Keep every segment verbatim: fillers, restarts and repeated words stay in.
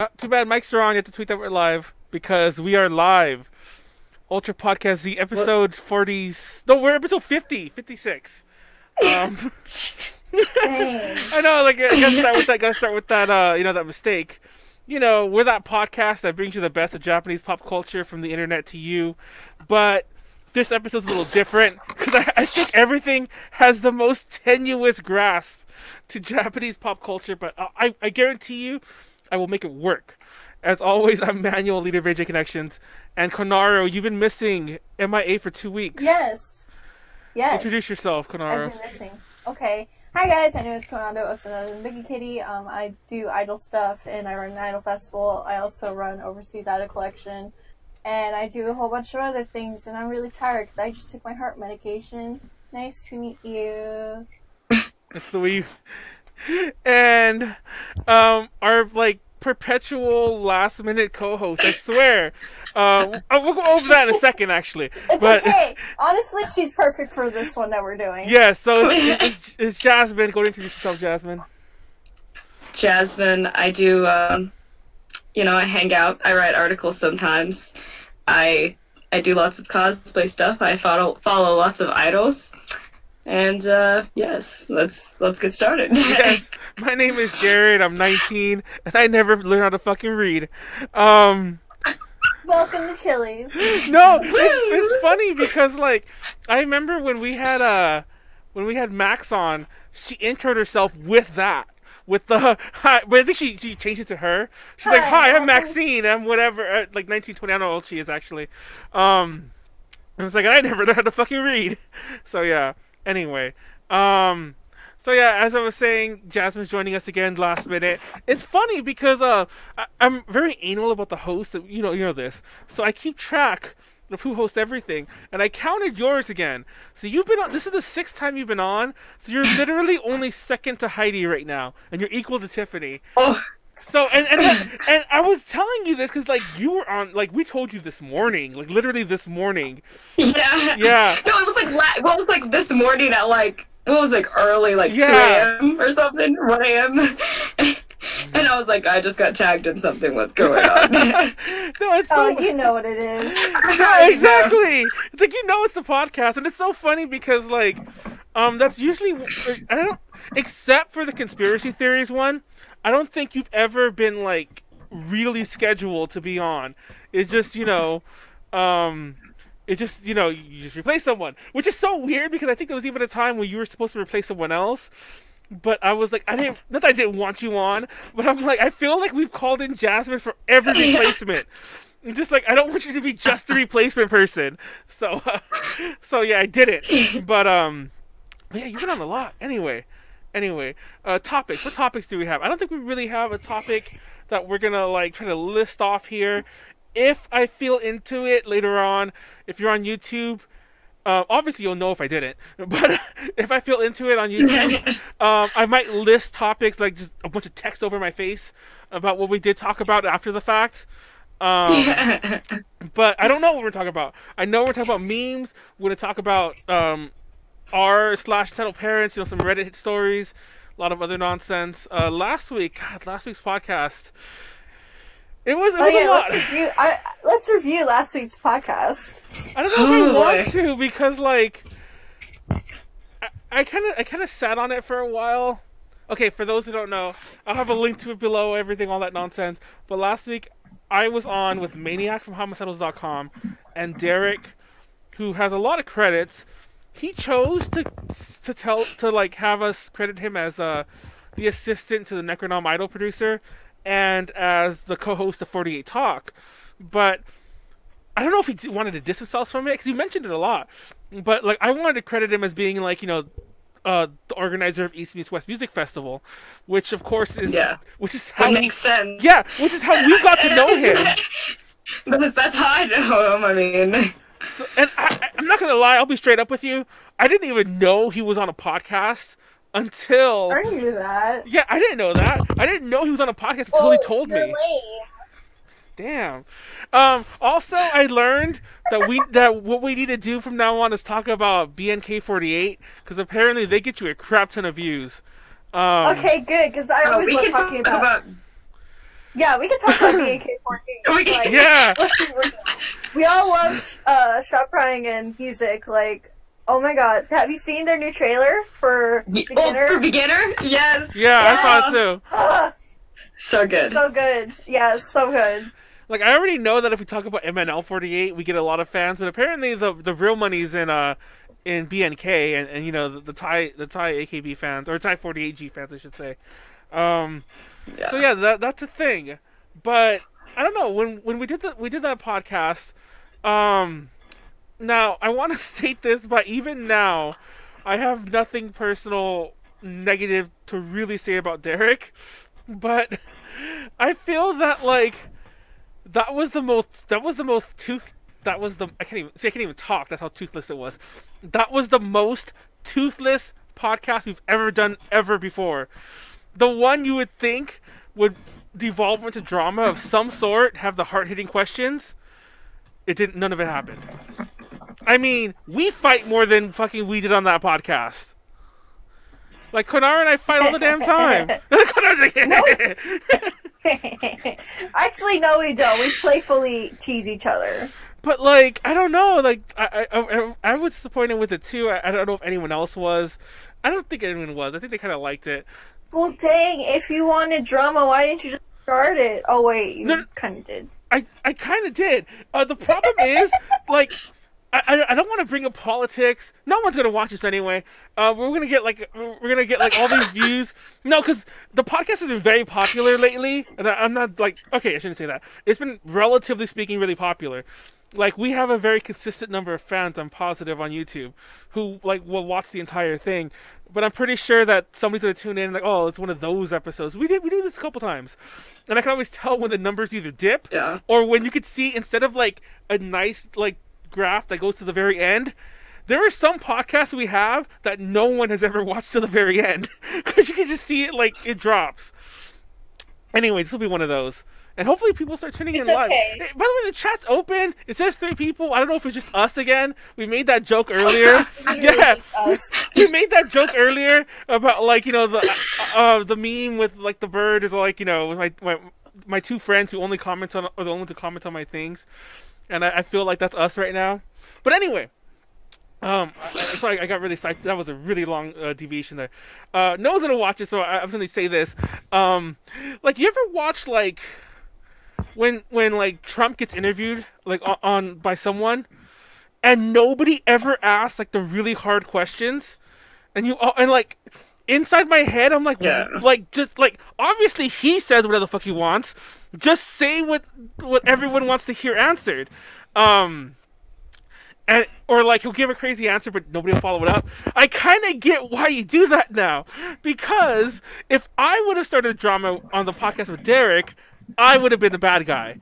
Not too bad mics are on. You have to tweet that we're live because we are live. Ultra Podcast Z episode what? forty. No, we're episode fifty, fifty-six. Um, I know, like I gotta start with that. Gotta start with that. Uh, you know that mistake. You know, we're that podcast that brings you the best of Japanese pop culture from the internet to you. But this episode's a little different because I, I think everything has the most tenuous grasp to Japanese pop culture. But uh, I, I guarantee you, I will make it work. As always, I'm Manuel, leader of A J Connections. And Konaro, you've been missing M I A for two weeks. Yes. Yes. Introduce yourself, Konaro. I've been missing. Okay. Hi, guys. My name is Konando Otsunoda Biggie Kitty. Um, I do idol stuff, and I run an idol festival. I also run Overseas Idol Collection. And I do a whole bunch of other things, and I'm really tired because I just took my heart medication. Nice to meet you. That's the way you... And um, our, like, perpetual last-minute co-host, I swear. Uh, we'll go over that in a second, actually. It's but, okay. Honestly, she's perfect for this one that we're doing. Yeah, so it's, it's, it's Jasmine. Go introduce yourself, Jasmine. Jasmine, I do, um, you know, I hang out. I write articles sometimes. I I do lots of cosplay stuff. I follow, follow lots of idols. And, uh, yes, let's let's get started. Yes, my name is Jared, I'm nineteen, and I never learned how to fucking read. Um, Welcome to Chili's. No, it's, it's funny because, like, I remember when we had, uh, when we had Max on, she introed herself with that. With the, hi, but I think she, she changed it to her. She's hi, like, hi, I'm Maxine, I'm whatever, uh, like nineteen, twenty, I don't know how old she is, actually. Um, and it's like, I never learned how to fucking read. So, yeah. Anyway, um, so yeah, as I was saying, Jasmine's joining us again last minute. It's funny because uh, I I'm very anal about the host. You know, you know this. So I keep track of who hosts everything, and I counted yours again. So you've been on. This is the sixth time you've been on. So you're literally only second to Heidi right now, and you're equal to Tiffany. Oh. So and and and I was telling you this because like you were on like we told you this morning like literally this morning. Yeah. Yeah. No, it was like la well, it was like this morning at like what was like early like yeah. two a m or something one a m and I was like I just got tagged in something. What's going on? No, it's so... oh, you know what it is. Yeah, exactly. It's like you know it's the podcast, and it's so funny because like um that's usually I don't except for the conspiracy theories one. I don't think you've ever been, like, really scheduled to be on. It's just, you know, um, it just, you know, you just replace someone. Which is so weird because I think there was even a time when you were supposed to replace someone else. But I was like, I didn't, not that I didn't want you on, but I'm like, I feel like we've called in Jasmine for every replacement. I'm just like, I don't want you to be just the replacement person. So, uh, so yeah, I did it. But, um, but yeah, you've been on a lot. Anyway. Anyway, uh, topics. What topics do we have? I don't think we really have a topic that we're gonna like try to list off here. If I feel into it later on, if you're on YouTube, uh, obviously you'll know if I didn't. But if I feel into it on YouTube, um, I might list topics like just a bunch of text over my face about what we did talk about after the fact. Um, yeah. But I don't know what we're talking about. I know we're talking about memes. We're gonna talk about. Um, R slash titled parents, you know, some Reddit stories, a lot of other nonsense. Uh, last week, God, last week's podcast, it was, it was oh, yeah, a lot. Let's review, I, let's review last week's podcast. I don't know oh, if I boy. want to because, like, I kind of, I kind of sat on it for a while. Okay, for those who don't know, I'll have a link to it below. Everything, all that nonsense. But last week, I was on with Maniac from homicidals dot com and Derek, who has a lot of credits. He chose to to tell to like have us credit him as uh, the assistant to the Necronomidol producer and as the co-host of forty-eight Talk, but I don't know if he wanted to diss himself from it because he mentioned it a lot. But like I wanted to credit him as being like you know uh, the organizer of East Meets West Music Festival, which of course is yeah. which is how that makes we, sense. Yeah, which is how we got to know him. That's how I know him. I mean. So, and I, I'm not gonna lie, I'll be straight up with you. I didn't even know he was on a podcast until. I knew that. Yeah, I didn't know that. I didn't know he was on a podcast until well, he told me. Lame. Damn. Um, also, I learned that we that what we need to do from now on is talk about B N K forty-eight because apparently they get you a crap ton of views. Um, okay, good because I always oh, love talking talk about. about Yeah, we could talk about B N K forty-eight. We, like, yeah. We all love uh, shop prying and music. Like, oh my god, have you seen their new trailer for Ye Beginner? Oh, for Beginner? Yes. Yeah, yeah. I saw it too. Uh, so good. So good. Yeah, so good. Like, I already know that if we talk about M N L forty-eight, we get a lot of fans, but apparently the the real money's in uh in B N K and, and you know the, the Thai the Thai A K B fans, or Thai forty-eight G fans, I should say. Um. Yeah. So yeah, that that's a thing, but I don't know, when when we did the we did that podcast. Um, now I want to state this, but even now, I have nothing personal negative to really say about Derek, but I feel that like that was the most that was the most tooth that was the I can't even see I can't even talk. That's how toothless it was. That was the most toothless podcast we've ever done ever before. The one you would think would devolve into drama of some sort, have the heart-hitting questions. It didn't. None of it happened. I mean, we fight more than fucking we did on that podcast. Like, Konara and I fight all the damn time. No. Actually, no, we don't. We playfully tease each other. But, like, I don't know. Like, I, I, I, I was disappointed with it, too. I, I don't know if anyone else was. I don't think anyone was. I think they kind of liked it. Well, dang, if you wanted drama, why didn't you just start it? Oh, wait, you no, kind of did. I, I kind of did. Uh, the problem is, like, I, I don't want to bring up politics. No one's going to watch this anyway. Uh, we're going to get, like, we're going to get, like, all these views. No, because the podcast has been very popular lately. And I, I'm not, like, okay, I shouldn't say that. It's been, relatively speaking, really popular. Like, we have a very consistent number of fans, I'm positive, on YouTube who, like, will watch the entire thing. But I'm pretty sure that somebody's going to tune in and, like, oh, it's one of those episodes. We did we do this a couple times. And I can always tell when the numbers either dip, yeah, or when you could see, instead of, like, a nice, like, graph that goes to the very end, there are some podcasts we have that no one has ever watched to the very end. Because you can just see it, like, it drops. Anyway, this will be one of those. And hopefully people start tuning it's in live. Okay. By the way, the chat's open. It says three people. I don't know if it's just us again. We made that joke earlier. Yeah, we made that joke earlier about, like, you know, the uh, the meme with, like, the bird is, like, you know, my my, my two friends who only comment on or the only ones who comment on my things, and I, I feel like that's us right now. But anyway. Um, I, sorry, I got really psyched. That was a really long uh, deviation there. Uh, no one's gonna watch it, so I, I'm gonna say this. Um, like, you ever watch, like, when when like Trump gets interviewed, like, on, on by someone, and nobody ever asks, like, the really hard questions, and you all, and, like, inside my head, I'm like, yeah, like, just like, obviously he says whatever the fuck he wants. Just say what what everyone wants to hear answered. Um. And, or, like, he'll give a crazy answer, but nobody will follow it up. I kind of get why you do that now. Because if I would have started drama on the podcast with Derek, I would have been the bad guy.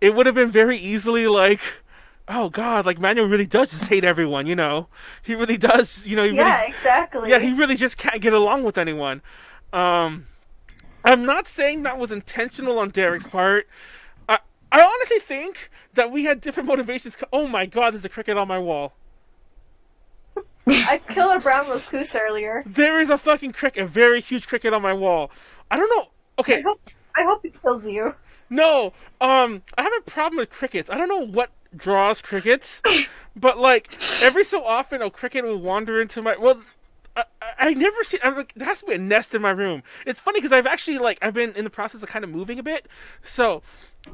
It would have been very easily, like, oh, God, like, Manuel really does just hate everyone, you know? He really does, you know? He yeah, really, exactly. Yeah, he really just can't get along with anyone. Um, I'm not saying that was intentional on Derek's part. I honestly think that we had different motivations. Oh my god, there's a cricket on my wall. I killed a brown recluse earlier. There is a fucking cricket, a very huge cricket on my wall. I don't know. Okay. I hope, I hope it kills you. No. Um, I have a problem with crickets. I don't know what draws crickets, but, like, every so often a cricket will wander into my... Well, I, I never see... I'm like, there has to be a nest in my room. It's funny because I've actually, like, I've been in the process of kind of moving a bit, so...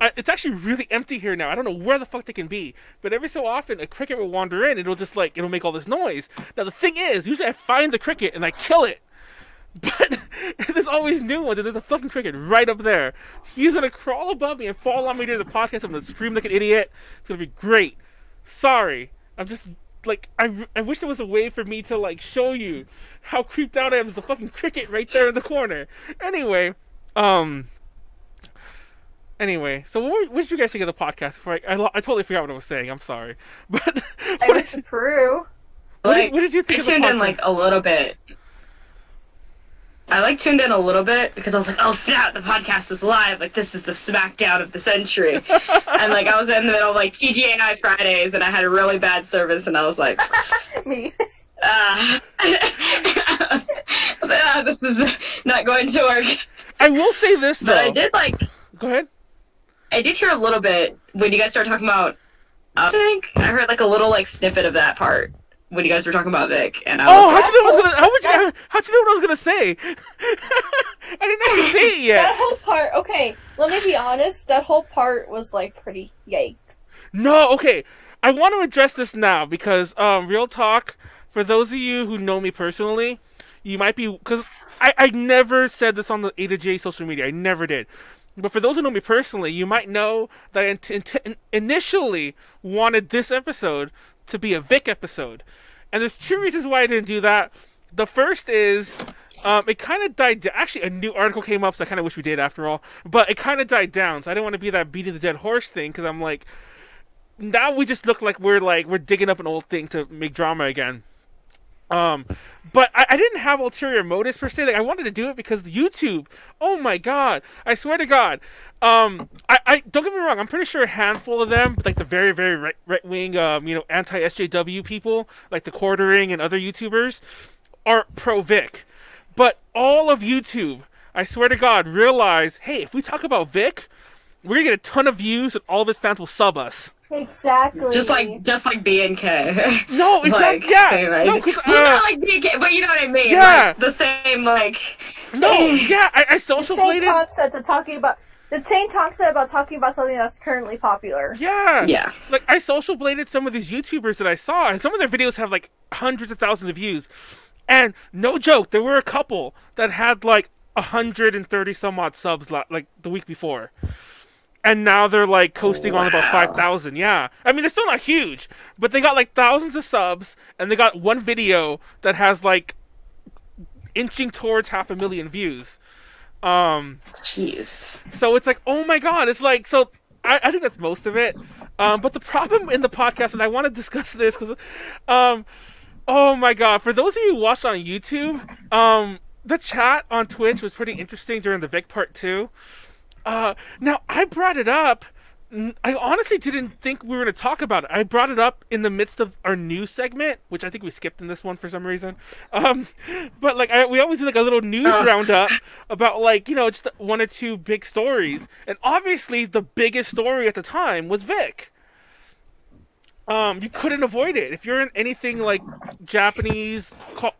I, it's actually really empty here now. I don't know where the fuck they can be. But every so often, a cricket will wander in, and it'll just, like, it'll make all this noise. Now, the thing is, usually I find the cricket, and I kill it. But there's always new ones, and there's a fucking cricket right up there. He's going to crawl above me and fall on me during the podcast. I'm going to scream like an idiot. It's going to be great. Sorry. I'm just, like, I, I wish there was a way for me to, like, show you how creeped out I am. There's the fucking cricket right there in the corner. Anyway, um... Anyway, so what, what did you guys think of the podcast? I, I, I totally forgot what I was saying. I'm sorry, but I went to Peru. What, like, did, what did you think? I of the tuned podcast? in like a little bit. I like tuned in a little bit because I was like, "Oh snap, the podcast is live! Like, this is the smackdown of the century." And, like, I was in the middle of, like, T G I Fridays, and I had a really bad service, and I was like, "Me." Uh, I was like, oh, this is not going to work. I will say this though. But I did like. Go ahead. I did hear a little bit when you guys started talking about, I think I heard like a little like snippet of that part when you guys were talking about Vic, and I was oh, like, how'd you know what I was gonna? How would you? How'd you know what I was gonna say? I didn't actually say it yet. That whole part, okay. Let me be honest. That whole part was like pretty yikes. No, okay. I want to address this now because, um, real talk. For those of you who know me personally, you might be because I I never said this on the A to J social media. I never did. But for those who know me personally, you might know that I in in initially wanted this episode to be a Vic episode. And there's two reasons why I didn't do that. The first is um, it kind of died down. Actually, a new article came up, so I kind of wish we did after all. But it kind of died down, so I didn't want to be that beating the dead horse thing because I'm like, now we just look like we're like we're digging up an old thing to make drama again. Um, but I, I didn't have ulterior motives per se. Like I wanted to do it because YouTube. Oh my god! I swear to God. Um, I, I don't get me wrong. I'm pretty sure a handful of them, like the very, very right, right wing, um, you know, anti S J W people, like the Quartering and other YouTubers, are pro Vic. But all of YouTube, I swear to God, realize, hey, if we talk about Vic, we're gonna get a ton of views, and all of his fans will sub us. Exactly. Just like, just like B N K. No, exactly. Like, yeah. Same, like, no, uh, not like B N K, but you know what I mean. Yeah. Like, the same, like. No. Yeah, I, I social played it. The same concept of talking about the same concept about talking about something that's currently popular. Yeah. Yeah. Like I social bladed some of these YouTubers that I saw, and some of their videos have like hundreds of thousands of views. And no joke, there were a couple that had like a hundred and thirty some odd subs like the week before. And now they're, like, coasting wow. on about five thousand. Yeah. I mean, they're still not huge. But they got, like, thousands of subs. And they got one video that has, like, inching towards half a million views. Um, Jeez. So it's like, oh, my God. It's like, so I, I think that's most of it. Um, but the problem in the podcast, and I want to discuss this because, um, oh, my God. For those of you who watched on YouTube, um, the chat on Twitch was pretty interesting during the Vic part two. Uh, now, I brought it up. I honestly didn't think we were going to talk about it. I brought it up in the midst of our news segment, which I think we skipped in this one for some reason. Um, but, like, I, we always do, like, a little news uh. roundup about, like, you know, just one or two big stories. And obviously, the biggest story at the time was Vic. Um, you couldn't avoid it. If you're in anything like Japanese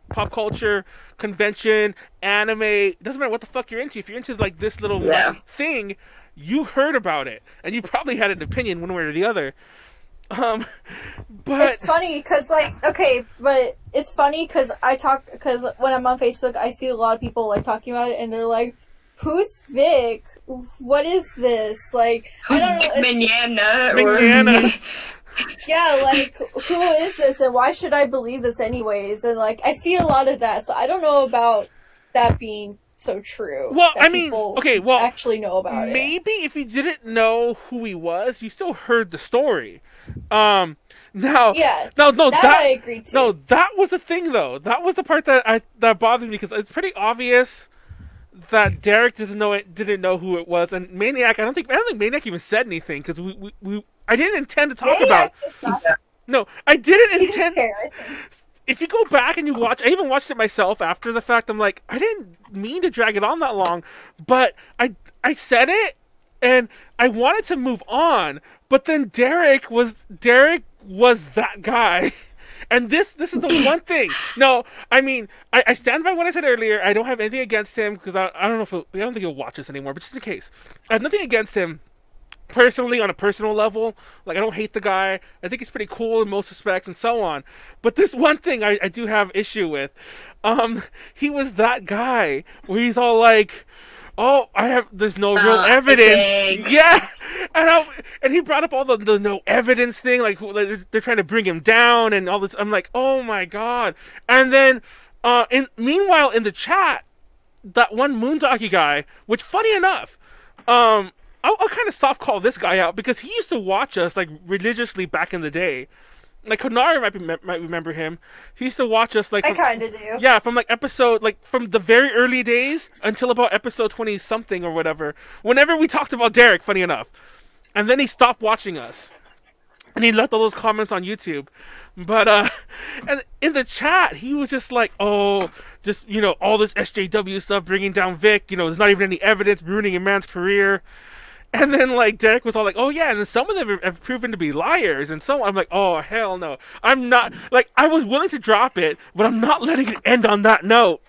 pop culture, convention, anime, doesn't matter what the fuck you're into. If you're into like this little yeah. thing, you heard about it, and you probably had an opinion one way or the other. Um, but it's funny because like okay, but it's funny because I talk because when I'm on Facebook, I see a lot of people like talking about it, and they're like, "Who's Vic? What is this? Like, I don't know." Mignogna or... Mignogna. Yeah, like, who is this, and why should I believe this anyways? And, like, I see a lot of that, so I don't know about that being so true. Well, I mean, okay, well... actually know about it. Maybe if you didn't know who he was, you still heard the story. Um, now... Yeah, now, no, that, that I agree to. No, that was the thing, though. That was the part that, I, that bothered me, because it's pretty obvious that Derek didn't know it, didn't know who it was, and Maniac, I don't think, I don't think Maniac even said anything, because we... we, we I didn't intend to talk about it. No, I didn't you intend... Didn't if you go back and you watch... I even watched it myself after the fact. I'm like, I didn't mean to drag it on that long. But I I said it, and I wanted to move on. But then Derek was... Derek was that guy. And this this is the one thing. No, I mean, I, I stand by what I said earlier. I don't have anything against him, because I, I don't know if... It, I don't think he'll watch this anymore, but just in case. I have nothing against him. Personally, on a personal level, like, I don't hate the guy. I think he's pretty cool in most respects and so on. But this one thing I, I do have issue with, um, he was that guy where he's all like, oh, I have, there's no real uh, evidence. Dang. Yeah. And I, and he brought up all the, the no evidence thing, like, who, like they're, they're trying to bring him down and all this. I'm like, oh my God. And then, uh, in, meanwhile, in the chat, that one Moondoggy guy, which funny enough, um, I'll, I'll kind of soft call this guy out because he used to watch us like religiously back in the day. Like Honari might be, might remember him. He used to watch us like I kind of do. Yeah, from like episode like from the very early days until about episode twenty something or whatever. Whenever we talked about Derek, funny enough, and then he stopped watching us, and he left all those comments on YouTube. But uh, and in the chat, he was just like, oh, just you know all this S J W stuff bringing down Vic. You know, there's not even any evidence ruining a man's career. And then, like, Derek was all like, oh, yeah, and then some of them have proven to be liars, and so I'm like, oh, hell no. I'm not, like, I was willing to drop it, but I'm not letting it end on that note.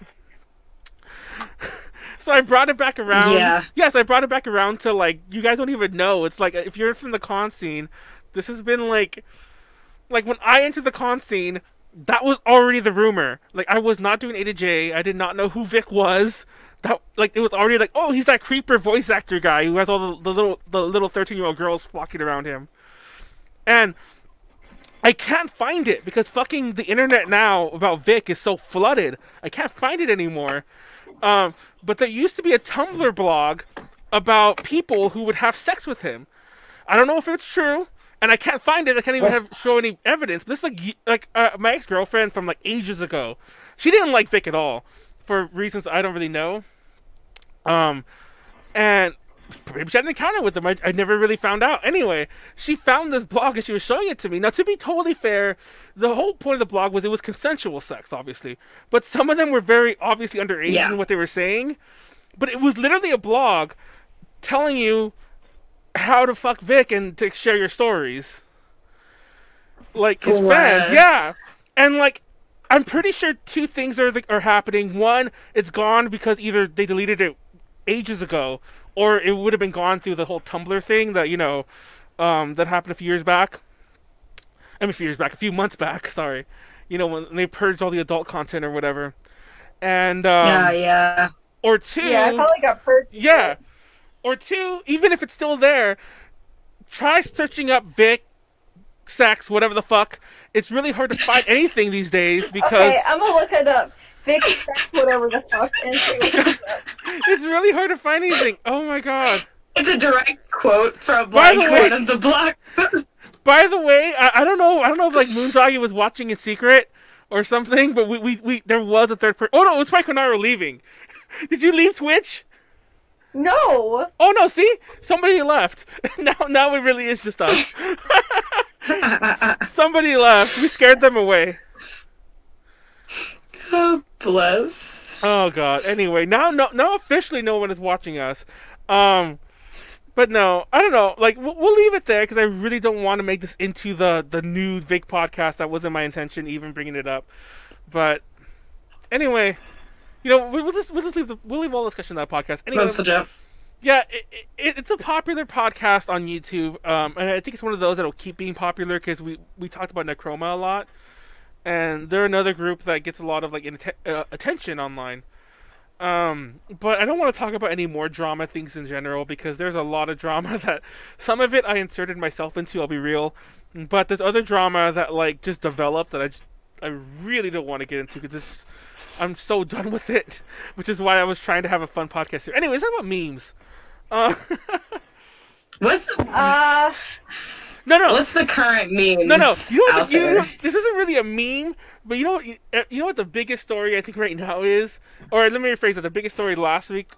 So I brought it back around. Yeah. Yes, I brought it back around to, like, you guys don't even know. It's like, if you're from the con scene, this has been, like, like, when I entered the con scene, that was already the rumor. Like, I was not doing A to J. I did not know who Vic was. That, like, it was already like, oh, he's that creeper voice actor guy who has all the, the little the little thirteen-year-old girls flocking around him. And I can't find it because fucking the internet now about Vic is so flooded. I can't find it anymore. Um, but there used to be a Tumblr blog about people who would have sex with him. I don't know if it's true, and I can't find it. I can't even have, show any evidence. But this is like, like uh, my ex-girlfriend from, like, ages ago. She didn't like Vic at all. For reasons I don't really know. Um, and maybe she had an encounter with him. I, I never really found out. Anyway, she found this blog and she was showing it to me. Now, to be totally fair, the whole point of the blog was it was consensual sex, obviously. But some of them were very obviously underage yeah. in what they were saying. But it was literally a blog telling you how to fuck Vic and to share your stories. Like, his what? friends. Yeah. And, like, I'm pretty sure two things are, are happening. One, it's gone because either they deleted it ages ago, or it would have been gone through the whole Tumblr thing that, you know, um, that happened a few years back. I mean, a few years back, a few months back, sorry. You know, when they purged all the adult content or whatever. And, um... Yeah, yeah. Or two... Yeah, it probably got purged. Yeah. Or two, even if it's still there, try searching up Vic, sex, whatever the fuck. It's really hard to find anything these days because... Okay, I'm gonna look it up. Vic sex, whatever the fuck. It's really hard to find anything. Oh my god. It's a direct quote from, like, one of the blog posts. By the way, I, I don't know, I don't know if, like, Moondoggy was watching in secret or something, but we, we, we there was a third person. Oh no, it was probably Conaro leaving. Did you leave Twitch? No. Oh no, see? Somebody left. Now, now it really is just us. Somebody left. We scared them away. Oh, bless. Oh god. Anyway, now no now officially no one is watching us. Um but no, I don't know. Like, we'll, we'll leave it there cuz I really don't want to make this into the the new Vic podcast. That wasn't my intention even bringing it up. But anyway, you know, we'll just we'll just leave the we'll leave all discussion on that podcast. Anyway, that's the job. Yeah, it, it, it's a popular podcast on YouTube, um, and I think it's one of those that'll keep being popular because we, we talked about Necroma a lot, and they're another group that gets a lot of, like, inte- uh, attention online. Um, but I don't want to talk about any more drama things in general because there's a lot of drama that some of it I inserted myself into. I'll be real, but there's other drama that, like, just developed that I just, I really don't want to get into because it's I'm so done with it, which is why I was trying to have a fun podcast here. Anyways, how about memes? Uh, what's uh? No, no. What's the current meme? No, no. You know, what the, you know, this isn't really a meme, but you know, you know what the biggest story I think right now is, or let me rephrase that. The biggest story last week,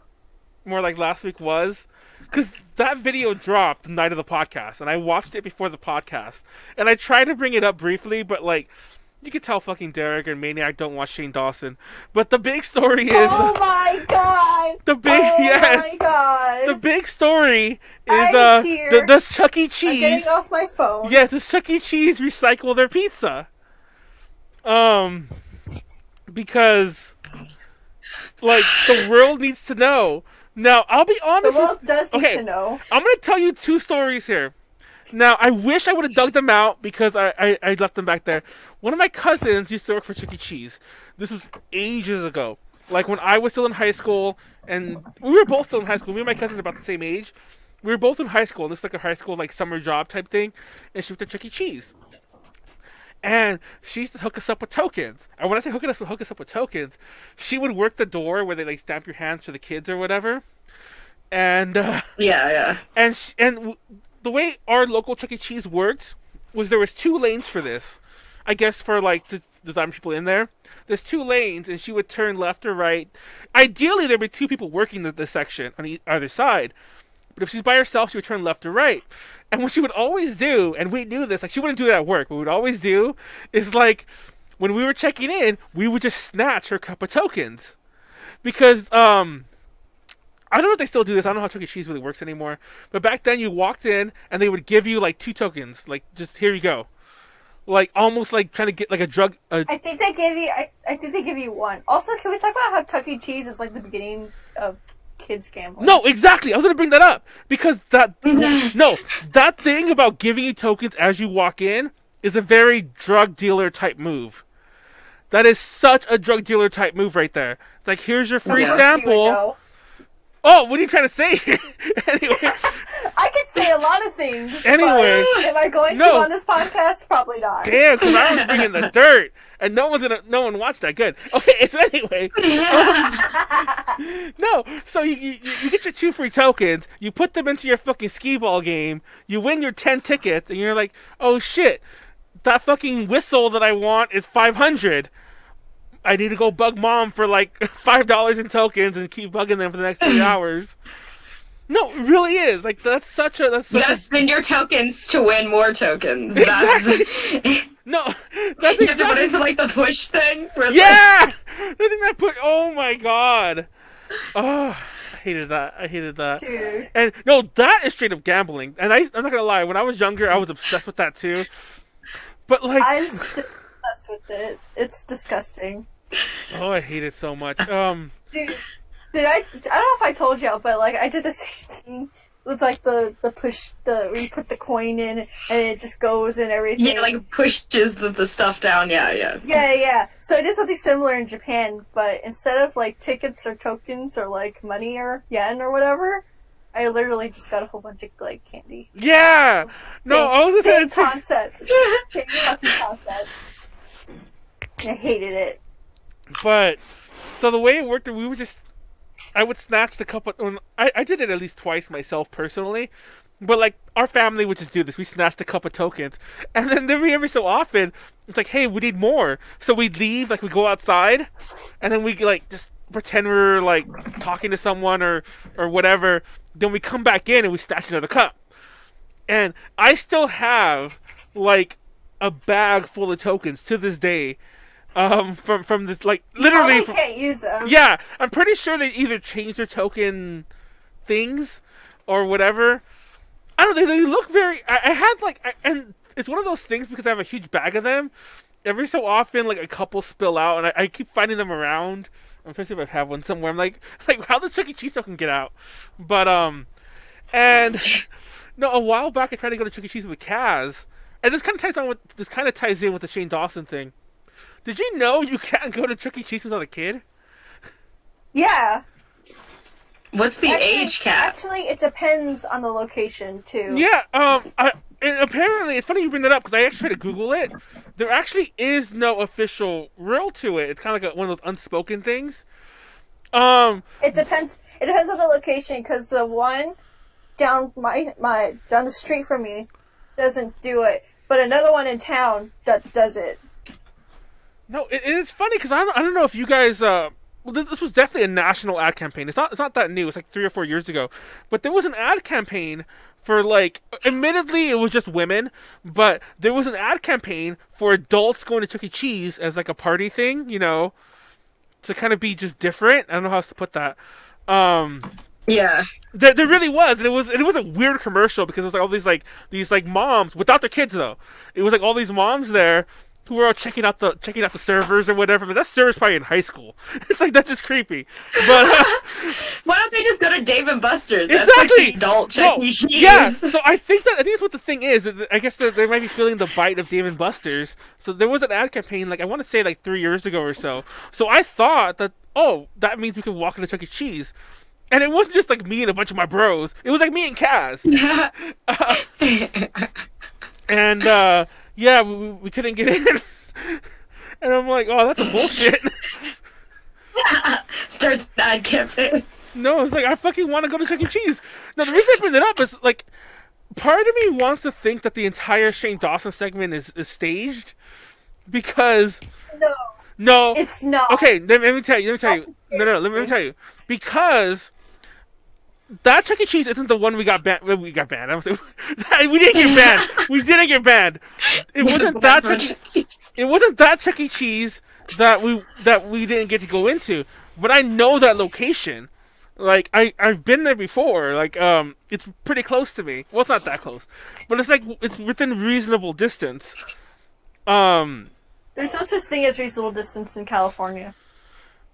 more like last week, was because that video dropped the night of the podcast, and I watched it before the podcast, and I tried to bring it up briefly, but, like, you can tell fucking Derek and Maniac don't watch Shane Dawson. But the big story is... Oh my god! The big... Oh yes! Oh my god! The big story is... I'm uh, here. Does Chuck E. Cheese... I'm getting off my phone. Yes, does Chuck E. Cheese recycle their pizza? Um... Because... Like, the world needs to know. Now, I'll be honest with... The world with, does okay, need to know. I'm gonna tell you two stories here. Now, I wish I would have dug them out because I, I, I left them back there. One of my cousins used to work for Chuck E. Cheese. This was ages ago. Like, when I was still in high school, and we were both still in high school. Me and my cousins are about the same age. We were both in high school, and this was like a high school, like, summer job type thing. And she worked at Chuck E. Cheese. And she used to hook us up with tokens. And when I say hook us, hook us up with tokens, she would work the door where they, like, stamp your hands for the kids or whatever. And, uh... Yeah, yeah. And... She, and the way our local Chuck E. Cheese worked was there was two lanes for this. I guess for, like, to design people in there. There's two lanes, and she would turn left or right. Ideally, there'd be two people working the, the section on e- either side. But if she's by herself, she would turn left or right. And what she would always do, and we knew this, like, she wouldn't do it at work. What we would always do is, like, when we were checking in, we would just snatch her cup of tokens. Because, um... I don't know if they still do this. I don't know how Chuck E. Cheese really works anymore. But back then, you walked in, and they would give you, like, two tokens. Like, just, here you go. Like, almost like trying to get, like, a drug... A... I think they give you... I, I think they give you one. Also, can we talk about how Chuck E. Cheese is, like, the beginning of kids gambling? No, exactly! I was gonna bring that up! Because that... no, that thing about giving you tokens as you walk in is a very drug dealer type move. That is such a drug dealer type move right there. It's like, here's your free yeah. sample... Oh, what are you trying to say? Anyway, I could say a lot of things. Anyway, am I going no. to on this podcast? Probably not. Damn, because I was bringing the dirt, and no one's gonna, no one watched that. Good. Okay, so anyway, um, no. So you, you you get your two free tokens. You put them into your fucking skee-ball game. You win your ten tickets, and you're like, oh shit, that fucking whistle that I want is five hundred. I need to go bug mom for like five dollars in tokens and keep bugging them for the next three hours. No, it really is. Like, that's such a... That's such Just a... spend your tokens to win more tokens. Exactly. That's... no, that's exactly... You have to put into, like, the push thing? Yeah! Like... The thing that put... Oh, my God. Oh, I hated that. I hated that. Dude. And, no, that is straight up gambling. And I, I'm not going to lie. When I was younger, I was obsessed with that, too. But, like... I'm still obsessed with it. It's disgusting. Oh, I hate it so much. Um, Dude, did I? I don't know if I told y'all, but like I did the same thing with like the the push, the we put the coin in and it just goes and everything. Yeah, like pushes the the stuff down. Yeah, yeah. Yeah, yeah. So it is something similar in Japan, but instead of like tickets or tokens or like money or yen or whatever, I literally just got a whole bunch of like candy. Yeah. Same, no, I was just saying. Concept. Same fucking concept. I hated it. But, so the way it worked, we would just, I would snatch the couple, I, I did it at least twice myself personally, but like, our family would just do this, we snatched a couple tokens, and then every, every so often, it's like, hey, we need more, so we'd leave, like, we go outside, and then we like, just pretend we're like, talking to someone, or, or whatever, then we come back in, and we snatch another cup, and I still have, like, a bag full of tokens to this day. Um, from, from the, like, literally... Oh, from, can't use them. Yeah, I'm pretty sure they either changed their token things or whatever. I don't know, they, they look very... I, I had, like, I, and it's one of those things because I have a huge bag of them. Every so often, like, a couple spill out, and I, I keep finding them around. I'm trying to see if I have one somewhere. I'm like, like how the Chuck E. Cheese token get out? But, um, and... no, a while back I tried to go to Chuck E. Cheese with Kaz, and this kind of ties on with... This kind of ties in with the Shane Dawson thing. Did you know you can't go to Chuck E. Cheese without a kid? Yeah. What's the actually, age cap? Actually, it depends on the location, too. Yeah, um, I, and apparently, it's funny you bring that up, because I actually tried to Google it. There actually is no official rule to it. It's kind of like a, one of those unspoken things. Um, It depends It depends on the location, because the one down my, my down the street from me doesn't do it, but another one in town that does it. No, it, it's funny because I don't, I don't know if you guys. Uh, well, this, this was definitely a national ad campaign. It's not it's not that new. It's like three or four years ago, but there was an ad campaign for like. Admittedly, it was just women, but there was an ad campaign for adults going to Chuck E. Cheese as like a party thing, you know, to kind of be just different. I don't know how else to put that. Um, yeah, there there really was, and it was and it was a weird commercial because it was like all these like these like moms without their kids though. It was like all these moms there. Who were all checking out the checking out the servers or whatever, but that server's probably in high school. It's like that's just creepy. But uh, why don't they just go to Dave and Buster's? That's exactly. Like the adult Chuck E. Cheese. Yeah. So I think that I think that's what the thing is. I guess they might be feeling the bite of Dave and Buster's. So there was an ad campaign, like I want to say, like three years ago or so. So I thought that oh, that means we can walk into Chuck E. Cheese. And it wasn't just like me and a bunch of my bros. It was like me and Kaz. Yeah. Uh, and. uh Yeah, we, we couldn't get in. And I'm like, oh, that's bullshit. Starts bad campaign. No, it's like, I fucking want to go to Chuck E. Cheese. Now, the reason I bring that up is, like, part of me wants to think that the entire Shane Dawson segment is, is staged. Because... No. No. It's not. Okay, let, let me tell you. Let me tell you. No, no, no let, me, let me tell you. Because... That Chuck E. Cheese isn't the one we got banned. We got banned. I was like, we didn't get banned. We didn't get banned. It wasn't that. Chuck e- it wasn't that Chuck E. Cheese that we that we didn't get to go into. But I know that location. Like, I, I've been there before. Like, um, it's pretty close to me. Well, it's not that close. But it's, like, it's within reasonable distance. Um, There's no such thing as reasonable distance in California.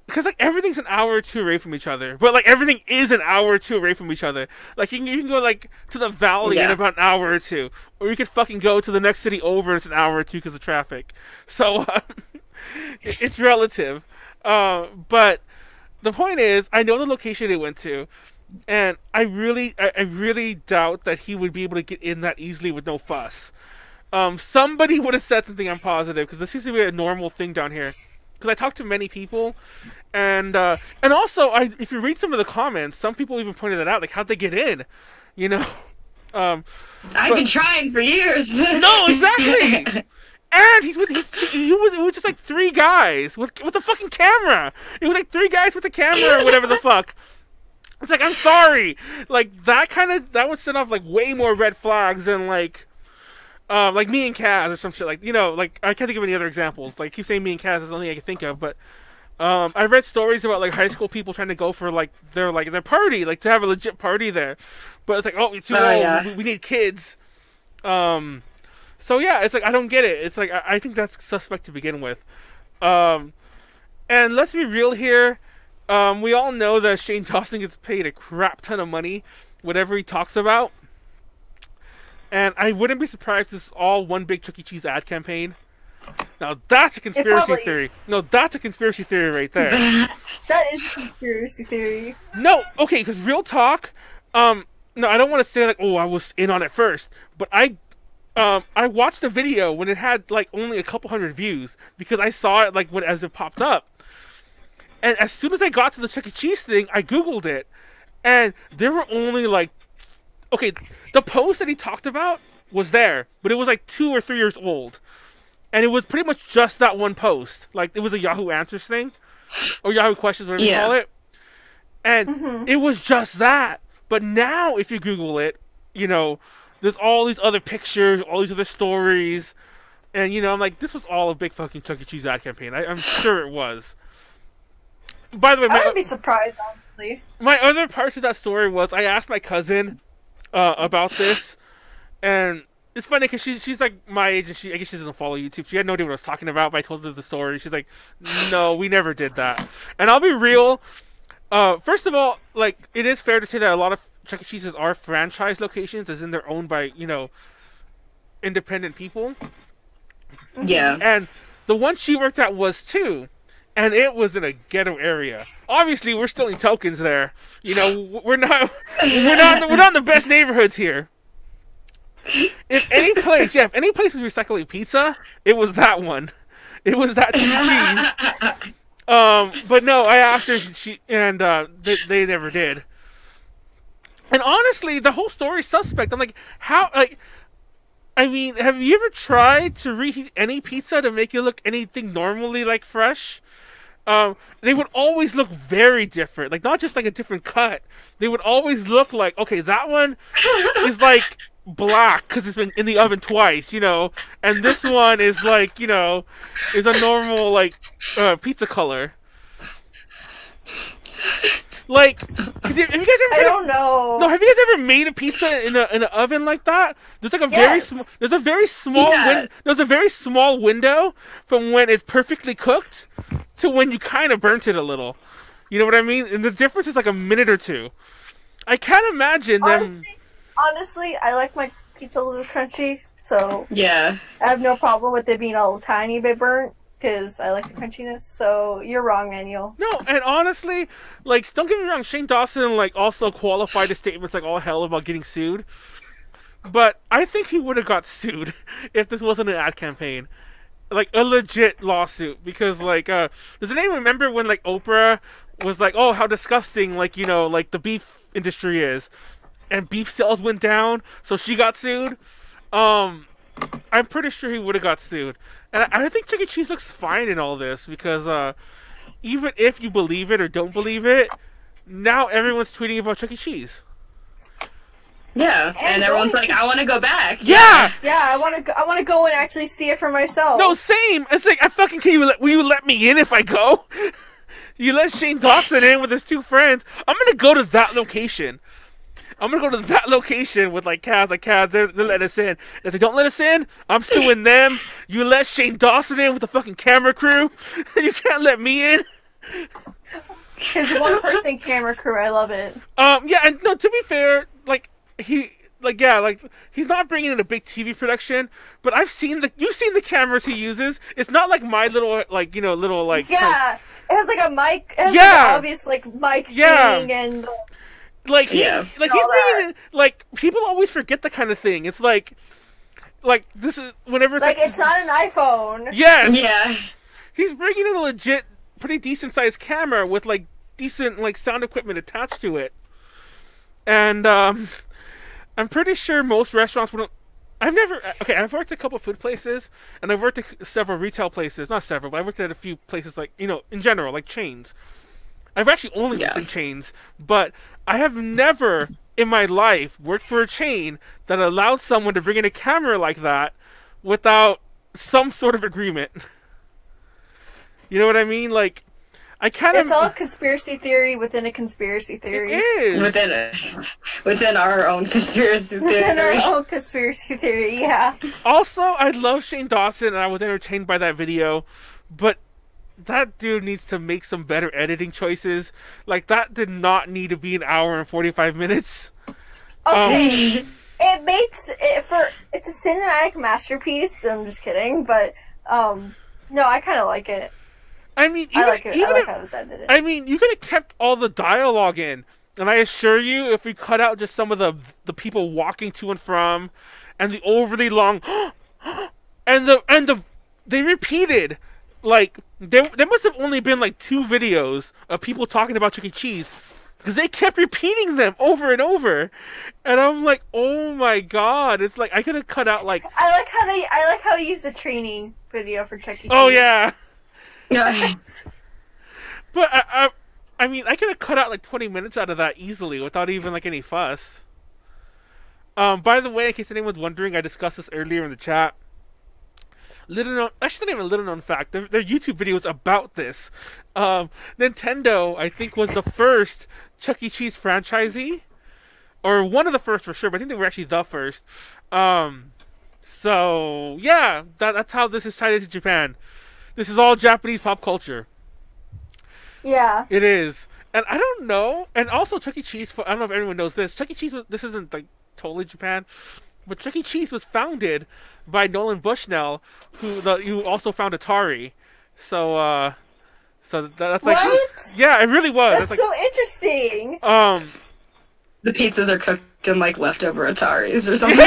Because, like, everything's an hour or two away from each other. But, like, everything is an hour or two away from each other. Like, you can, you can go, like, to the valley yeah. in about an hour or two. Or you could fucking go to the next city over and it's an hour or two because of traffic. So, um, it, it's relative. Uh, but... The point is, I know the location they went to, and I really, I, I really doubt that he would be able to get in that easily with no fuss. Um, somebody would have said something, I'm positive, because this seems to be a normal thing down here. Because I talked to many people, and uh, and also, I if you read some of the comments, some people even pointed that out, like, how'd they get in? You know? Um, I've but... been trying for years! No, exactly! And he's with he's, he was it was just like three guys with with the fucking camera. It was like three guys with the camera or whatever the fuck. It's like, I'm sorry, like that kind of that would send off like way more red flags than like, uh, like me and Kaz or some shit like you know like I can't think of any other examples. Like I keep saying me and Kaz is the only thing I can think of, but um, I read stories about like high school people trying to go for like their like their party like to have a legit party there, but it's like oh it's too oh, old yeah. we, we need kids. Um. So yeah, it's like, I don't get it. It's like, I, I think that's suspect to begin with. Um, and let's be real here. Um, we all know that Shane Dawson gets paid a crap ton of money, whatever he talks about. And I wouldn't be surprised if it's all one big Chuck E. Cheese ad campaign. Now that's a conspiracy probably... theory. No, that's a conspiracy theory right there. That is a conspiracy theory. No, okay, because real talk, um, no, I don't want to say like, oh, I was in on it first, but I... Um, I watched the video when it had like only a couple hundred views because I saw it like when as it popped up, and as soon as I got to the Chuck E. Cheese thing, I googled it, and there were only like, okay, the post that he talked about was there, but it was like two or three years old, and it was pretty much just that one post. Like it was a Yahoo Answers thing, or Yahoo Questions, whatever yeah. you call it, and mm-hmm. it was just that. But now, if you Google it, you know. There's all these other pictures, all these other stories, and you know I'm like, this was all a big fucking Chuck E. Cheese ad campaign. I, I'm sure it was. By the way, my, I wouldn't be surprised, honestly. My other part of that story was I asked my cousin uh, about this, and it's funny because she, she's like my age, and she I guess she doesn't follow YouTube. She had no idea what I was talking about, but I told her the story. She's like, no, we never did that. And I'll be real. Uh, first of all, like it is fair to say that a lot of Chuck E. Cheese's are franchise locations, as in they're owned by, you know, independent people. Yeah. And the one she worked at was too, and it was in a ghetto area. Obviously, we're stealing tokens there. You know, we're not, we're not, we're not in the best neighborhoods here. If any place, yeah, if any place was recycling pizza, it was that one. It was that Chuck E. Cheese. Um, but no, I asked her, she and uh, they, they never did. And honestly, the whole story is suspect. I'm like, how, like, I mean, have you ever tried to reheat any pizza to make it look anything normally, like, fresh? Um, they would always look very different. Like, not just, like, a different cut. They would always look like, okay, that one is, like, black because it's been in the oven twice, you know? And this one is, like, you know, is a normal, like, uh, pizza color. Like, have you guys ever? I don't a, know. No, have you guys ever made a pizza in a in an oven like that? There's like a yes. very small. There's a very small. Yeah. Win, there's a very small window from when it's perfectly cooked to when you kind of burnt it a little. You know what I mean? And the difference is like a minute or two. I can't imagine honestly, them. Honestly, I like my pizza a little crunchy, so yeah, I have no problem with it being all tiny bit burnt. Because I like the crunchiness, so you're wrong, Manuel. No, and honestly, like, don't get me wrong, Shane Dawson, like, also qualified his statements like all hell about getting sued. But I think he would have got sued if this wasn't an ad campaign. Like, a legit lawsuit. Because, like, uh, does anyone remember when, like, Oprah was like, oh, how disgusting, like, you know, like, the beef industry is. And beef sales went down, so she got sued? Um... I'm pretty sure he would have got sued. And I, I think Chuck E. Cheese looks fine in all this because uh, even if you believe it or don't believe it, now everyone's tweeting about Chuck E. Cheese. Yeah, and, and everyone's like, I want to go back. Yeah! Yeah, I want to I want to go and actually see it for myself. No, same! It's like, I fucking can't even let, will you let me in if I go? You let Shane Dawson in with his two friends. I'm gonna go to that location. I'm gonna go to that location with like Cavs, like Cavs. They're, they're letting us in. If they don't let us in, I'm suing them. You let Shane Dawson in with the fucking camera crew. You can't let me in. His one person camera crew. I love it. Um, yeah, and no. To be fair, like he. Like yeah, like he's not bringing in a big T V production, but I've seen the you've seen the cameras he uses. It's not like my little like you know little like yeah, like, it has like a mic. It has yeah, like an obvious like mic yeah. thing and like he yeah. like and he's bringing in, like people always forget the kind of thing. It's like like this is whenever it's like, like it's not an iPhone. Yes. Yeah. He's bringing in a legit, pretty decent sized camera with like decent like sound equipment attached to it, and um. I'm pretty sure most restaurants wouldn't. I've never. Okay, I've worked at a couple of food places, and I've worked at several retail places. Not several, but I've worked at a few places, like, you know, in general, like chains. I've actually only yeah. worked in chains, but I have never in my life worked for a chain that allowed someone to bring in a camera like that without some sort of agreement. You know what I mean? Like, I kind of. It's all conspiracy theory within a conspiracy theory. It is within a, within our own conspiracy theory. Within our own conspiracy theory, yeah. Also, I love Shane Dawson, and I was entertained by that video, but that dude needs to make some better editing choices. Like that did not need to be an hour and forty-five minutes. Okay, um, it makes it for it's a cinematic masterpiece. I'm just kidding, but um, no, I kind of like it. I mean, even, I like it. Even I like if, how it was edited. I mean, you could have kept all the dialogue in, and I assure you, if we cut out just some of the the people walking to and from, and the overly long, and the and the they repeated, like there there must have only been like two videos of people talking about Chuck E. Cheese, because they kept repeating them over and over, and I'm like, oh my god, it's like I could have cut out like. I like how they I like how they use a training video for Chuck E. Cheese. Oh yeah. Yeah, but I, I, I mean, I could have cut out like twenty minutes out of that easily without even like any fuss. Um, by the way, in case anyone's wondering, I discussed this earlier in the chat. Little known, actually, not even a little known fact. Their, their YouTube videos about this. Um, Nintendo, I think, was the first Chuck E. Cheese franchisee, or one of the first for sure. But I think they were actually the first. Um, so yeah, that, that's how this is tied into Japan. This is all Japanese pop culture. Yeah. It is. And I don't know. And also Chuck E. Cheese, I don't know if everyone knows this. Chuck E. Cheese, was, this isn't like totally Japan. But Chuck E. Cheese was founded by Nolan Bushnell, who the, who also found Atari. So, uh, so that, that's like... What? Yeah, it really was. That's, that's so like, interesting. Um, the pizzas are cooked in like leftover Ataris or something.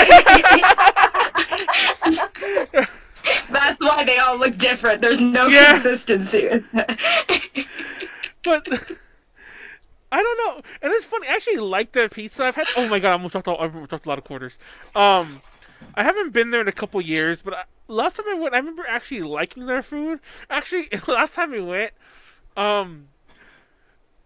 That's why they all look different. There's no yeah. consistency. But I don't know, and it's funny. I actually like their pizza. I've had. Oh my god, I almost dropped. All, I almost dropped a lot of quarters. Um, I haven't been there in a couple years, but I, last time I went, I remember actually liking their food. Actually, last time we went, um,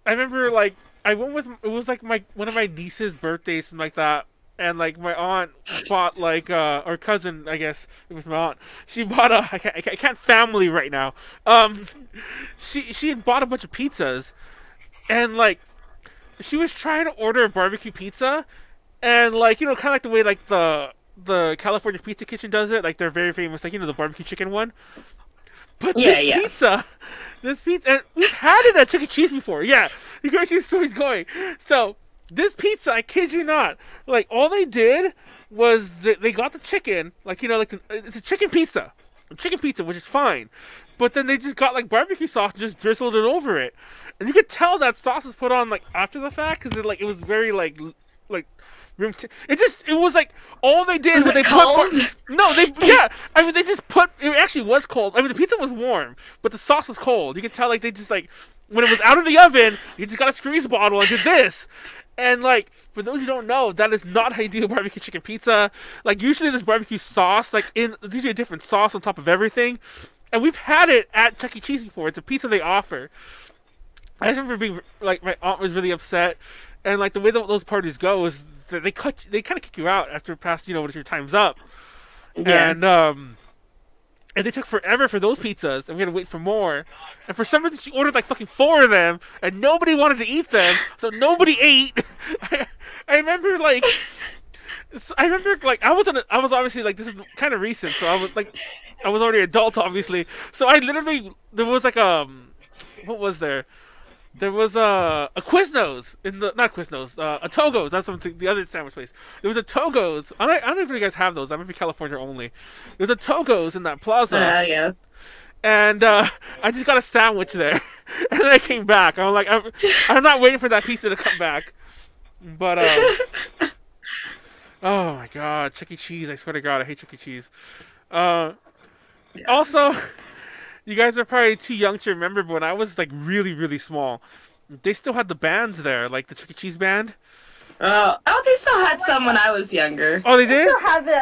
I remember like I went with it was like my one of my niece's birthdays, something like that. And like my aunt bought like uh or cousin I guess it was my aunt she bought a I can't, I can't family right now um she she had bought a bunch of pizzas and like she was trying to order a barbecue pizza and like you know kind of like the way like the the California Pizza Kitchen does it like they're very famous like you know the barbecue chicken one but yeah, this yeah. pizza this pizza and we've had it at Chuck E. Cheese before yeah you can see the story's going so. This pizza, I kid you not, like, all they did was th they got the chicken, like, you know, like, the, it's a chicken pizza. Chicken pizza, which is fine. But then they just got, like, barbecue sauce and just drizzled it over it. And you could tell that sauce was put on, like, after the fact, because, like, it was very, like, like, room t it just, it was, like, all they did was, was they cold? put, no, they, yeah, I mean, they just put, it actually was cold. I mean, the pizza was warm, but the sauce was cold. You could tell, like, they just, like, when it was out of the oven, you just got a squeeze bottle and did this. And, like, for those who don't know, that is not how you do a barbecue chicken pizza. Like, usually this barbecue sauce, like, in, there's usually a different sauce on top of everything. And we've had it at Chuck E. Cheese before. It's a pizza they offer. I just remember being, like, my aunt was really upset. And, like, the way that those parties go is that they cut, they kind of kick you out after past, you know, when your time's up. Yeah. And, um, And they took forever for those pizzas, and we had to wait for more. And for some reason, she ordered like fucking four of them, and nobody wanted to eat them, so nobody ate. I, I remember like, I remember like I was on a, I was obviously like this is kind of recent, so I was like, I was already adult obviously. So I literally there was like um, what was there? There was a a Quiznos in the not Quiznos, uh, a Togo's. That's something the other sandwich place. There was a Togo's. I don't, I don't know if you guys have those. I'm in California only. There's a Togo's in that plaza. Uh, yeah. And uh, I just got a sandwich there, and then I came back. I'm like, I'm, I'm not waiting for that pizza to come back. But uh, oh my god, Chuck E. Cheese! I swear to God, I hate Chuck E. Cheese. Uh, yeah. Also. You guys are probably too young to remember, but when I was, like, really, really small, they still had the bands there, like the Chuck E. Cheese band. Uh, oh, they still had some when I was younger. Oh, they did? They still have the...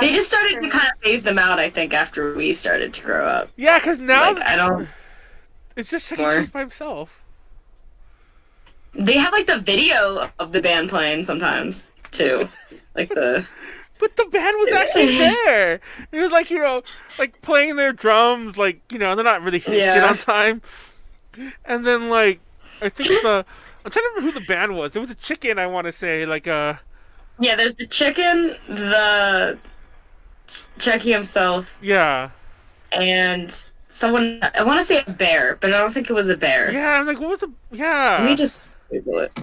They just started to kind of phase them out, I think, after we started to grow up. Yeah, because now... Like, I don't... It's just Chuck E. Cheese by himself. They have, like, the video of the band playing sometimes, too. Like, the... But the band was actually there. It was like, you know, like playing their drums, like, you know, they're not really hitting yeah. shit on time. And then, like, I think the... I'm trying to remember who the band was. There was a chicken, I want to say, like uh yeah, there's the chicken, the... Chucky himself. Yeah. And someone... I want to say a bear, but I don't think it was a bear. Yeah, I'm like, what was the... Yeah. Let me just Google it.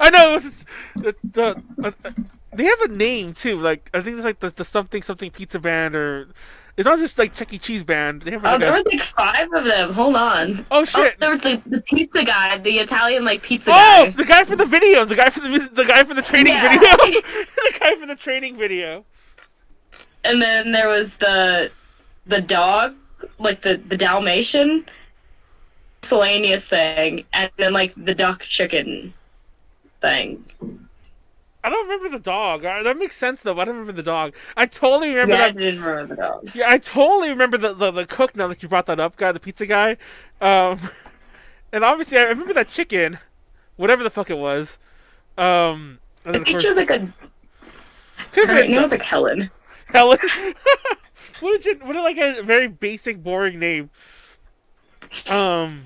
I know, it was the... the, the They have a name too, like I think it's like the, the something something pizza band, or it's not just like Chuck E. Cheese band. They have like, oh, there a... was like five of them. Hold on. Oh shit! Oh, there was like the pizza guy, the Italian like pizza oh, guy. Oh, the guy for the video, the guy for the the guy for the training yeah. video, the guy for the training video. And then there was the the dog, like the the Dalmatian, miscellaneous thing, and then like the duck chicken thing. I don't remember the dog. That makes sense, though. I don't remember the dog. I totally remember yeah, that. I didn't remember the dog. Yeah, I totally remember the, the, the cook, now that you brought that up, guy, the pizza guy. Um, and obviously, I remember that chicken, whatever the fuck it was. Um, I think she was like a... Her name was like Helen. Helen? What did you... What a, like, a very basic, boring name. Um,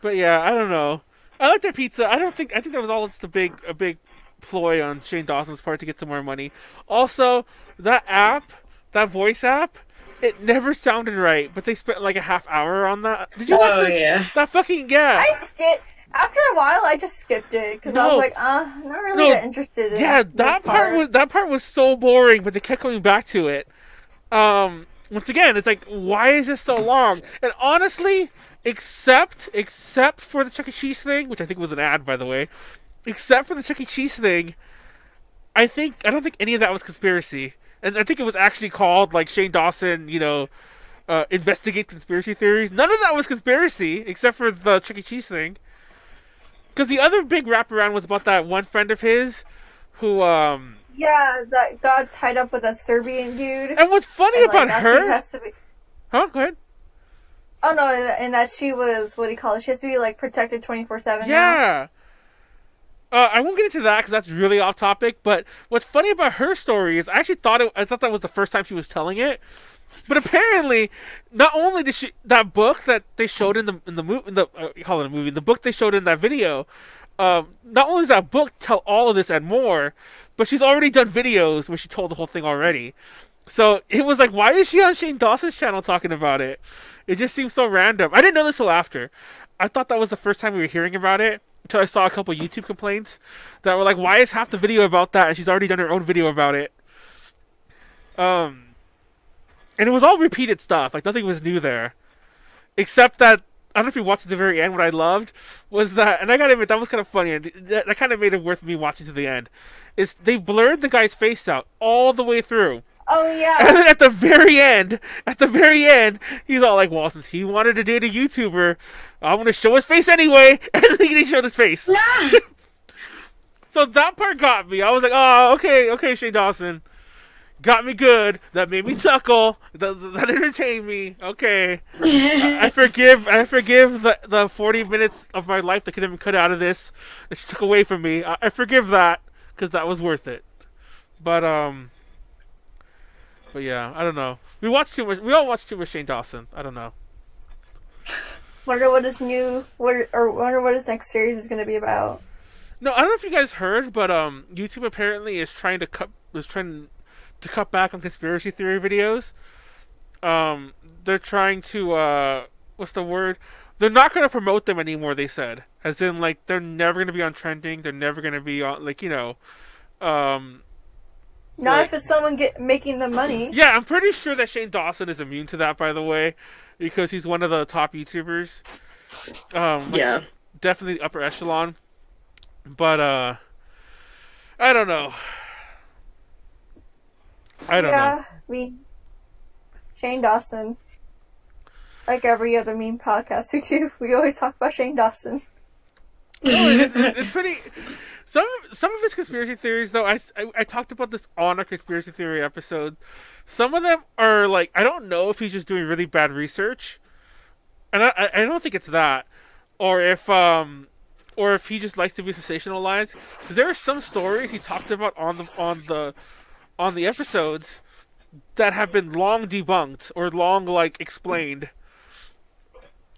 But yeah, I don't know. I like their pizza. I don't think... I think that was all just a big... A big ploy on Shane Dawson's part to get some more money. Also, that app, that voice app, it never sounded right, but they spent like a half hour on that. Did you watch oh, that? Yeah. That fucking yeah. I skipped. After a while, I just skipped it because no. I was like, uh, I'm not really no. that interested in Yeah, that part, part was that part was so boring, but they kept coming back to it. Um, once again, it's like, why is this so long? And honestly, except except for the Chuck E. Cheese thing, which I think was an ad, by the way. Except for the Chuck E. Cheese thing, I think I don't think any of that was conspiracy, and I think it was actually called like Shane Dawson, you know, uh, investigate conspiracy theories. None of that was conspiracy except for the Chuck E. Cheese thing, because the other big wraparound was about that one friend of his who um yeah that got tied up with a Serbian dude. And what's funny and, about like, her? Has to be... Huh? Go ahead. Oh no, and that she was what do you call it? She has to be like protected twenty four seven. Yeah. Now. Uh, I won't get into that because that's really off topic. But what's funny about her story is I actually thought it, I thought that was the first time she was telling it, but apparently, not only did she that book that they showed in the in the movie, the uh, call it a movie, the book they showed in that video. Um, not only does that book tell all of this and more, but she's already done videos where she told the whole thing already. So it was like, why is she on Shane Dawson's channel talking about it? It just seems so random. I didn't know this till after. I thought that was the first time we were hearing about it. Until I saw a couple YouTube complaints that were like, why is half the video about that? And she's already done her own video about it. Um, and it was all repeated stuff. Like, nothing was new there. Except that, I don't know if you watched at the very end, what I loved was that, and I gotta admit, that was kind of funny, and that, that kind of made it worth me watching to the end, is they blurred the guy's face out all the way through. Oh, yeah. And then at the very end, at the very end, he's all like, well, since he wanted to date a YouTuber, I'm going to show his face anyway. And then he showed his face. No. So that part got me. I was like, oh, okay, okay, Shane Dawson. Got me good. That made me chuckle. That, that entertained me. Okay. I, I forgive I forgive the, the forty minutes of my life that could have been cut out of this. That she took away from me. I, I forgive that because that was worth it. But, um... But yeah, I don't know. We watch too much. We all watch too much Shane Dawson. I don't know. Wonder what his new what or wonder what his next series is going to be about. No, I don't know if you guys heard, but um, YouTube apparently is trying to cut was trying to cut back on conspiracy theory videos. Um, they're trying to uh, what's the word? They're not going to promote them anymore. They said, as in like they're never going to be on trending. They're never going to be on like you know. Um, Not like, if it's someone get, making the money. Yeah, I'm pretty sure that Shane Dawson is immune to that, by the way, because he's one of the top YouTubers. Um, yeah. Like, definitely upper echelon. But, uh, I don't know. I don't yeah, know. Yeah, me. Shane Dawson. Like every other meme podcast we do, we always talk about Shane Dawson. Well, it's, it's pretty... Some some of his conspiracy theories, though, I, I, I talked about this on our conspiracy theory episode. Some of them are like, I don't know if he's just doing really bad research, and I I don't think it's that, or if um, or if he just likes to be sensationalized. Because there are some stories he talked about on the on the on the episodes that have been long debunked or long like explained.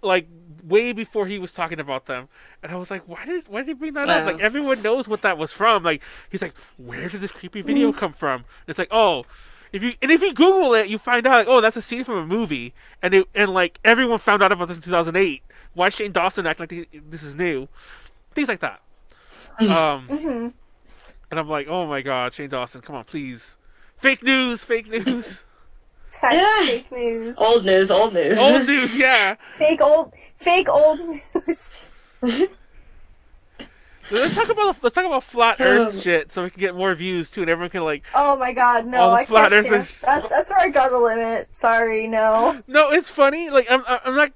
Like way before he was talking about them, and I was like, "Why did why did he bring that wow. up?" Like everyone knows what that was from. Like he's like, "Where did this creepy video mm. come from?" It's like, "Oh, if you and if you Google it, you find out. Like, oh, that's a scene from a movie." And it and like everyone found out about this in two thousand eight. Why Shane Dawson act like he, this is new? Things like that. um, mm-hmm. And I'm like, "Oh my God, Shane Dawson, come on, please! Fake news, fake news." Yeah. Fake news. Old news, old news. Old news, yeah. Fake old, fake old news. let's talk about let's talk about flat Earth shit, so we can get more views too, and everyone can like. Oh my God, no! I flat can't Earth. That's that's where I draw the limit. Sorry, no. No, it's funny. Like I'm, I'm like,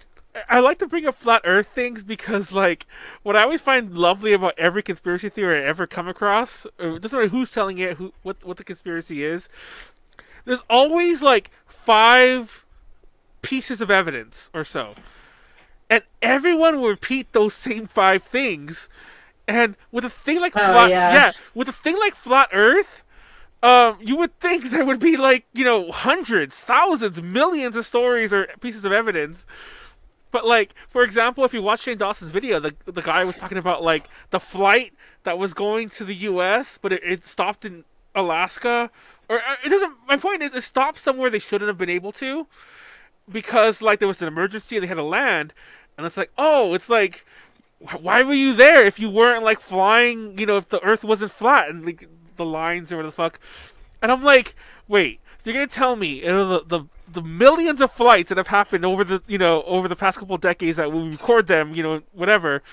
I like to bring up flat Earth things because like what I always find lovely about every conspiracy theory I ever come across, it doesn't matter who's telling it, who what what the conspiracy is. There's always like five pieces of evidence or so, and everyone will repeat those same five things. And with a thing like oh, flat, yeah. yeah, with a thing like flat Earth, um, you would think there would be like you know hundreds, thousands, millions of stories or pieces of evidence. But like for example, if you watch Shane Dawson's video, the the guy was talking about like the flight that was going to the U S, but it, it stopped in Alaska. Or it doesn't. My point is, it stopped somewhere they shouldn't have been able to, because like there was an emergency and they had to land, and it's like, oh, it's like, why were you there if you weren't like flying? You know, if the Earth wasn't flat and like the lines or whatever the fuck. And I'm like, wait, so you're gonna tell me you know, the the the millions of flights that have happened over the you know over the past couple of decades that we record them, you know, whatever,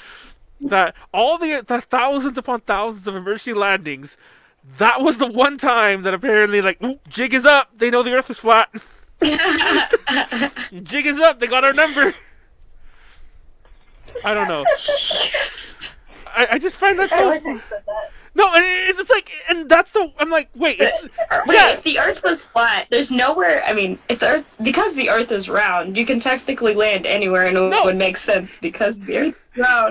that all the, the thousands upon thousands of emergency landings. That was the one time that apparently, like, oop, jig is up. They know the Earth is flat. Jig is up. They got our number. I don't know. I, I just find that so... I said that. No, and it's, it's like, and that's the... I'm like, wait. It, wait, yeah. If the Earth was flat, there's nowhere... I mean, if the Earth... Because the Earth is round, you can technically land anywhere and it no. would make sense because the Earth...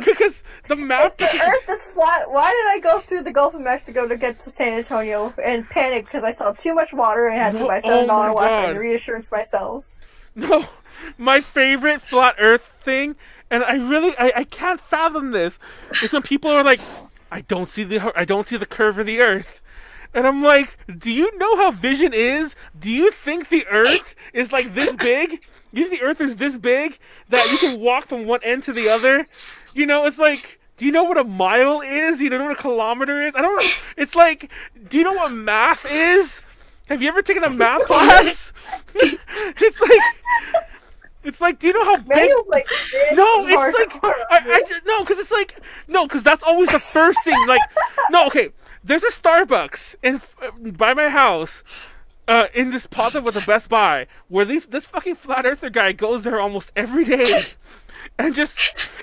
Because the map. If the Earth is flat, why did I go through the Gulf of Mexico to get to San Antonio and panic because I saw too much water and had to no, buy seven dollar oh water and reassurance myself? No, my favorite flat Earth thing, and I really I, I can't fathom this. Is when people are like, I don't see the I don't see the curve of the Earth, and I'm like, do you know how vision is? Do you think the Earth is like this big? You think the Earth is this big that you can walk from one end to the other? You know, it's like, do you know what a mile is? You don't know what a kilometer is? I don't know. It's like, do you know what math is? Have you ever taken a math class? It's like, it's like, do you know how big? Manuel's like, no, it's like, I, I just, no, because it's like, no, because that's always the first thing. Like, no, okay, there's a Starbucks in by my house. Uh, in this plaza with the Best Buy, where these this fucking flat earther guy goes there almost every day, and just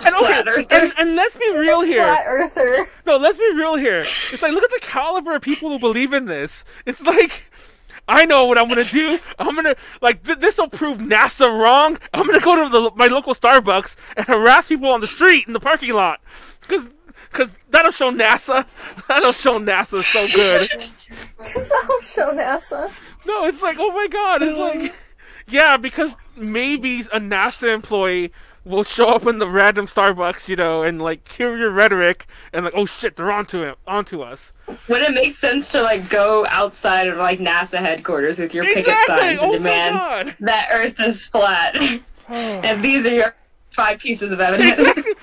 and okay, and, and let's be real here. Flat earther. No, let's be real here. It's like look at the caliber of people who believe in this. It's like I know what I'm gonna do. I'm gonna like th this will prove NASA wrong. I'm gonna go to the, my local Starbucks and harass people on the street in the parking lot, because. Cause that'll show NASA. That'll show NASA so good. Cause that'll show NASA. No, it's like, oh my god, it's like, yeah, because maybe a NASA employee will show up in the random Starbucks, you know, and like hear your rhetoric and like, oh shit, they're onto it, onto us. Would it make sense to like go outside of like NASA headquarters with your exactly. picket signs and oh demand that Earth is flat, and these are your five pieces of evidence? Exactly.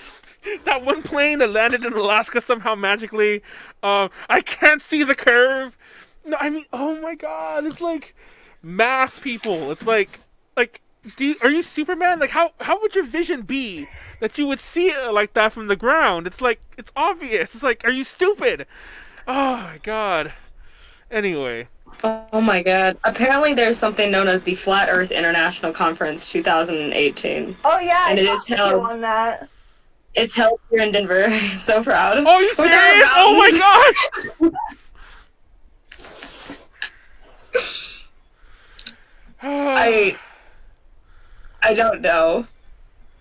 That one plane that landed in Alaska somehow magically. Uh, I can't see the curve. No, I mean, oh my god, it's like math, people. It's like, like. Do you, are you Superman? Like, how how would your vision be that you would see it like that from the ground? It's like, it's obvious. It's like, are you stupid? Oh, my God. Anyway. Oh, my God. Apparently there's something known as the Flat Earth International Conference two thousand eighteen. Oh, yeah. And I it is held on that. It's held here in Denver. So proud. Oh, you serious? Oh, my God. I... I don't know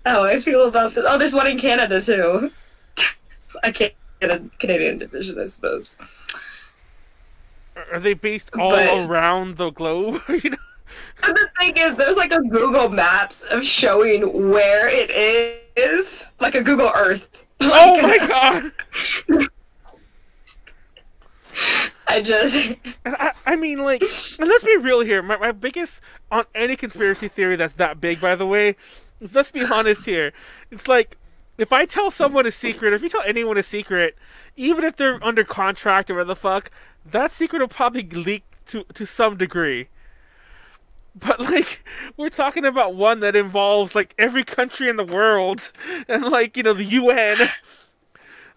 how I feel about this. Oh, there's one in Canada, too. I can't get a Canadian division, I suppose. Are they based all but, around the globe? You know? The thing is, there's like a Google Maps of showing where it is. Like a Google Earth. Like, oh my god! I just... And I, I mean, like, and let's be real here. My, my biggest... On any conspiracy theory that's that big, by the way, let's be honest here. It's like, if I tell someone a secret, or if you tell anyone a secret, even if they're under contract or whatever the fuck, that secret will probably leak to, to some degree. But, like, we're talking about one that involves, like, every country in the world, and, like, you know, the U N,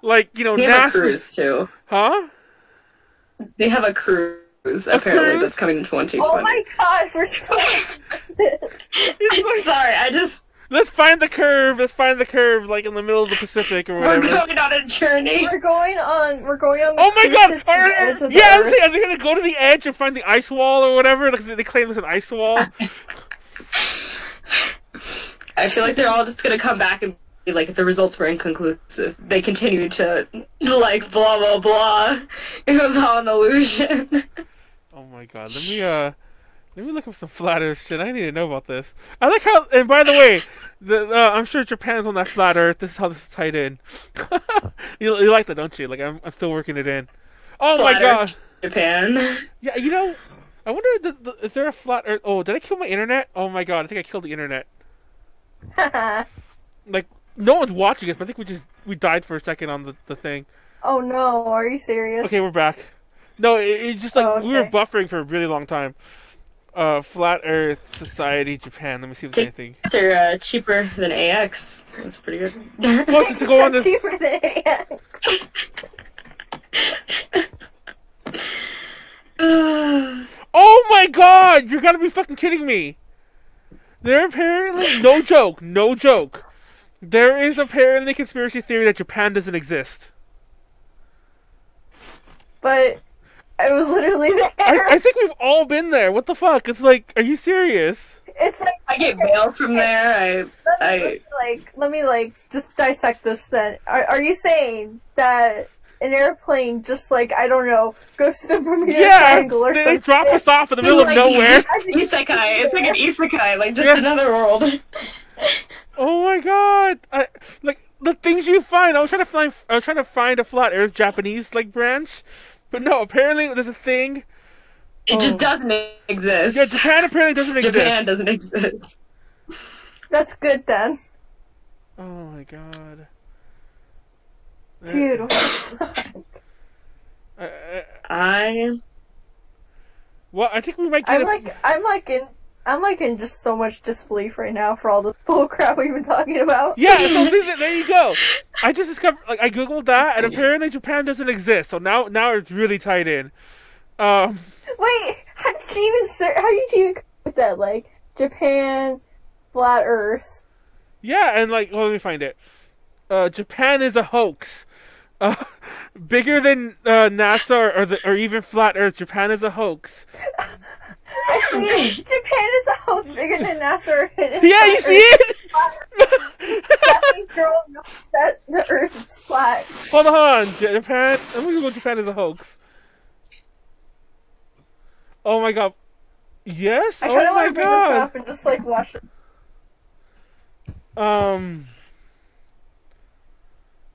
like, you know, NASA. They have a cruise, too. Huh? They have a cruise. Apparently, that's coming in twenty twenty. Oh my god, we're so. I'm sorry, I just. Let's find the curve. Let's find the curve, like in the middle of the Pacific or whatever. We're going on a journey. We're going on. We're going on. The oh my god! Are, are, yeah, the yeah are, they, are they gonna go to the edge and find the ice wall or whatever? Like, they claim it's an ice wall. I feel like they're all just gonna come back and be like, the results were inconclusive. They continued to like blah blah blah. It was all an illusion. Oh my god, let me, uh, let me look up some flat earth shit, I need to know about this. I like how, and by the way, the, uh, I'm sure Japan's on that flat earth, this is how this is tied in. you, you like that, don't you? Like, I'm, I'm still working it in. Oh flat my god! Japan. Yeah, you know, I wonder, if the, the, is there a flat earth, oh, did I kill my internet? Oh my god, I think I killed the internet. Like, no one's watching us, but I think we just, we died for a second on the, the thing. Oh no, are you serious? Okay, we're back. No, it's it just like, oh, okay. We were buffering for a really long time. Uh, Flat Earth Society, Japan. Let me see if there's anything. Tickets are uh, cheaper than A X. That's pretty good. Well, to go on this... cheaper than A X. Oh my god! You're gotta be fucking kidding me! There apparently... No joke, no joke. There is apparently a conspiracy theory that Japan doesn't exist. But... I was literally there. I, I think we've all been there. What the fuck? It's like, are you serious? It's like I get mail from there. I, I let me, like let me like just dissect this. Then are are you saying that an airplane just like I don't know goes to the Bermuda yeah, Triangle or they something? They drop us off in the middle like, of nowhere. Isekai. It's like an isekai, like just yeah. another world. Oh my god! I, like the things you find. I was trying to find. I was trying to find a flat Earth Japanese like branch. But no, apparently there's a thing. It oh. just doesn't exist. Yeah, Japan apparently doesn't exist. Japan doesn't exist. That's good then. Oh my god. Dude. I, I. Well, I think we might. Get I'm like. A... I'm like in. I'm like in just so much disbelief right now for all the bull crap we've been talking about. Yeah, so there you go. I just discovered, like, I googled that, and apparently Japan doesn't exist. So now, now it's really tied in. Um, Wait, how did you even search? How did you even come up with that? Like Japan, flat Earth. Yeah, and like, well, let me find it. Uh, Japan is a hoax. Uh, bigger than uh, NASA or or, the, or even flat Earth. Japan is a hoax. I see it. Japan is a hoax bigger than NASA. Yeah, you see it? Japanese girl knows that the Earth is flat. Hold on, hold on. Japan. I'm gonna go Japan is a hoax. Oh my god. Yes? I kind of oh want to bring God. this up and just, like, watch it. Um...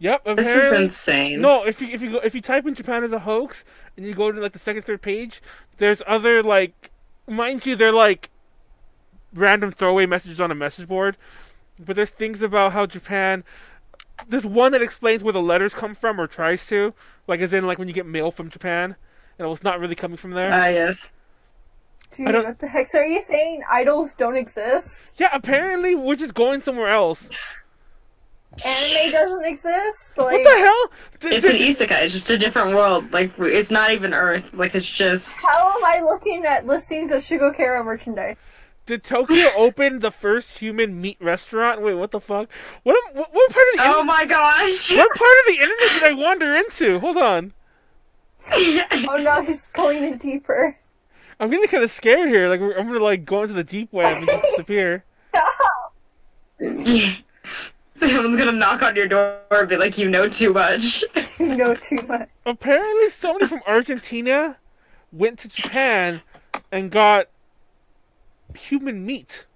Yep. This is insane. No, if you if you go, if you type in Japan as a hoax and you go to like the second third page, there's other like, mind you, they're like random throwaway messages on a message board, but there's things about how Japan. There's one that explains where the letters come from or tries to, like as in like when you get mail from Japan, and it was not really coming from there. Ah uh, yes. Dude, what the heck? So are you saying idols don't exist? Yeah, apparently we're just going somewhere else. Anime doesn't exist? Like, what the hell? D it's an isekai. It's just a different world. Like, it's not even Earth. Like, it's just... How am I looking at listings of Shigokero merchandise? Did Tokyo open the first human meat restaurant? Wait, what the fuck? What, what, what part of the... Oh my gosh! What part of the internet did I wander into? Hold on. Oh no, he's going in deeper. I'm getting kind of scared here. Like, I'm gonna, like, go into the deep web and just disappear. No! Someone's gonna knock on your door and be like, you know too much. You know too much. Apparently somebody from Argentina went to Japan and got human meat.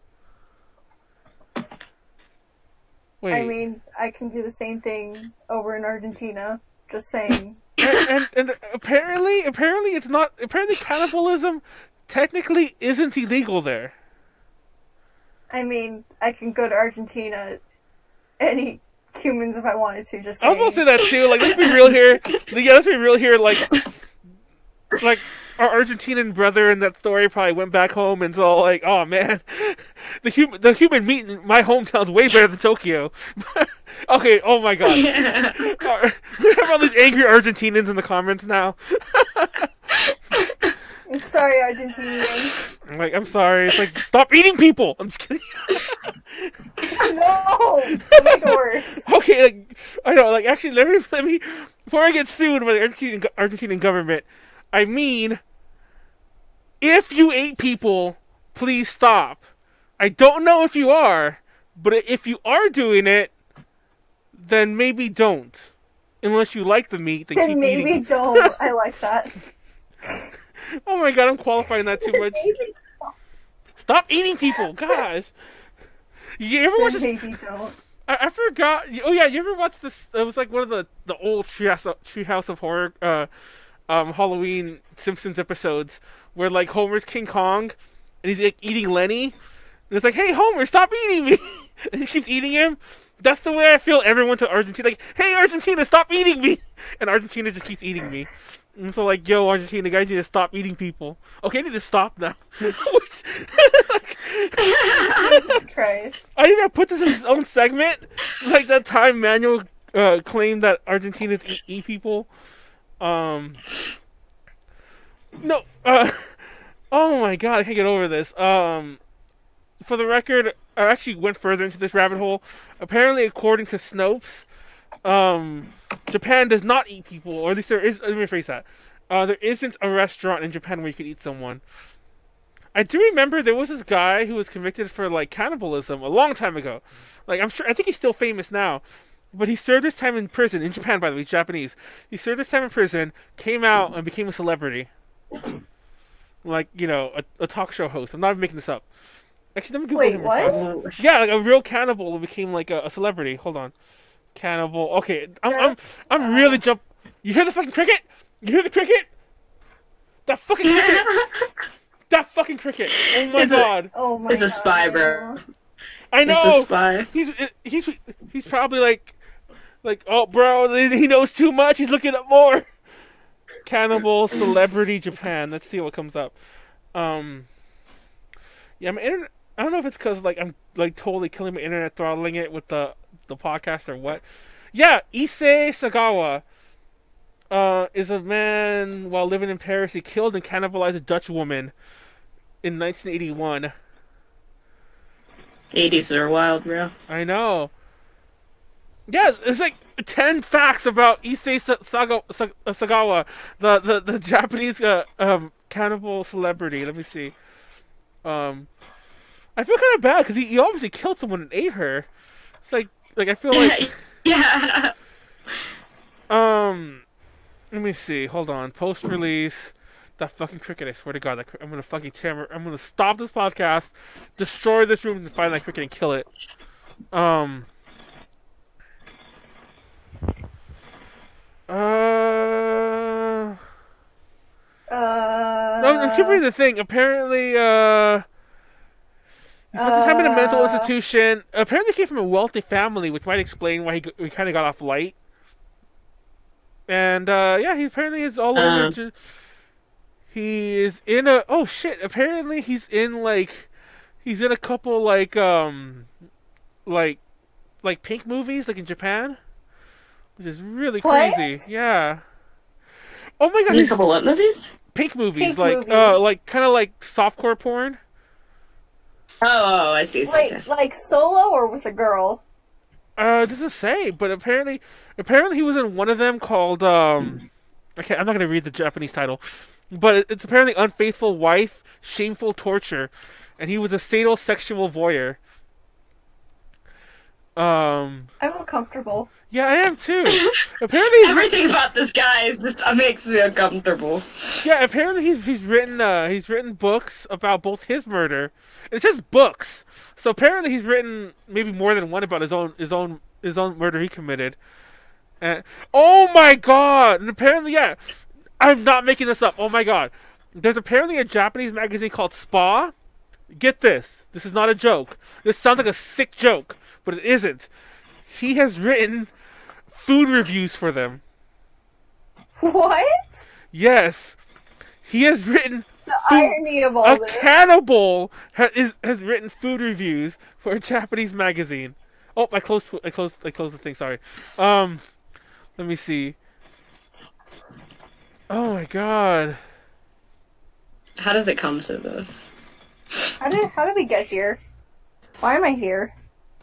Wait. I mean, I can do the same thing over in Argentina. Just saying. And, and, and apparently, apparently it's not, apparently cannibalism technically isn't illegal there. I mean, I can go to Argentina and eat humans if I wanted to, just saying. I was gonna say that too, like, let's be real here, yeah, let's be real here, like, like, our Argentinian brother in that story probably went back home and saw, like, oh man, the human, the human meat in my hometown's way better than Tokyo. Okay, oh my god. Yeah. Right. We have all these angry Argentinians in the comments now. I'm sorry, Argentinians. I'm like, I'm sorry. It's like, stop eating people! I'm just kidding. No! Make it worse. Okay, like, I know, like, actually, let me, let me, before I get sued by the Argentinian, Argentinian government, I mean, if you ate people, please stop. I don't know if you are, but if you are doing it, then maybe don't. Unless you like the meat, then, then keep maybe eating. Don't. I like that. Oh my god, I'm qualifying that too much. Stop eating people, gosh. You ever watch this? I, I forgot. Oh yeah, you ever watched this? It was like one of the the old Treehouse Treehouse of Horror, uh, um, Halloween Simpsons episodes where like Homer's King Kong, and he's like eating Lenny, and it's like, hey Homer, stop eating me, and he keeps eating him. That's the way I feel. Everyone to Argentina, like, hey Argentina, stop eating me, and Argentina just keeps eating me. And so, like, yo, Argentina, guys, you need to stop eating people. Okay, I need to stop now. Like, Jesus Christ. I need to put this in its own segment. Like, that time Manuel uh, claimed that Argentina's eat, eat people. Um. No. Uh, oh, my God. I can't get over this. Um, for the record, I actually went further into this rabbit hole. Apparently, according to Snopes, Um, Japan does not eat people, or at least there is. Let me rephrase that. Uh, there isn't a restaurant in Japan where you could eat someone. I do remember there was this guy who was convicted for like cannibalism a long time ago. Like I'm sure, I think he's still famous now, but he served his time in prison in Japan. By the way, he's Japanese. He served his time in prison, came out, and became a celebrity. Like you know, a, a talk show host. I'm not even making this up. Actually, let me Google him. Wait, what? Yeah, like a real cannibal who became like a, a celebrity. Hold on. Cannibal. Okay, I'm, I'm, I'm really jump. You hear the fucking cricket? You hear the cricket? That fucking cricket. That fucking cricket. Oh my it's god. A, oh my. It's god. a spy, bro. I know. It's a spy. He's he's he's probably like, like oh bro, he knows too much. He's looking up more. Cannibal celebrity Japan. Let's see what comes up. Um. Yeah, my internet. I don't know if it's because like I'm like totally killing my internet, throttling it with the. the podcast or what. Yeah, Issei Sagawa uh, is a man while living in Paris. He killed and cannibalized a Dutch woman in nineteen eighty-one. eighties are wild, bro. I know. Yeah, it's like ten facts about Issei Sagawa, the, the, the Japanese uh, um, cannibal celebrity. Let me see. Um, I feel kind of bad because he, he obviously killed someone and ate her. It's like Like, I feel like... Yeah! Um... Let me see. Hold on. Post-release. That fucking cricket, I swear to God, that I'm gonna fucking tear, I'm gonna stop this podcast, destroy this room, and find that cricket and kill it. Um. Uh. Uh. No, I'm keeping the thing. Apparently, uh. This uh, happened in a mental institution. Apparently, he came from a wealthy family, which might explain why he, he kind of got off light. And, uh, yeah, he apparently is all uh. over. He is in a... Oh, shit. Apparently, he's in, like... He's in a couple, like, um... Like... Like, pink movies, like, in Japan. Which is really what? crazy. Yeah. Oh, my God. He's... Couple what movies? Pink movies. Pink like, movies. Uh, like, kind of like softcore porn. Oh, oh, I see. Wait, so. Like, solo or with a girl? Uh, it doesn't say, but apparently... Apparently, he was in one of them called, um... Okay, I'm not gonna read the Japanese title. But it's apparently Unfaithful Wife, Shameful Torture, and he was a fatal sexual voyeur. Um, I'm uncomfortable. Yeah, I am too. Apparently, everything written... about this guy is just uh, makes me uncomfortable. Yeah, apparently he's he's written uh, he's written books about both his murder. It says books, so apparently he's written maybe more than one about his own his own his own murder he committed. And oh my God! And apparently, yeah. I'm not making this up. Oh my God. There's apparently a Japanese magazine called Spa. Get this. This is not a joke. This sounds like a sick joke, but it isn't. He has written food reviews for them. What? Yes. He has written... The irony of all a this. A cannibal ha is, has written food reviews for a Japanese magazine. Oh, I closed, I closed, I closed the thing. Sorry. Um, let me see. Oh my God! How does it come to this? How did how did we get here? Why am I here?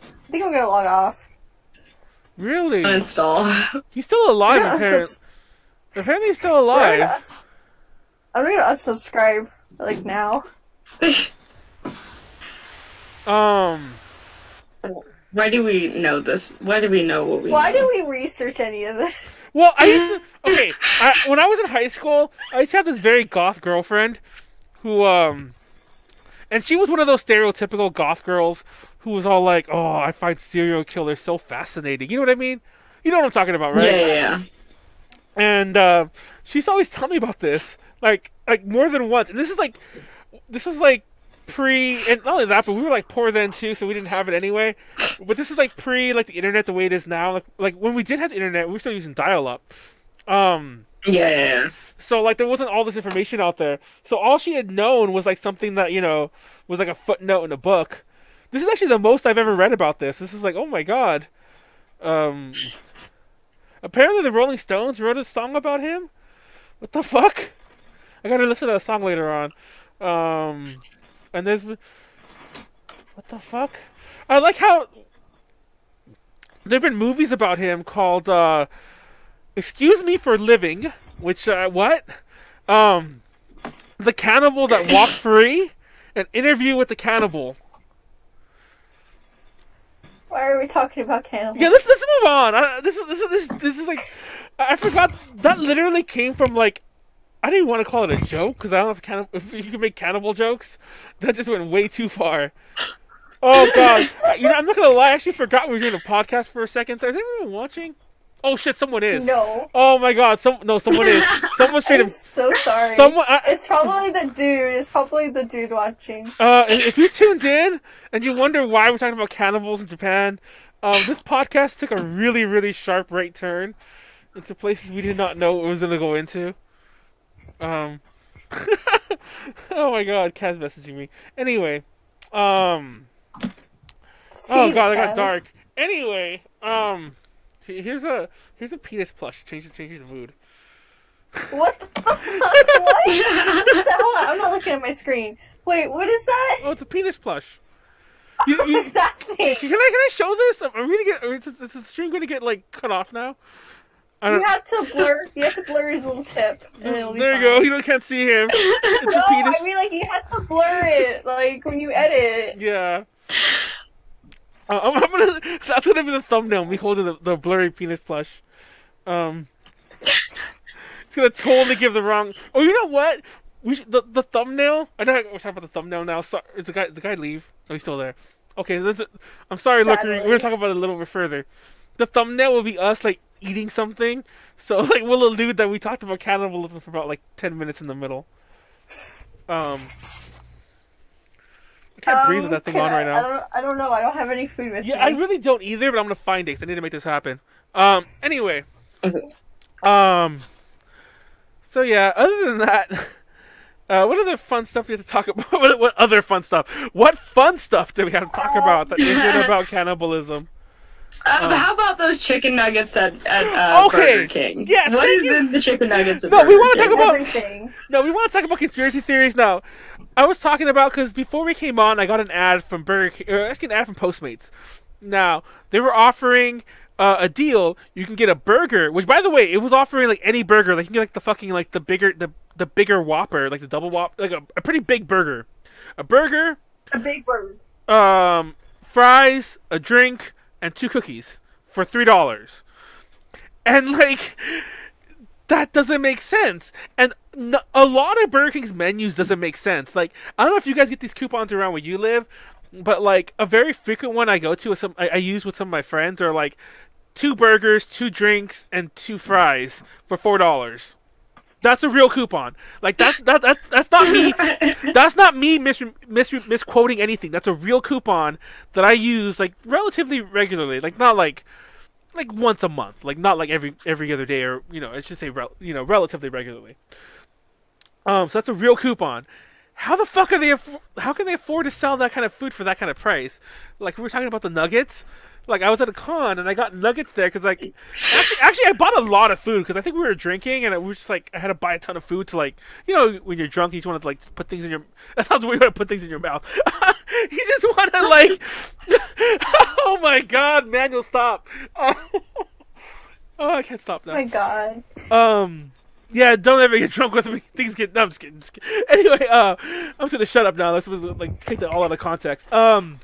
I think I'm gonna log off. Really? Uninstall. He's still alive, I'm apparently. Apparently, he's still alive. I'm gonna unsubscribe like now. um. Why do we know this? Why do we know what we? Why know? do we research any of this? Well, I used to, okay, I, when I was in high school, I used to have this very goth girlfriend who, um, and she was one of those stereotypical goth girls who was all like, oh, I find serial killers so fascinating. You know what I mean? You know what I'm talking about, right? Yeah, yeah, yeah. And, uh, she used to always tell me about this, like, like more than once. And this is like, this was like pre, and not only that, but we were like poor then too, so we didn't have it anyway. But this is like pre, like the internet the way it is now. Like, like when we did have the internet, we were still using dial-up. Um, yeah. So like there wasn't all this information out there. So all she had known was like something that, you know, was like a footnote in a book. This is actually the most I've ever read about this. This is like, oh my God. Um, apparently the Rolling Stones wrote a song about him. What the fuck? I gotta listen to that song later on. Um, and there's... What the fuck? I like how there have been movies about him called uh, Excuse Me for Living, which, uh, what? Um, The Cannibal That Walked Free, an Interview with the Cannibal. Why are we talking about cannibals? Yeah, let's, let's move on. I, this, is, this, is, this, this is like, I forgot, that literally came from like, I didn't want to call it a joke, because I don't know if, cannibal, if you can make cannibal jokes. That just went way too far. Oh, God. You know, I'm not going to lie. I actually forgot we were doing a podcast for a second. Is anyone watching? Oh, shit. Someone is. No. Oh, my God. Some, no, someone is. Someone straight up. I'm so sorry. Someone, I... It's probably the dude. It's probably the dude watching. Uh, if you tuned in and you wonder why we're talking about cannibals in Japan, um, this podcast took a really, really sharp right turn into places we did not know it was going to go into. Um. Oh, my God. Kaz messaging me. Anyway. Um. Oh God, it got dark. Anyway, um, here's a here's a penis plush. Change change the mood. What? The fuck? What? Hold on, I'm not looking at my screen. Wait, what is that? Oh, it's a penis plush. You, you, you, that thing. Can I can I show this? Are we gonna get? Is the stream gonna get like cut off now? I don't... You have to blur. You have to blur his little tip. And it'll be there you fine. go. You don't can't see him. It's no, a penis... I mean like you have to blur it, like when you edit. Yeah. Uh, I'm, I'm gonna. That's gonna be the thumbnail. Me holding the, the blurry penis plush. Um, it's gonna totally give the wrong. Oh, you know what? we should, the the thumbnail. I know we're talking about the thumbnail now. So, is the guy the guy leave? Oh, he's still there. Okay, a, I'm sorry, yeah, Lucky. We're gonna talk about it a little bit further. The thumbnail will be us like eating something. So like we'll allude that we talked about cannibalism for about like ten minutes in the middle. Um, I can't um, breathe with that thing on I, right now. I don't, I don't know. I don't have any food with yeah, me. Yeah, I really don't either. But I'm gonna find it because I need to make this happen. Um. Anyway. um. So yeah. Other than that, uh, what other fun stuff do we have to talk about? what, what other fun stuff? What fun stuff do we have to talk um, about that isn't about cannibalism? Uh, um, how about those chicken nuggets at, at uh, okay. Burger King? Yeah, what is you... in the chicken nuggets at no, Burger we wanna King? Talk about... Everything. No, we want to talk about conspiracy theories now. I was talking about, because before we came on, I got an ad from Burger King, or actually an ad from Postmates. Now, they were offering uh, a deal. You can get a burger, which, by the way, it was offering, like, any burger. Like, you can get, like, the fucking, like, the bigger, the, the bigger Whopper, like, the double Whopper, like, a, a pretty big burger. A burger. A big burger. Um, fries, a drink, and two cookies for three dollars. And, like, that doesn't make sense. And no, a lot of Burger King's menus doesn't make sense. Like, I don't know if you guys get these coupons around where you live, but, like, a very frequent one I go to, with some I, I use with some of my friends, are, like, two burgers, two drinks, and two fries for four dollars. That's a real coupon. Like, that's, that, that, that's not me, that's not me mis, mis, misquoting anything. That's a real coupon that I use, like, relatively regularly. Like, not like, like once a month. Like, not like every every other day, or, you know, I should say, rel, you know, relatively regularly. Um, so that's a real coupon. How the fuck are they, aff how can they afford to sell that kind of food for that kind of price? Like, we were talking about the nuggets. Like, I was at a con, and I got nuggets there, because, like, actually, actually, I bought a lot of food, because I think we were drinking, and I, we were just, like, I had to buy a ton of food to, like, you know, when you're drunk, you just want to, like, put things in your, that sounds weird, to put things in your mouth. You just want to, like, oh, my God, man, you'll stop. Oh, I can't stop now. Oh, my God. Um, yeah, don't ever get drunk with me. Things get, no, I'm just kidding, just kidding. Anyway, uh, I'm just gonna shut up now. Let's, like, take that all out of context. Um...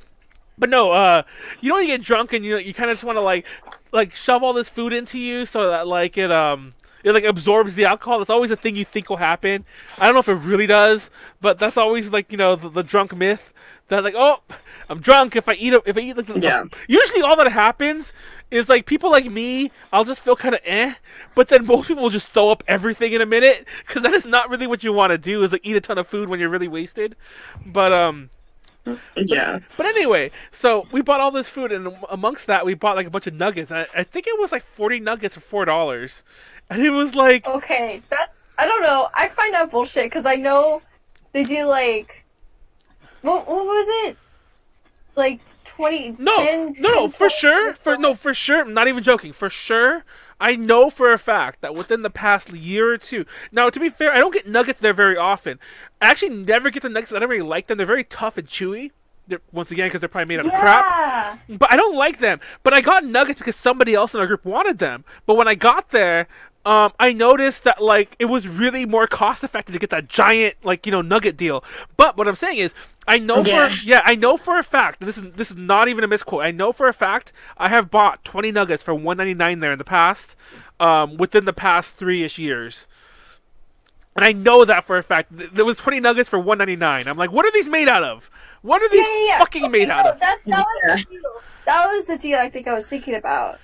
But no, uh, you don't want to get drunk, and you you kind of just want to like, like shove all this food into you so that like it um it like absorbs the alcohol. That's always a thing you think will happen. I don't know if it really does, but that's always like you know the, the drunk myth that like oh I'm drunk if I eat a, if I eat like yeah. Usually all that happens is like people like me I'll just feel kind of eh, but then most people will just throw up everything in a minute because that is not really what you want to do is like eat a ton of food when you're really wasted, but um. Yeah. But, but anyway, so we bought all this food, and amongst that, we bought like a bunch of nuggets. I, I think it was like forty nuggets for four dollars, and it was like okay, that's I don't know. I find that bullshit because I know they do like what what was it like twenty? No, ten, no, ten for sure. For no, for sure. I'm not even joking. For sure. I know for a fact that within the past year or two... Now, to be fair, I don't get nuggets there very often. I actually never get the nuggets. I don't really like them. They're very tough and chewy. They're, once again, because they're probably made out yeah. of crap. But I don't like them. But I got nuggets because somebody else in our group wanted them. But when I got there, um, I noticed that like it was really more cost-effective to get that giant like you know nugget deal. But what I'm saying is... I know yeah. for yeah, I know for a fact. This is this is not even a misquote. I know for a fact I have bought twenty nuggets for one ninety-nine there in the past, um, within the past three-ish years, and I know that for a fact. There was twenty nuggets for one ninety-nine. I'm like, what are these made out of? What are these yeah, yeah, yeah. fucking okay, made no, out of? That, that yeah. was the deal. That was the deal. I think I was thinking about.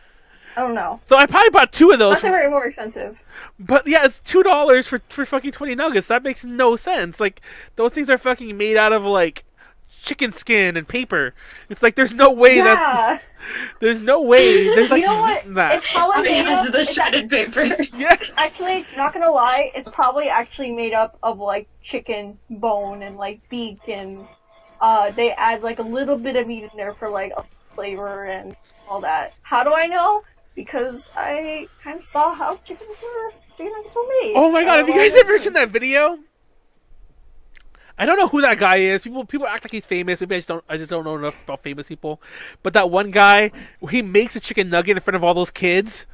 I don't know. So I probably bought two of those. That's for, very more expensive. But yeah, it's two dollars for for fucking twenty nuggets. That makes no sense. Like those things are fucking made out of like chicken skin and paper. It's like there's no way yeah. that there's no way there's like you know what? That. It's probably made up, the shredded paper. Yeah. Actually, not gonna lie, it's probably actually made up of like chicken bone and like beak, and uh, they add like a little bit of meat in there for like flavor and all that. How do I know? Because I kind of saw how chicken were chicken nuggets were made. Oh my god! Have you guys ever seen that video? I don't know who that guy is. People people act like he's famous. Maybe I just don't. I just don't know enough about famous people. But that one guy, he makes a chicken nugget in front of all those kids,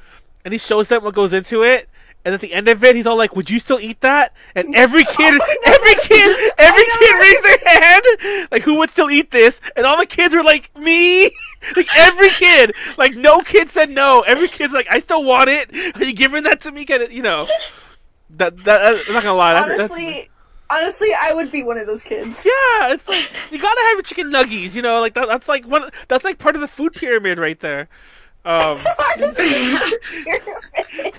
and he shows them what goes into it. And at the end of it, he's all like, "Would you still eat that?" And every kid, oh, no. every kid, every kid raised their hand, like, "Who would still eat this?" And all the kids were like, "Me!" Like every kid, like no kid said no. Every kid's like, "I still want it. Are you giving that to me?" Get it? You know, that that I'm not gonna lie. Honestly, that, that's... Honestly, I would be one of those kids. Yeah, it's like you gotta have your chicken nuggies, you know, like that, that's like one that's like part of the food pyramid right there. Um part of the food pyramid.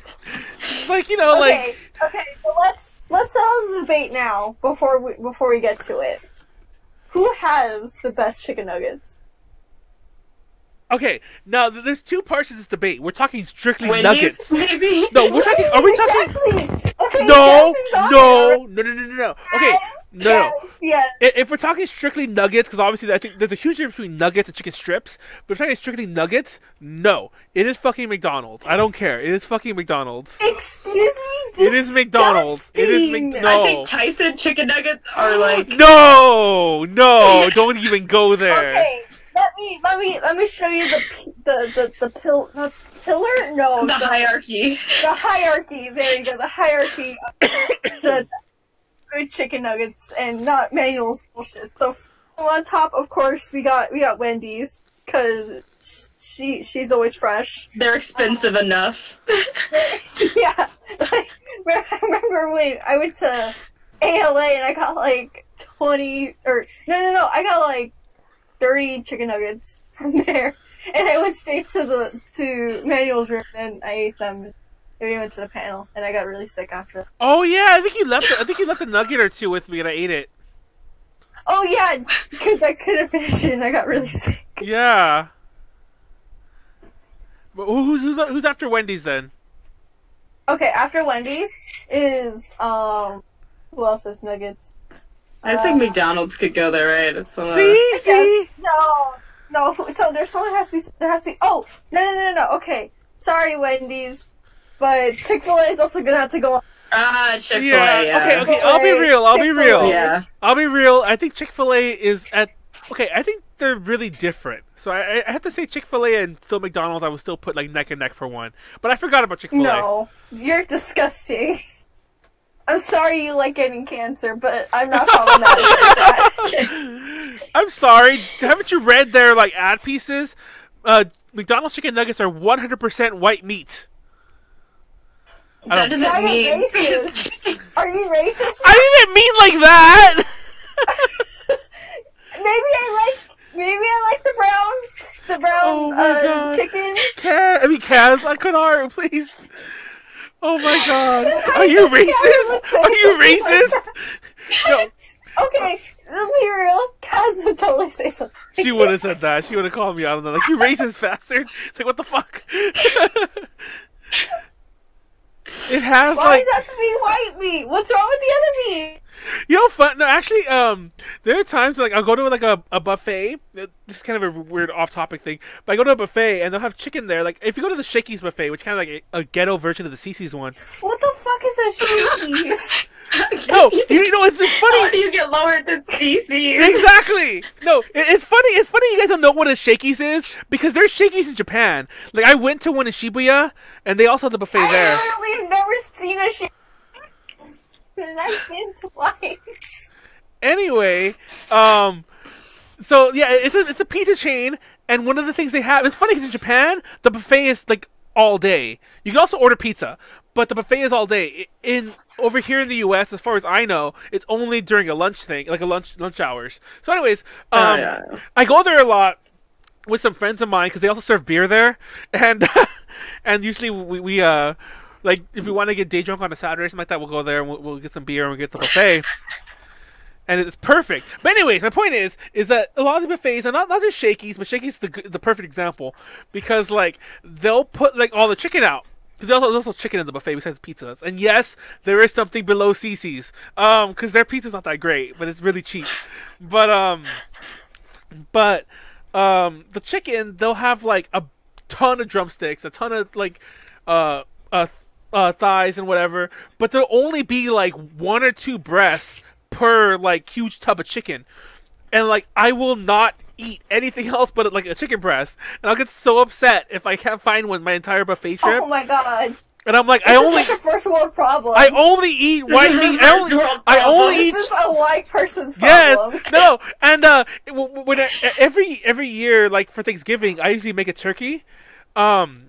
Like, you know, okay, like Okay, so let's let's settle the debate now before we before we get to it. Who has the best chicken nuggets? Okay, now there's two parts to this debate. We're talking strictly Wendy's, nuggets. Maybe? No, we're talking. Are we talking? Exactly. Okay, no, no, no, no, no, no, no. Okay, no, yes, no. Yes. If we're talking strictly nuggets, because obviously I think there's a huge difference between nuggets and chicken strips. But if we're talking strictly nuggets, no, it is fucking McDonald's. I don't care. It is fucking McDonald's. Excuse me. It is McDonald's. It is McDonald's. I think Tyson chicken nuggets are like. No, no, don't even go there. Okay. Let me let me let me show you the the the, the pill the pillar no the, the hierarchy the hierarchy there you go the hierarchy of the good chicken nuggets and not Manuel's bullshit. So on top, of course, we got we got Wendy's because she she's always fresh. They're expensive um, enough. Yeah, like, I remember when I went to A L A and I got like twenty or no no no I got like. thirty chicken nuggets from there, and I went straight to the to Manuel's room and I ate them. And we went to the panel, and I got really sick after. Oh yeah, I think you left. I think you left a nugget or two with me, and I ate it. Oh yeah, because I couldn't finish it, and I got really sick. Yeah. But who's who's who's after Wendy's then? Okay, after Wendy's is um, who else has nuggets? I think um, McDonald's could go there, right? It's some, uh... See, see, no, no. So there's someone has to be. There has to be. Oh, no, no, no, no. Okay, sorry, Wendy's, but Chick-fil-A is also gonna have to go. Ah, uh, Chick-fil-A. Yeah. Yeah. Okay, okay. I'll be real. I'll be real. Yeah. I'll be real. I think Chick-fil-A is at. Okay, I think they're really different. So I, I have to say Chick-fil-A and still McDonald's. I would still put like neck and neck for one. But I forgot about Chick-fil-A. No, you're disgusting. I'm sorry you like getting cancer, but I'm not following that. I'm sorry. Haven't you read their like ad pieces? Uh, McDonald's chicken nuggets are one hundred percent white meat. That doesn't Why mean. Are you racist? Are you racist? I didn't mean like that. Maybe I like. Maybe I like the brown, the brown oh uh, chicken. Kaz, I mean, Kaz, I could hard, please. Oh my god. Are you racist? Are you racist? No. Okay, let's be real. Kaz would totally say something. She would have said that. She would have called me out on that. Like, you racist bastard. It's like, what the fuck? It has Why like. Why does it have to be white meat? What's wrong with the other meat? You know, fun. No, actually, um, there are times like I'll go to like a, a buffet. This is kind of a weird off-topic thing, but I go to a buffet and they'll have chicken there. Like if you go to the Shakey's buffet, which kind of like a, a ghetto version of the C C's one. What the fuck is a Shakey's? No, you know it's been funny. How do you get lower than C C's? Exactly. No, it, it's funny. It's funny you guys don't know what a Shakey's is because there's Shakey's in Japan. Like I went to one in Shibuya, and they also have the buffet I there. I literally have never seen a Shakey's. And I've been twice. Anyway, um, so yeah, it's a it's a pizza chain, and one of the things they have, it's funny because in Japan the buffet is like all day. You can also order pizza, but the buffet is all day. In over here in the U S, as far as I know, it's only during a lunch thing, like a lunch lunch hours. So, anyways, um, oh, yeah, yeah. I go there a lot with some friends of mine because they also serve beer there, and and usually we we uh. Like, if we want to get day drunk on a Saturday or something like that, we'll go there and we'll, we'll get some beer and we'll get the buffet. And it's perfect. But anyways, my point is, is that a lot of the buffets, and not, not just Shakey's, but Shakey's is the, the perfect example. Because, like, they'll put, like, all the chicken out. Because there's, there's also chicken in the buffet besides the pizzas. And yes, there is something below C C's. Um, because their pizza's not that great, but it's really cheap. But, um, but, um, the chicken, they'll have, like, a ton of drumsticks, a ton of, like, uh, uh, Uh, thighs and whatever, but there'll only be like one or two breasts per like huge tub of chicken, and like I will not eat anything else but like a chicken breast, and I'll get so upset if I can't find one my entire buffet trip. Oh my god! And I'm like, this I only is such a first world problem. I only eat white meat. I only, I only this eat. This is a white person's problem. Yes, no, and uh, when I, every every year, like for Thanksgiving, I usually make a turkey, um.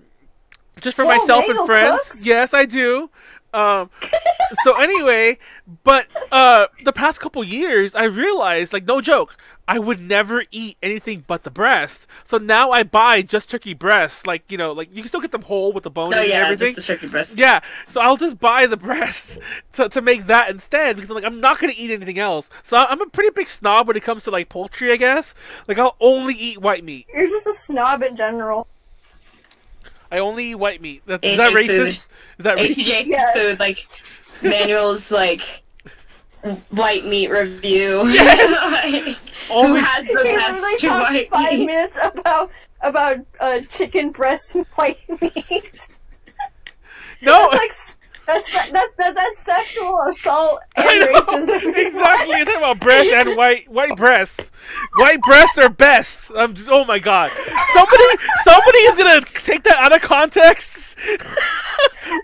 Just for oh, myself and friends. Cooks? Yes, I do. Um, so anyway, but uh, the past couple years, I realized, like, no joke, I would never eat anything but the breast. So now I buy just turkey breasts. Like, you know, like you can still get them whole with the bone oh, and yeah, everything. Just the turkey breast. Yeah. So I'll just buy the breasts to, to make that instead, because I'm like, I'm not going to eat anything else. So I'm a pretty big snob when it comes to like poultry, I guess. Like, I'll only eat white meat. You're just a snob in general. I only eat white meat. That, is that racist? Food. Is that racist? A to J yeah. food, like, manuals, like, white meat review. Yes! Who has the best really white five meat? Minutes about, about uh, chicken breast and white meat. No! That's, like, that's, that's, that's, that's sexual assault and I know. Racism. Exactly, you're talking about breast and white, white breasts. White breasts are best. I'm just, oh my god. Somebody, somebody is gonna take that out of context.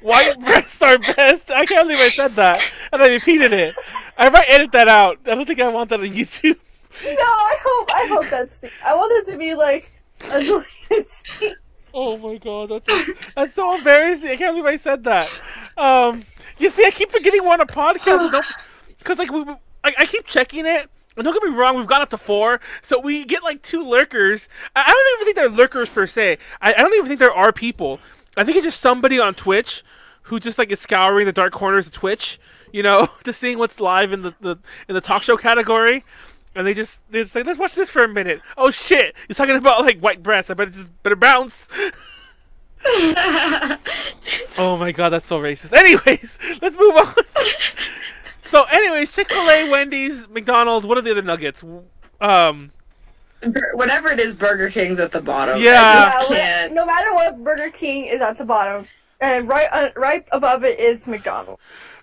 White breasts are best. I can't believe I said that. And I repeated it. I might edit that out. I don't think I want that on YouTube. No, I hope, I hope that's, I want it to be like a deleted scene. Oh my god, that's, that's so embarrassing. I can't believe I said that. Um, you see, I keep forgetting we're on a podcast. Because, like, we, I, I keep checking it. And don't get me wrong, we've got up to four, so we get like two lurkers. I, I don't even think they're lurkers per se. I, I don't even think there are people. I think it's just somebody on Twitch who just like is scouring the dark corners of Twitch, you know, just seeing what's live in the, the in the talk show category, and they just they're just like, let's watch this for a minute. Oh shit, he's talking about like white breasts. I better just better bounce. Oh my god, that's so racist. Anyways, let's move on. So, anyways, Chick-fil-A, Wendy's, McDonald's, what are the other nuggets? Um, Whatever it is, Burger King's at the bottom. Yeah. I yeah no matter what, Burger King is at the bottom. And right uh, right above it is McDonald's.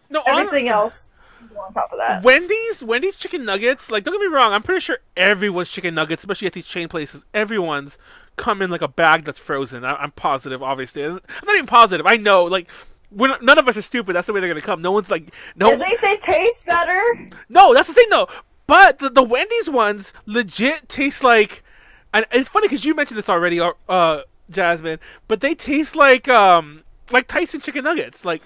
No, Everything on, else is on top of that. Wendy's, Wendy's chicken nuggets, like, don't get me wrong, I'm pretty sure everyone's chicken nuggets, especially at these chain places, everyone's come in like a bag that's frozen. I, I'm positive, obviously. I'm not even positive. I know, like... We're not, none of us are stupid. That's the way they're gonna come. No one's like no. Did they say taste better? No, that's the thing though. But the, the Wendy's ones legit taste like, and it's funny because you mentioned this already, uh, Jasmine. But they taste like um like Tyson chicken nuggets. Like,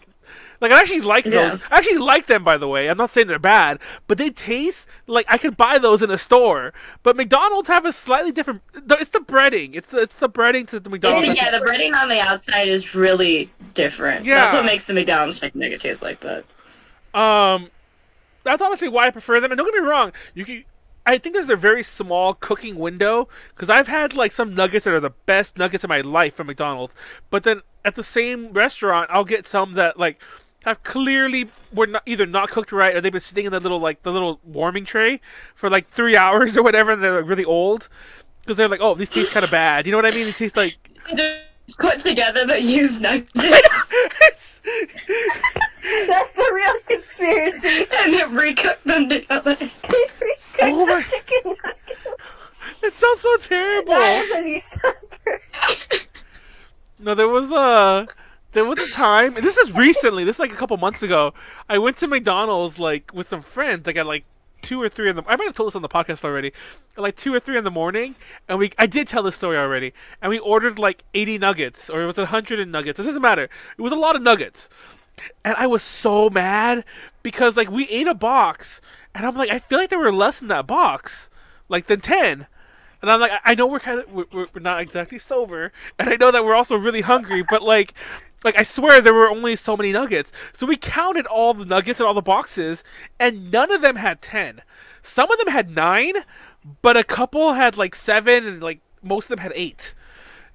like I actually like yeah. those. I actually like them, by the way. I'm not saying they're bad, but they taste like I could buy those in a store. But McDonald's have a slightly different. It's the breading. It's the, it's the breading to the McDonald's. Yeah, the breading on the outside is really different. Yeah. That's what makes the McDonald's chicken nugget taste like that. Um, that's honestly why I prefer them. And don't get me wrong, you can. I think there's a very small cooking window because I've had like some nuggets that are the best nuggets in my life from McDonald's, but then at the same restaurant, I'll get some that like have clearly were not, either not cooked right or they've been sitting in the little like the little warming tray for like three hours or whatever, and they're like, really old because they're like, oh, these taste kind of bad. You know what I mean? They taste like it's put together but used nuggets. It's... That's the real conspiracy. And then recook them together. They recook oh the my... chicken nuggets. It sounds so terrible. No, there was a there was a time. And this is recently. This is like a couple months ago. I went to McDonald's like with some friends. I got like two or three in the. I might have told this on the podcast already. Like two or three in the morning, and we. I did tell this story already. And we ordered like eighty nuggets, or it was a hundred nuggets. It doesn't matter. It was a lot of nuggets, and I was so mad because like we ate a box, and I'm like, I feel like there were less in that box, like than ten. And I'm like, I know we're kind of we're, we're not exactly sober, and I know that we're also really hungry, but like, like I swear there were only so many nuggets. So we counted all the nuggets and all the boxes, and none of them had ten. Some of them had nine, but a couple had like seven, and like most of them had eight.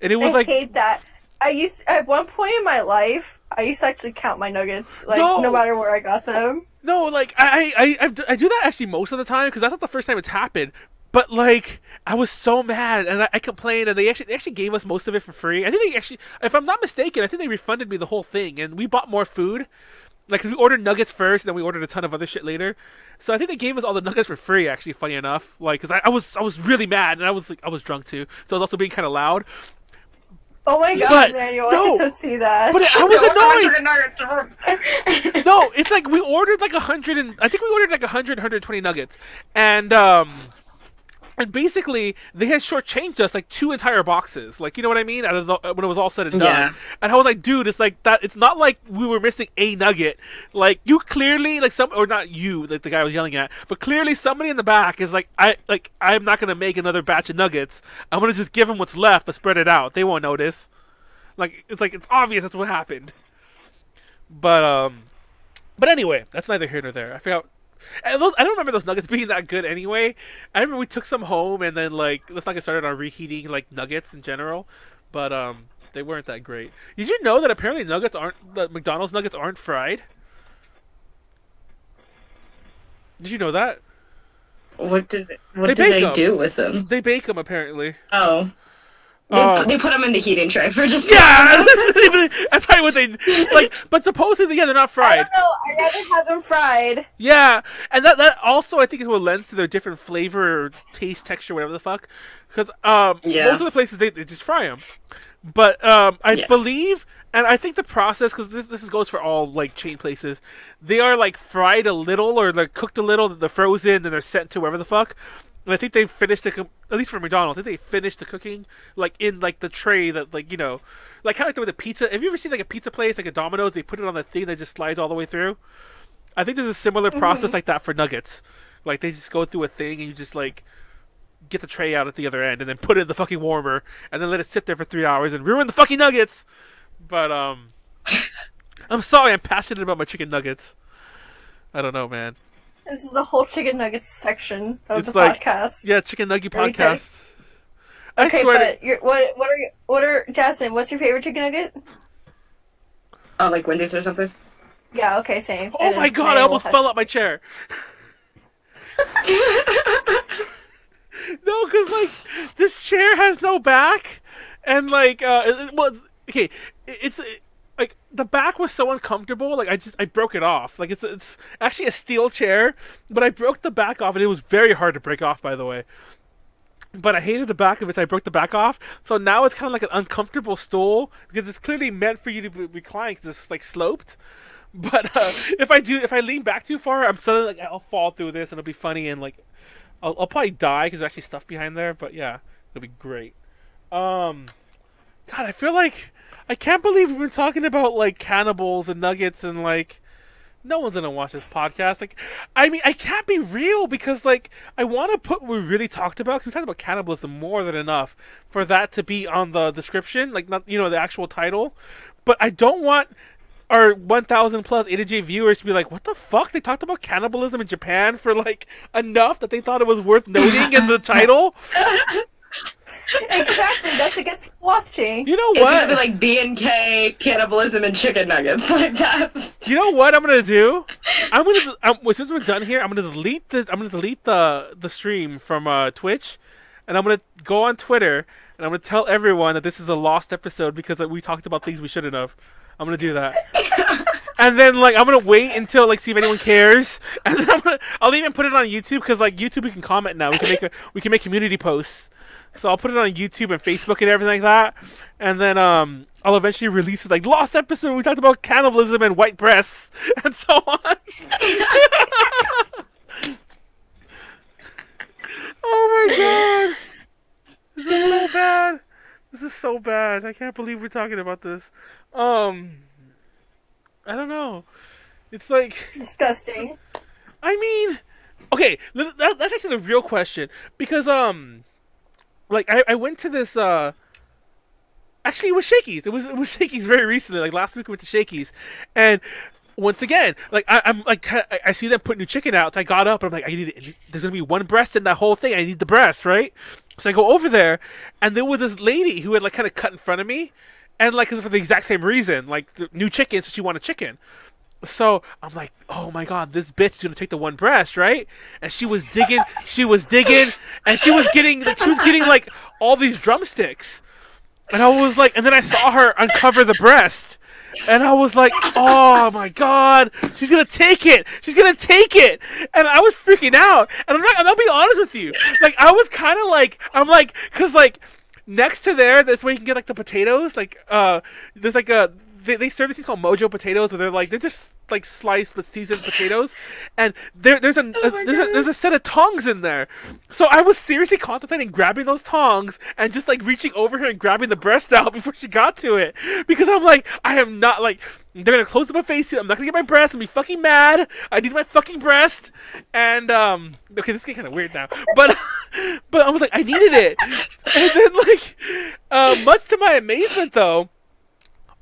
And it was I like I hate that. I used at one point in my life, I used to actually count my nuggets, like no, no matter where I got them. No, like I I I, I do that actually most of the time because that's not the first time it's happened. But, like, I was so mad, and I, I complained, and they actually, they actually gave us most of it for free. I think they actually, if I'm not mistaken, I think they refunded me the whole thing, and we bought more food. Like, we ordered nuggets first, and then we ordered a ton of other shit later. So I think they gave us all the nuggets for free, actually, funny enough. Like, because I, I, was, I was really mad, and I was, like, I was drunk, too. So I was also being kind of loud. Oh my god, Manuel, no, I didn't see that. But I was annoyed! No, it's like, we ordered, like, a hundred and, I think we ordered, like, a hundred, a hundred twenty nuggets. And, um... And basically, they had shortchanged us like two entire boxes, like you know what I mean. Out of the, when it was all said and done, yeah. And I was like, dude, it's like that. It's not like we were missing a nugget. Like you clearly, like some, or not you, like the guy I was yelling at, but clearly somebody in the back is like, I like, I'm not gonna make another batch of nuggets. I'm gonna just give them what's left, but spread it out. They won't notice. Like it's like it's obvious that's what happened. But um, but anyway, that's neither here nor there. I forgot. And those, I don't remember those nuggets being that good anyway. I remember we took some home and then, like, let's not get started on reheating, like, nuggets in general. But, um, they weren't that great. Did you know that apparently nuggets aren't, that McDonald's nuggets aren't fried? Did you know that? What did, what did they do with them? They bake them, apparently. Oh. They, oh. they put them in the heating tray for just... Yeah! That's probably what they... like. But supposedly, yeah, they're not fried. I don't know. I'd rather have them fried. Yeah. And that that also, I think, is what lends to their different flavor, or taste, texture, whatever the fuck. Because um, yeah. most of the places, they, they just fry them. But um, I yeah. believe... And I think the process, because this this goes for all like chain places, they are like fried a little, or like cooked a little, they're frozen, and they're sent to wherever the fuck. And I think they finished the, at least for McDonald's, I think they finished the cooking, like, in, like, the tray that, like, you know, like, kind of like the way the pizza, have you ever seen, like, a pizza place, like a Domino's, they put it on the thing that just slides all the way through? I think there's a similar mm-hmm. process like that for nuggets. Like, they just go through a thing, and you just, like, get the tray out at the other end, and then put it in the fucking warmer, and then let it sit there for three hours, and ruin the fucking nuggets! But, um, I'm sorry, I'm passionate about my chicken nuggets. I don't know, man. This is the whole chicken nuggets section of it's the like, podcast. Yeah, chicken nugget podcast. I okay, swear but to... you're, what what are what are Jasmine? What's your favorite chicken nugget? Oh, like Wendy's or something. Yeah. Okay. Same. Oh my god! I almost fell out my chair. No, because like this chair has no back, and like uh, it, it was okay. It, it's. It, Like, the back was so uncomfortable, like, I just, I broke it off. Like, it's it's actually a steel chair, but I broke the back off, and it was very hard to break off, by the way. But I hated the back of it, so I broke the back off. So now it's kind of like an uncomfortable stool, because it's clearly meant for you to be reclined, because it's, like, sloped. But uh, if I do, if I lean back too far, I'm suddenly, like, I'll fall through this, and it'll be funny, and, like, I'll, I'll probably die, because there's actually stuff behind there, but yeah, it'll be great. Um, God, I feel like... I can't believe we've been talking about, like, cannibals and nuggets and, like, no one's going to watch this podcast. Like, I mean, I can't be real because, like, I want to put what we really talked about, because we talked about cannibalism more than enough for that to be on the description, like, not, you know, the actual title. But I don't want our one thousand plus A to J viewers to be like, what the fuck? They talked about cannibalism in Japan for, like, enough that they thought it was worth noting in the title? Exactly, that's against watching. You know what? It's gonna be like B N K, cannibalism, and chicken nuggets. Like that. You know what I'm gonna do? I'm gonna I'm, since we're done here, I'm gonna delete the I'm gonna delete the the stream from uh, Twitch, and I'm gonna go on Twitter and I'm gonna tell everyone that this is a lost episode because like, we talked about things we shouldn't have. I'm gonna do that. And then, like, I'm gonna wait until, like, see if anyone cares, and then I'm gonna, I'll even put it on YouTube, because, like, YouTube, we can comment now, we can make a, we can make community posts, so I'll put it on YouTube and Facebook and everything like that, and then, um, I'll eventually release it, like, lost episode, we talked about cannibalism and white breasts, and so on. Oh my god! This is so bad! This is so bad, I can't believe we're talking about this. Um... I don't know. It's like... disgusting. I mean... Okay, that, that's actually the real question. Because, um... like, I, I went to this, uh... actually, it was Shakey's. It was, it was Shakey's very recently. Like, last week we went to Shakey's. And... once again, like I, I'm like I, I see them put new chicken out. So I got up and I'm like, I need it. There's gonna be one breast in that whole thing. I need the breast, right? So I go over there, and there was this lady who had like kind of cut in front of me, and like cause for the exact same reason, like the new chicken, so she wanted chicken. So I'm like, oh my god, this bitch is gonna take the one breast, right? And she was digging, she was digging, and she was getting, like, she was getting like all these drumsticks, and I was like, and then I saw her uncover the breast. And I was like, oh my god, she's gonna take it, she's gonna take it, and I was freaking out, and I'm not, and I'll be honest with you, like, I was kind of like, I'm like, cause like, next to there, that's where you can get like the potatoes, like, uh, there's like a, they, they serve these things called mojo potatoes, where they're like, they're just like sliced but seasoned potatoes, and there there's a, oh a there's a there's a set of tongs in there. So I was seriously contemplating grabbing those tongs and just like reaching over her and grabbing the breast out before she got to it, because I'm like, I am not like they're gonna close up my face soon. I'm not gonna get my breast. I'm gonna be fucking mad. I need my fucking breast. And um, okay, this is getting kind of weird now, but but I was like, I needed it. And then like, uh, much to my amazement though,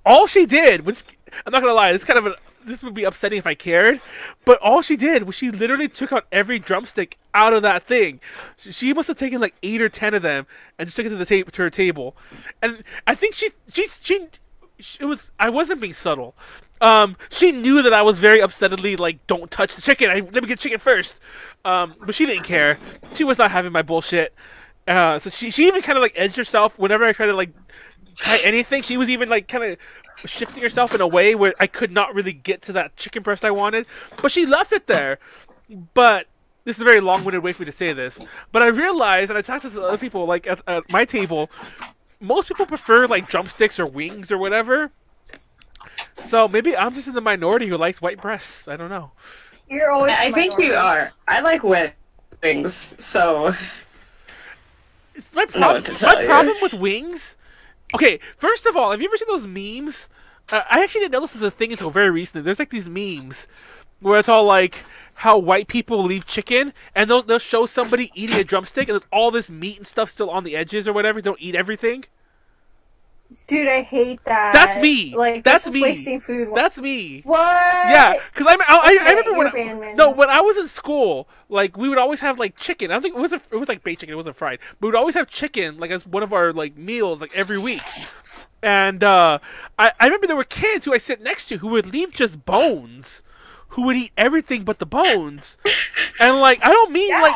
all she did was, I'm not gonna lie, this kind of a, this would be upsetting if I cared, but all she did was she literally took out every drumstick out of that thing. She must have taken like eight or ten of them and just took it to the ta to her table. And I think she she she it was I wasn't being subtle. Um, she knew that I was very upsetly like, don't touch the chicken. I, let me get chicken first. Um, but she didn't care. She was not having my bullshit. Uh, so she she even kind of like edged herself whenever I tried to like try anything. She was even like kind of shifting herself in a way where I could not really get to that chicken breast I wanted, but she left it there. But this is a very long-winded way for me to say this, but I realized, and I talked to other people like at, at my table, most people prefer like drumsticks or wings or whatever. So maybe I'm just in the minority who likes white breasts. I don't know. You're always. I think you are. I like wings, so. It's my problem. My problem with wings. Okay, first of all, have you ever seen those memes? Uh, I actually didn't know this was a thing until very recently. There's like these memes where it's all like how white people leave chicken, and they'll, they'll show somebody eating a drumstick, and there's all this meat and stuff still on the edges or whatever. Don't eat everything. Dude, I hate that. That's me. Like, that's me. Wasting food. That's me. What? Yeah, because I, I, I remember when I, no, when I was in school, like we would always have like chicken. I don't think it was a, it was like baked chicken. It wasn't fried. But we would always have chicken like as one of our like meals like every week. And uh, I I remember there were kids who I sit next to who would leave just bones, who would eat everything but the bones. And like I don't mean yeah. like.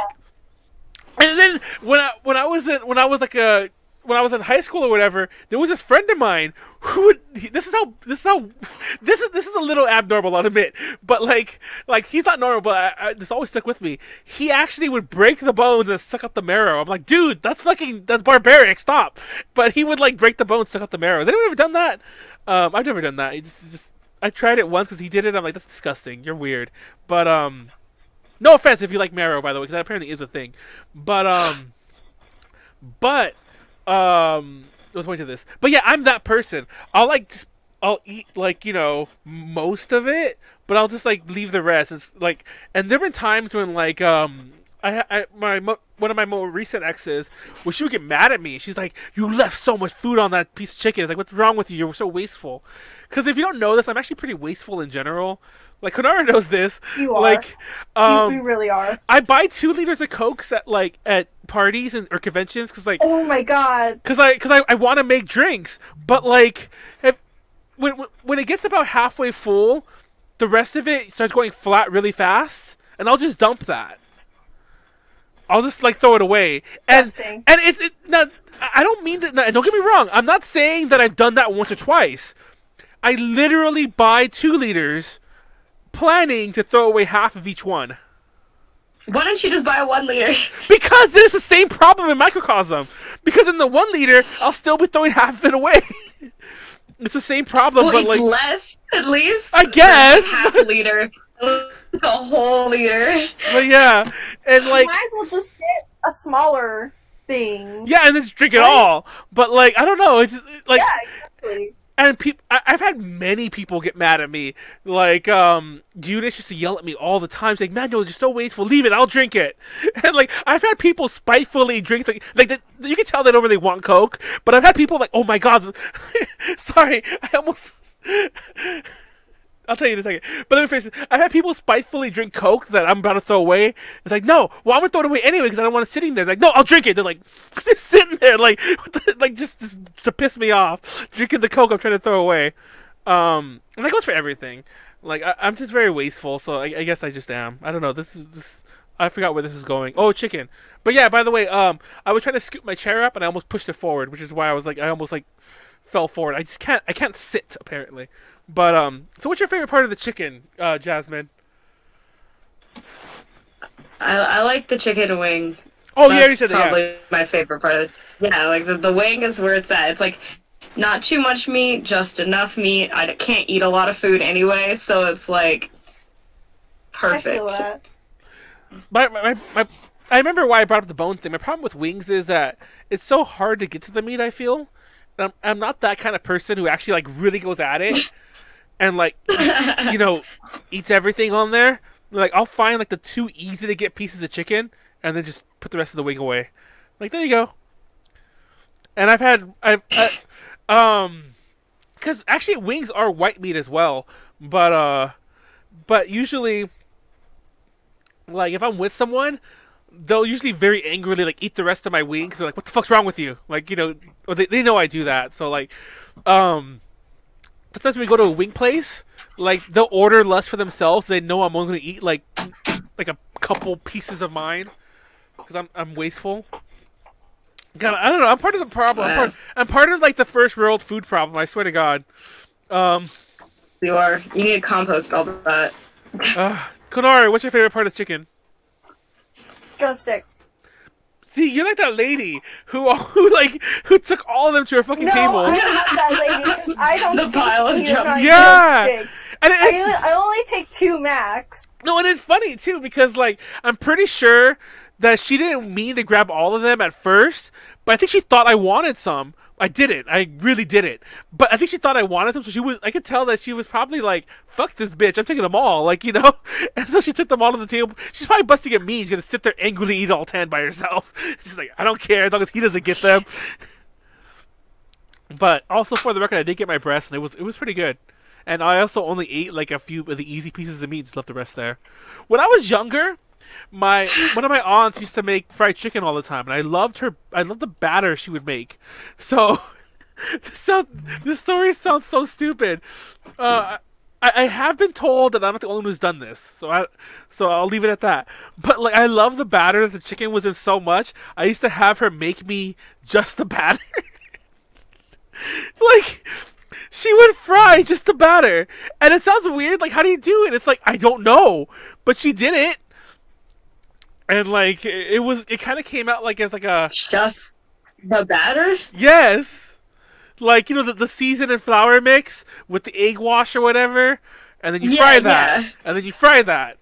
And then when I when I was in, when I was like a. when I was in high school or whatever, there was this friend of mine who would, this is how, this is how, this is, this is a little abnormal, I'll admit, but like, like, he's not normal, but I, I, this always stuck with me. He actually would break the bones and suck out the marrow. I'm like, dude, that's fucking, that's barbaric, stop. But he would like break the bones, suck out the marrow. Has anyone ever done that? Um, I've never done that. It just, it just, I tried it once because he did it, and I'm like, that's disgusting, you're weird. But, um, no offense if you like marrow, by the way, because that apparently is a thing. But, um, but, Um, let's point to this. But yeah, I'm that person. I'll like, just, I'll eat like, you know, most of it, but I'll just like leave the rest. It's like, and there have been times when like, um, I, I my mo one of my more recent exes, well, she would get mad at me. She's like, "You left so much food on that piece of chicken." It's like, what's wrong with you? You're so wasteful. Because if you don't know this, I'm actually pretty wasteful in general. Like Konara knows this. You are. Like, um, you, we really are. I buy two liters of Cokes at like at parties and or conventions because like. Oh my god. Because I because I, I want to make drinks, but like, if, when when it gets about halfway full, the rest of it starts going flat really fast, and I'll just dump that. I'll just like throw it away, and Testing. and it's it, now, I don't mean that. Don't get me wrong. I'm not saying that I've done that once or twice. I literally buy two liters. Planning to throw away half of each one. Why don't you just buy one liter? Because there's the same problem in microcosm. Because in the one liter, I'll still be throwing half of it away. It's the same problem, well, but like less at least. I guess half a liter, the whole liter. But yeah, and like you might as well just get a smaller thing. Yeah, and then just drink it right? all. But like I don't know, it's just, like. Yeah, exactly. And people, I've had many people get mad at me. Like, um, Eunice used to yell at me all the time. She's like, "Man, you're so wasteful. Leave it. I'll drink it." And like, I've had people spitefully drink the, like, the, you can tell they don't really want Coke. But I've had people like, "Oh my god, sorry, I almost." I'll tell you in a second. But let me finish this. I've had people spitefully drink Coke that I'm about to throw away. It's like, "No, well, I'm gonna throw it away anyway because I don't want it sitting there." They're like, "No, I'll drink it." They're like, they're sitting there like. Like just, just to piss me off, drinking the Coke I'm trying to throw away, um, and that goes for everything. Like I, I'm just very wasteful, so I, I guess I just am. I don't know. This is this. I forgot where this was going. Oh, chicken. But yeah, by the way, um, I was trying to scoop my chair up and I almost pushed it forward, which is why I was like, I almost like fell forward. I just can't. I can't sit apparently. But um, so what's your favorite part of the chicken, uh, Jasmine? I I like the chicken wing. Oh, that's yeah, you said that. Probably yeah. my favorite part. Of the, yeah, like the, the wing is where it's at. It's like not too much meat, just enough meat. I can't eat a lot of food anyway, so it's like perfect. I feel that. My, my, my, I remember why I brought up the bone thing. My problem with wings is that it's so hard to get to the meat, I feel. I'm, I'm not that kind of person who actually like really goes at it and like, you know, eats everything on there. Like, I'll find like the two easy to get pieces of chicken and then just put the rest of the wing away. Like, there you go. And I've had, I've, I, um, because actually wings are white meat as well, but, uh, but usually, like, if I'm with someone, they'll usually very angrily, like, eat the rest of my wing, because they're like, what the fuck's wrong with you? Like, you know, or they, they know I do that, so, like, um, sometimes when we go to a wing place, like, they'll order less for themselves, they know I'm only going to eat, like, like a couple pieces of mine, because I'm, I'm wasteful. God, I don't know, I'm part of the problem. Yeah. I'm, part, I'm part of, like, the first world food problem, I swear to God. Um. You are. You need to compost all that. uh, Konari, what's your favorite part of chicken? Drumstick. See, you're like that lady who, who like, who took all of them to her fucking no, table. No, I'm not that lady. I don't. The pile of drumsticks. Yeah. Drumsticks. And it, I, I only take two max. No, and it's funny too because like I'm pretty sure that she didn't mean to grab all of them at first, but I think she thought I wanted some. I didn't. I really didn't. But I think she thought I wanted them, so she was. I could tell that she was probably like, "Fuck this bitch! I'm taking them all." Like, you know. And so she took them all to the table. She's probably busting at me. She's gonna sit there angrily eat all ten by herself. She's like, "I don't care as long as he doesn't get them." But also, for the record, I did get my breast, and it was it was pretty good. And I also only ate like a few of the easy pieces of meat, just left the rest there. When I was younger, my one of my aunts used to make fried chicken all the time, and I loved her. I loved the batter she would make. So, so this story sounds so stupid. Uh, I, I have been told that I'm not the only one who's done this, so I, so I'll leave it at that. But like, I love the batter that the chicken was in so much. I used to have her make me just the batter. Like, she would fry just the batter, and it sounds weird. Like, how do you do it? It's like, I don't know, but she did it. And like it was, it kind of came out like as like a just the batter. Yes, like you know the the season and flour mix with the egg wash or whatever, and then you yeah, fry that, yeah. and then you fry that.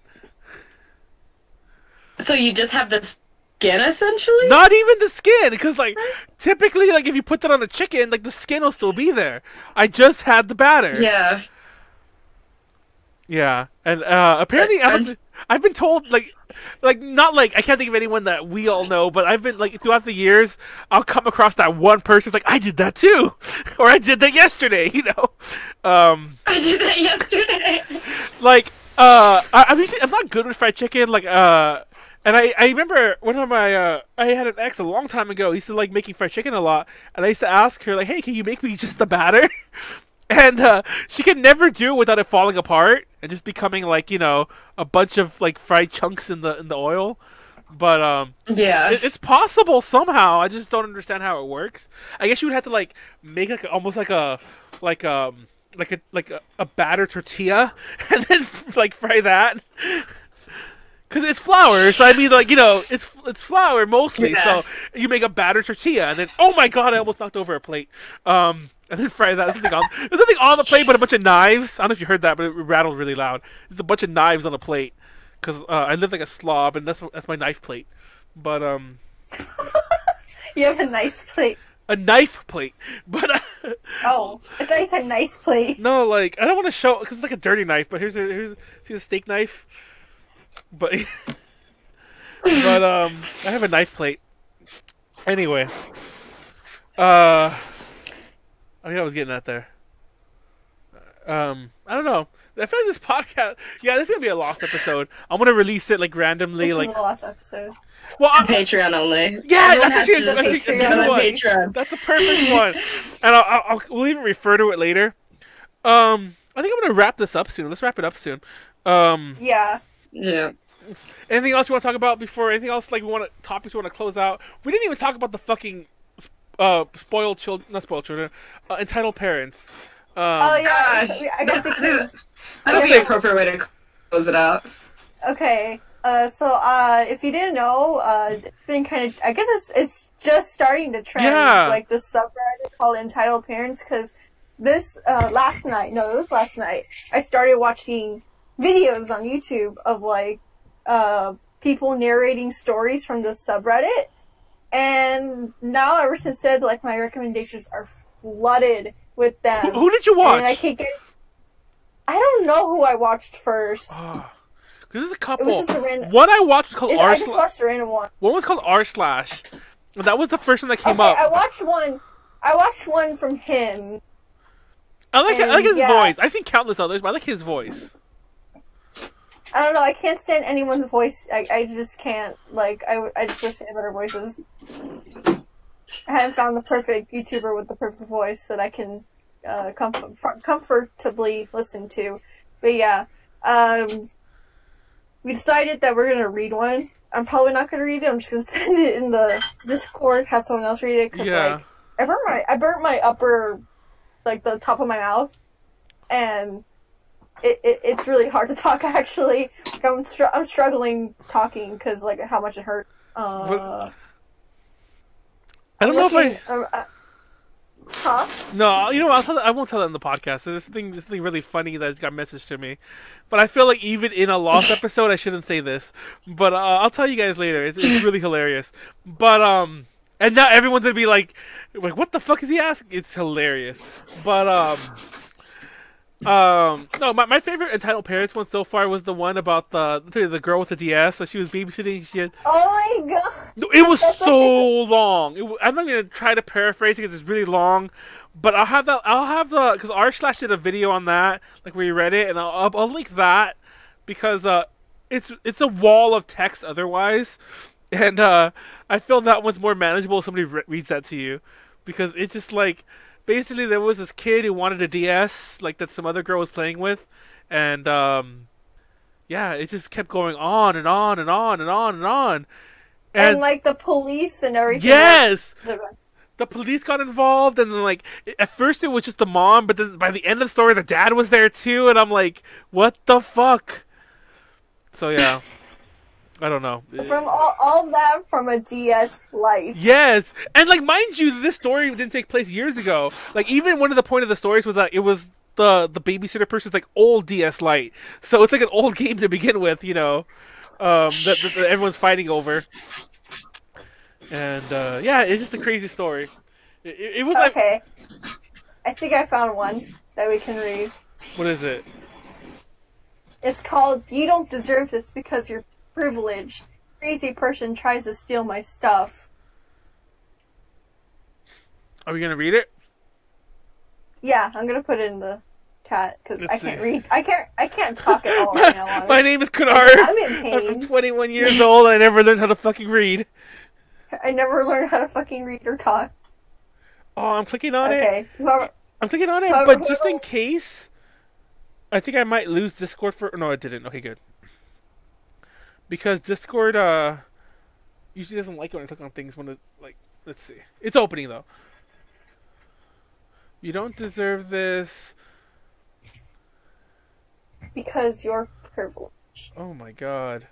So you just have the skin essentially. Not even the skin, because like typically, like if you put that on a chicken, like the skin will still be there. I just had the batter. Yeah. Yeah, and uh, apparently I've, I've been told like. Like, not like, I can't think of anyone that we all know, but I've been, like, throughout the years, I'll come across that one person who's like, I did that too! Or I did that yesterday, you know? Um, I did that yesterday! Like, uh, I, I'm usually, I'm not good with fried chicken, like, uh, and I, I remember one of my, uh, I had an ex a long time ago, he used to like making fried chicken a lot, and I used to ask her, like, hey, can you make me just the batter? And uh, she could never do it without it falling apart and just becoming like you know a bunch of like fried chunks in the in the oil. But um, yeah, it, it's possible somehow. I just don't understand how it works. I guess you would have to like make like almost like a like um like a like a, a batter tortilla and then like fry that because it's flour. So I mean like you know it's it's flour mostly. Yeah. So you make a batter tortilla and then oh my god, I almost knocked over a plate. Um. And then fry that. There's nothing, on, there's nothing on the plate but a bunch of knives. I don't know if you heard that, but it rattled really loud. There's a bunch of knives on the plate. Because uh, I live like a slob, and that's that's my knife plate. But, um... You have a nice plate. A knife plate. But, uh, oh, I thought you said nice plate. No, like, I don't want to show... Because it's like a dirty knife, but here's a... Here's, see the steak knife? But, but, um, I have a knife plate. Anyway. Uh... I think I was getting at there. Um, I don't know. I feel like this podcast... Yeah, this is going to be a lost episode. I'm going to release it, like, randomly. This like... is a lost episode. Well, I'm... Patreon only. Yeah, that's actually, that's, actually, that's a good on one. Patreon. That's a perfect one. And I'll, I'll, I'll, we'll even refer to it later. Um, I think I'm going to wrap this up soon. Let's wrap it up soon. Um, yeah. Yeah. Anything else you want to talk about before... Anything else, like, we want to... Topics we want to close out? We didn't even talk about the fucking... Uh, spoiled children, not spoiled children, uh, entitled parents. Um, oh yeah, I guess we could. That's the appropriate way to close it out. Okay, uh, so uh, if you didn't know, uh, it's been kind of, I guess it's it's just starting to trend, yeah. Like the subreddit called Entitled Parents, because this uh, last night, no, it was last night, I started watching videos on YouTube of, like, uh, people narrating stories from the subreddit. And now, ever since then, like, my recommendations are flooded with them. Who, who did you watch? And I can't get... I don't know who I watched first. Oh, because there's a couple. It was just a random... One I watched was called R slash. I just watched a random one. One was called R slash. That was the first one that came okay, up. I watched one. I watched one from him. I like. And, I like his yeah. voice. I've seen countless others, but I like his voice. I don't know. I can't stand anyone's voice. I, I just can't. Like, I, I just wish they had better voices. I haven't found the perfect YouTuber with the perfect voice that I can uh, com comfortably listen to. But yeah, um, we decided that we're gonna read one. I'm probably not gonna read it. I'm just gonna send it in the Discord. Have someone else read it. Cause, yeah. Like, I burnt my I burnt my upper, like the top of my mouth, and. It, it it's really hard to talk actually. Like, I'm str I'm struggling talking because like how much it hurt. Uh, I don't looking, know if I. Uh, uh, huh? No, you know what? I'll tell that, I won't tell that in the podcast. There's something this thing really funny that got messaged to me, but I feel like even in a lost episode I shouldn't say this. But uh, I'll tell you guys later. It's, it's really hilarious. But um, and now everyone's gonna be like, like what the fuck is he asking? It's hilarious. But um. Um, no, my, my favorite Entitled Parents one so far was the one about the the girl with the D S that she was babysitting. She had, oh my god! No, it was so long. It, I'm not gonna try to paraphrase because it's really long, but I'll have that. I'll have the because R slash did a video on that, like where you read it, and I'll, I'll I'll link that because uh, it's it's a wall of text otherwise, and uh, I feel that one's more manageable if somebody re reads that to you because it's just like. Basically, there was this kid who wanted a D S, like, that some other girl was playing with, and, um, yeah, it just kept going on and on and on and on and on. And, and like, the police and everything. Yes! The police got involved, and then, like, at first it was just the mom, but then by the end of the story, the dad was there, too, and I'm like, what the fuck? So, yeah. I don't know. From all, all that from a D S life. Yes. And, like, mind you, this story didn't take place years ago. Like, even one of the point of the stories was that it was the, the babysitter person's, like, old D S Lite. So it's, like, an old game to begin with, you know, um, that, that, that everyone's fighting over. And, uh, yeah, it's just a crazy story. It, it, it was okay. Like... I think I found one that we can read. What is it? It's called You Don't Deserve This Because You're... Privilege. Crazy person tries to steal my stuff. Are we gonna read it? Yeah, I'm gonna put it in the chat because I can't see. read. I can't. I can't talk at all right now. Honestly. My name is Kunar. I'm in pain. I'm twenty-one years old and I never learned how to fucking read. I never learned how to fucking read or talk. Oh, I'm clicking on okay. it. Whoever, I'm clicking on it, whoever, but just whoever... in case, I think I might lose Discord for. No, I didn't. Okay, good. Because Discord uh, usually doesn't like it when I click on things when it, like, let's see. It's opening, though. You don't deserve this. Because you're privileged. Oh, my God.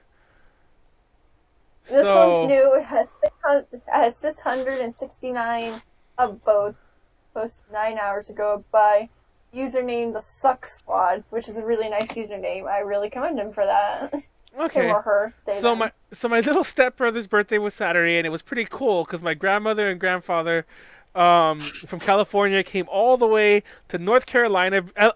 This so... one's new. It has, it has six hundred sixty-nine upvotes, posted nine hours ago by username The Suck Squad, which is a really nice username. I really commend him for that. Okay, her, so my so my little stepbrother's birthday was Saturday, and it was pretty cool because my grandmother and grandfather um, from California came all the way to North Carolina. I,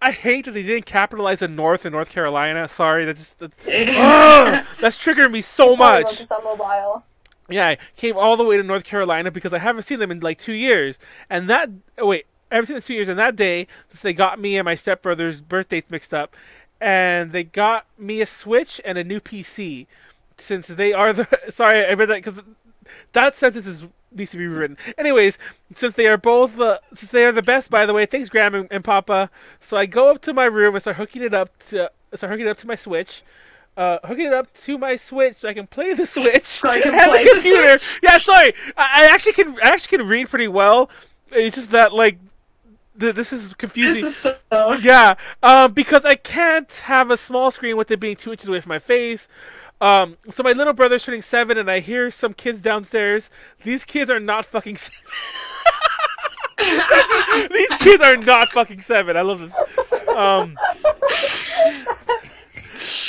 I hate that they didn't capitalize the North in North Carolina. Sorry, that just that's, oh, that's triggering me so much. Mobile. Yeah, I came all the way to North Carolina because I haven't seen them in like two years, and that oh, wait, I haven't seen them in two years, and that day since they got me and my stepbrother's birthdays mixed up. And they got me a Switch and a new P C, since they are the. Sorry, I read that because that sentence is, needs to be rewritten. Anyways, since they are both the, since they are the best. By the way, thanks, Graham and, and Papa. So I go up to my room and start hooking it up to start hooking it up to my Switch, uh, hooking it up to my Switch so I can play the Switch. So I can and play the computer. Switch. Yeah, sorry, I, I actually can. I actually can read pretty well. It's just that like. This is confusing. This is so... Yeah, um, because I can't have a small screen with it being two inches away from my face. Um, so my little brother's turning seven, and I hear some kids downstairs. These kids are not fucking seven. kids are not fucking seven. I love this. Um,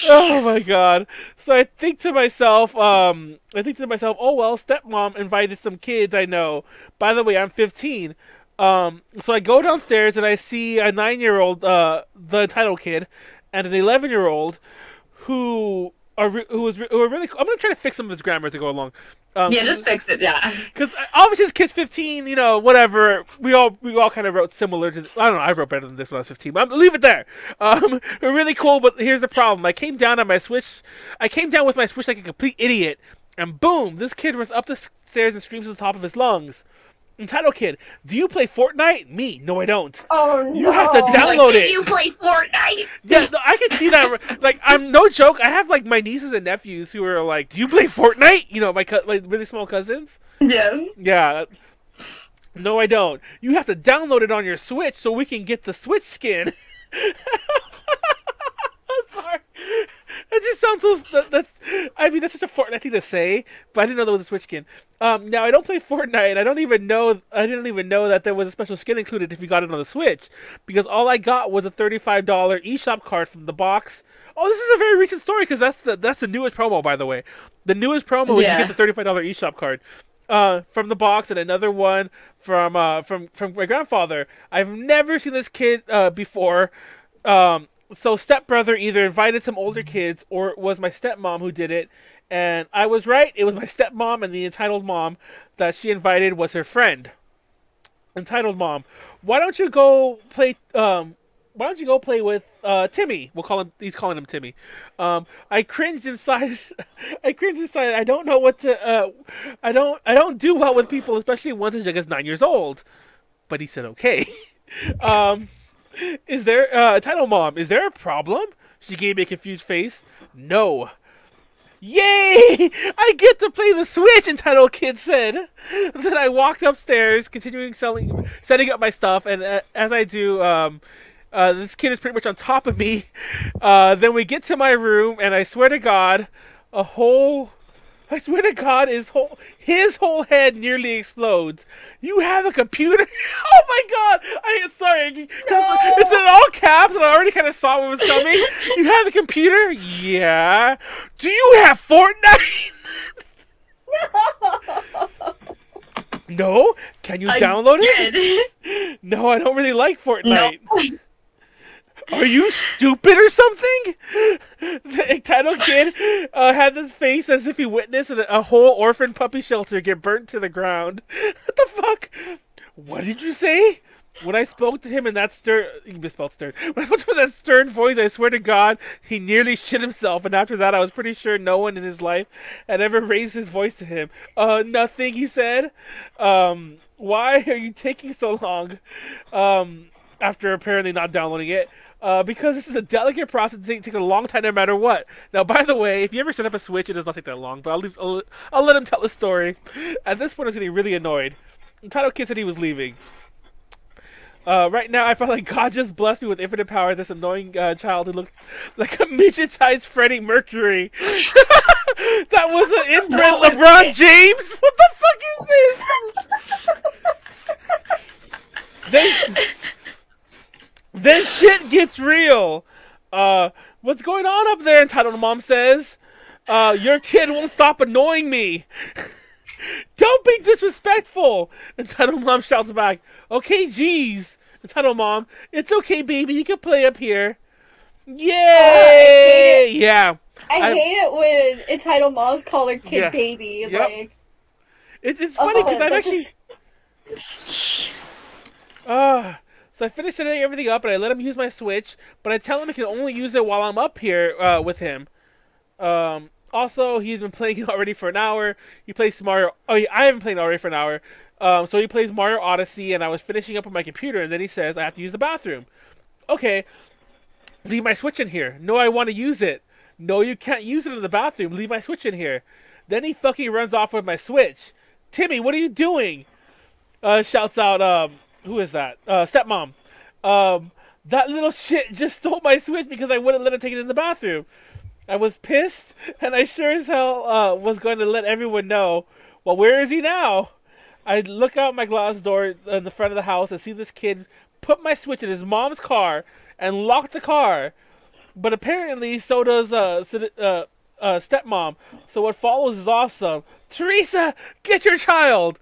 oh my god. So I think to myself, um, I think to myself, oh well, stepmom invited some kids I know. By the way, I'm fifteen. Um, so I go downstairs and I see a nine-year-old, uh, the entitled kid, and an eleven-year-old who are who was who are really. I'm gonna try to fix some of his grammar as I go along. Um, yeah, just fix it, yeah. Because obviously this kid's fifteen, you know, whatever. We all we all kind of wrote similar to. I don't know. I wrote better than this when I was fifteen. But I'm, leave it there. Um, really cool, but here's the problem. I came down on my Switch. I came down with my Switch like a complete idiot, and boom! This kid runs up the stairs and screams at the top of his lungs. Entitled kid, do you play Fortnite? Me, no, I don't. Oh no! You have to download like, do it. Do you play Fortnite? Yeah, no, I can see that. Like, I'm no joke. I have like my nieces and nephews who are like, "Do you play Fortnite?" You know, my co my really small cousins. Yes. Yeah. No, I don't. You have to download it on your Switch so we can get the Switch skin. I'm sorry. That just sounds so. That, that's, I mean, that's such a Fortnite thing to say, but I didn't know there was a Switch skin. Um, now I don't play Fortnite. I don't even know. I didn't even know that there was a special skin included if you got it on the Switch, because all I got was a thirty-five dollar eShop card from the box. Oh, this is a very recent story because that's the that's the newest promo, by the way. The newest promo yeah. is you get the thirty-five dollar eShop card uh, from the box, and another one from uh, from from my grandfather. I've never seen this kid uh, before. Um, So stepbrother either invited some older kids or it was my stepmom who did it. And I was right. It was my stepmom, and the entitled mom that she invited was her friend. Entitled mom, why don't you go play... Um, why don't you go play with uh, Timmy? We'll call him... He's calling him Timmy. Um, I cringed inside. I cringed inside. I don't know what to... Uh, I don't I don't do well with people, especially ones as young as nine years old. But he said, okay. um... Is there uh, a title mom? Is there a problem? She gave me a confused face. No. Yay! I get to play the Switch, entitled kid said. Then I walked upstairs, continuing selling, setting up my stuff, and uh, as I do, um, uh, this kid is pretty much on top of me. Uh, then we get to my room, and I swear to God, a whole... I swear to God, his whole, his whole head nearly explodes. You have a computer? Oh my God! I'm sorry. No! It's in all caps, and I already kind of saw what was coming. You have a computer? Yeah. Do you have Fortnite? No. No? Can you I download did. it? No, I don't really like Fortnite. No. Are you stupid or something? The entitled kid uh, had this face as if he witnessed a, a whole orphan puppy shelter get burnt to the ground. What the fuck? What did you say? When I spoke to him in that stern... He misspelled stern. When I spoke to him in that stern voice, I swear to God, he nearly shit himself. And after that, I was pretty sure no one in his life had ever raised his voice to him. Uh, nothing, he said. Um, why are you taking so long? Um, after apparently not downloading it. Uh, because this is a delicate process, it takes a long time no matter what. Now, by the way, if you ever set up a Switch, it does not take that long, but I'll, leave, I'll, I'll let him tell the story. At this point, I was getting really annoyed. Entitled kid said he was leaving. Uh, right now, I felt like God just blessed me with infinite power, this annoying uh, child who looked like a midgetized Freddie Mercury. That was an inbred LeBron James? What the fuck is this? They... Then shit gets real. Uh, what's going on up there? Entitled mom says, uh, your kid won't stop annoying me. Don't be disrespectful. Entitled mom shouts back, okay, geez. Entitled mom, it's okay, baby. You can play up here. Yay! Oh, I yeah. I, I hate it when entitled moms call their kid yeah. baby. Yep. Like, it, it's funny because oh, I've actually... Just... Uh, So I finish setting everything up, and I let him use my Switch, but I tell him he can only use it while I'm up here uh, with him. Um, also, he's been playing it already for an hour. He plays Mario... Oh, yeah, I haven't played it already for an hour. Um, so he plays Mario Odyssey, and I was finishing up on my computer, and then he says, I have to use the bathroom. Okay, leave my Switch in here. No, I want to use it. No, you can't use it in the bathroom. Leave my Switch in here. Then he fucking runs off with my Switch. Timmy, what are you doing? Uh, shouts out... Um, Who is that? Uh, stepmom. Um, that little shit just stole my Switch because I wouldn't let her take it in the bathroom. I was pissed, and I sure as hell uh, was going to let everyone know, well, where is he now? I look out my glass door in the front of the house and see this kid put my Switch in his mom's car and locked the car. But apparently, so does uh, uh, uh, stepmom. So what follows is awesome. Teresa, get your child.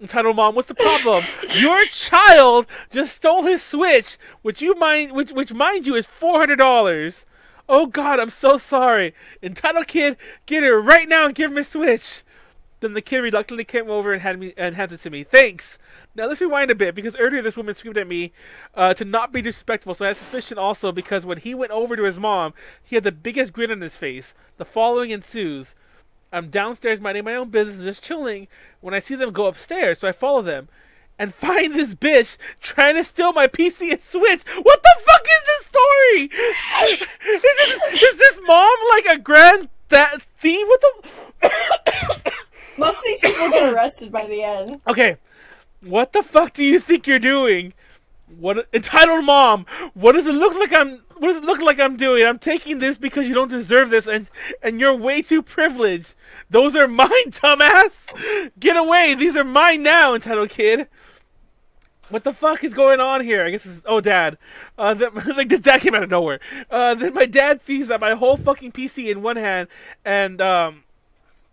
Entitled Mom, what's the problem? Your child just stole his Switch, which you mind, which which mind you is four hundred dollars. Oh God, I'm so sorry. Entitled Kid, get it right now and give him his Switch. Then the kid reluctantly came over and had me and handed it to me. Thanks. Now let's rewind a bit, because earlier this woman screamed at me uh, to not be disrespectful, so I had suspicion also because when he went over to his mom, he had the biggest grin on his face. The following ensues. I'm downstairs minding my own business and just chilling when I see them go upstairs, so I follow them and find this bitch trying to steal my P C and Switch. What the fuck is this story? Is this, is this mom like a grand that thief? What the... Most of these people get arrested by the end. Okay. What the fuck do you think you're doing? What Entitled Mom, what does it look like I'm what does it look like I'm doing? I'm taking this because you don't deserve this, and and you're way too privileged. Those are mine, dumbass. Get away. These are mine now, Entitled Kid. What the fuck is going on here? I guess it's... Oh, Dad. Uh, that, like, this dad came out of nowhere. Uh, then my dad sees that my whole fucking P C in one hand, and, um...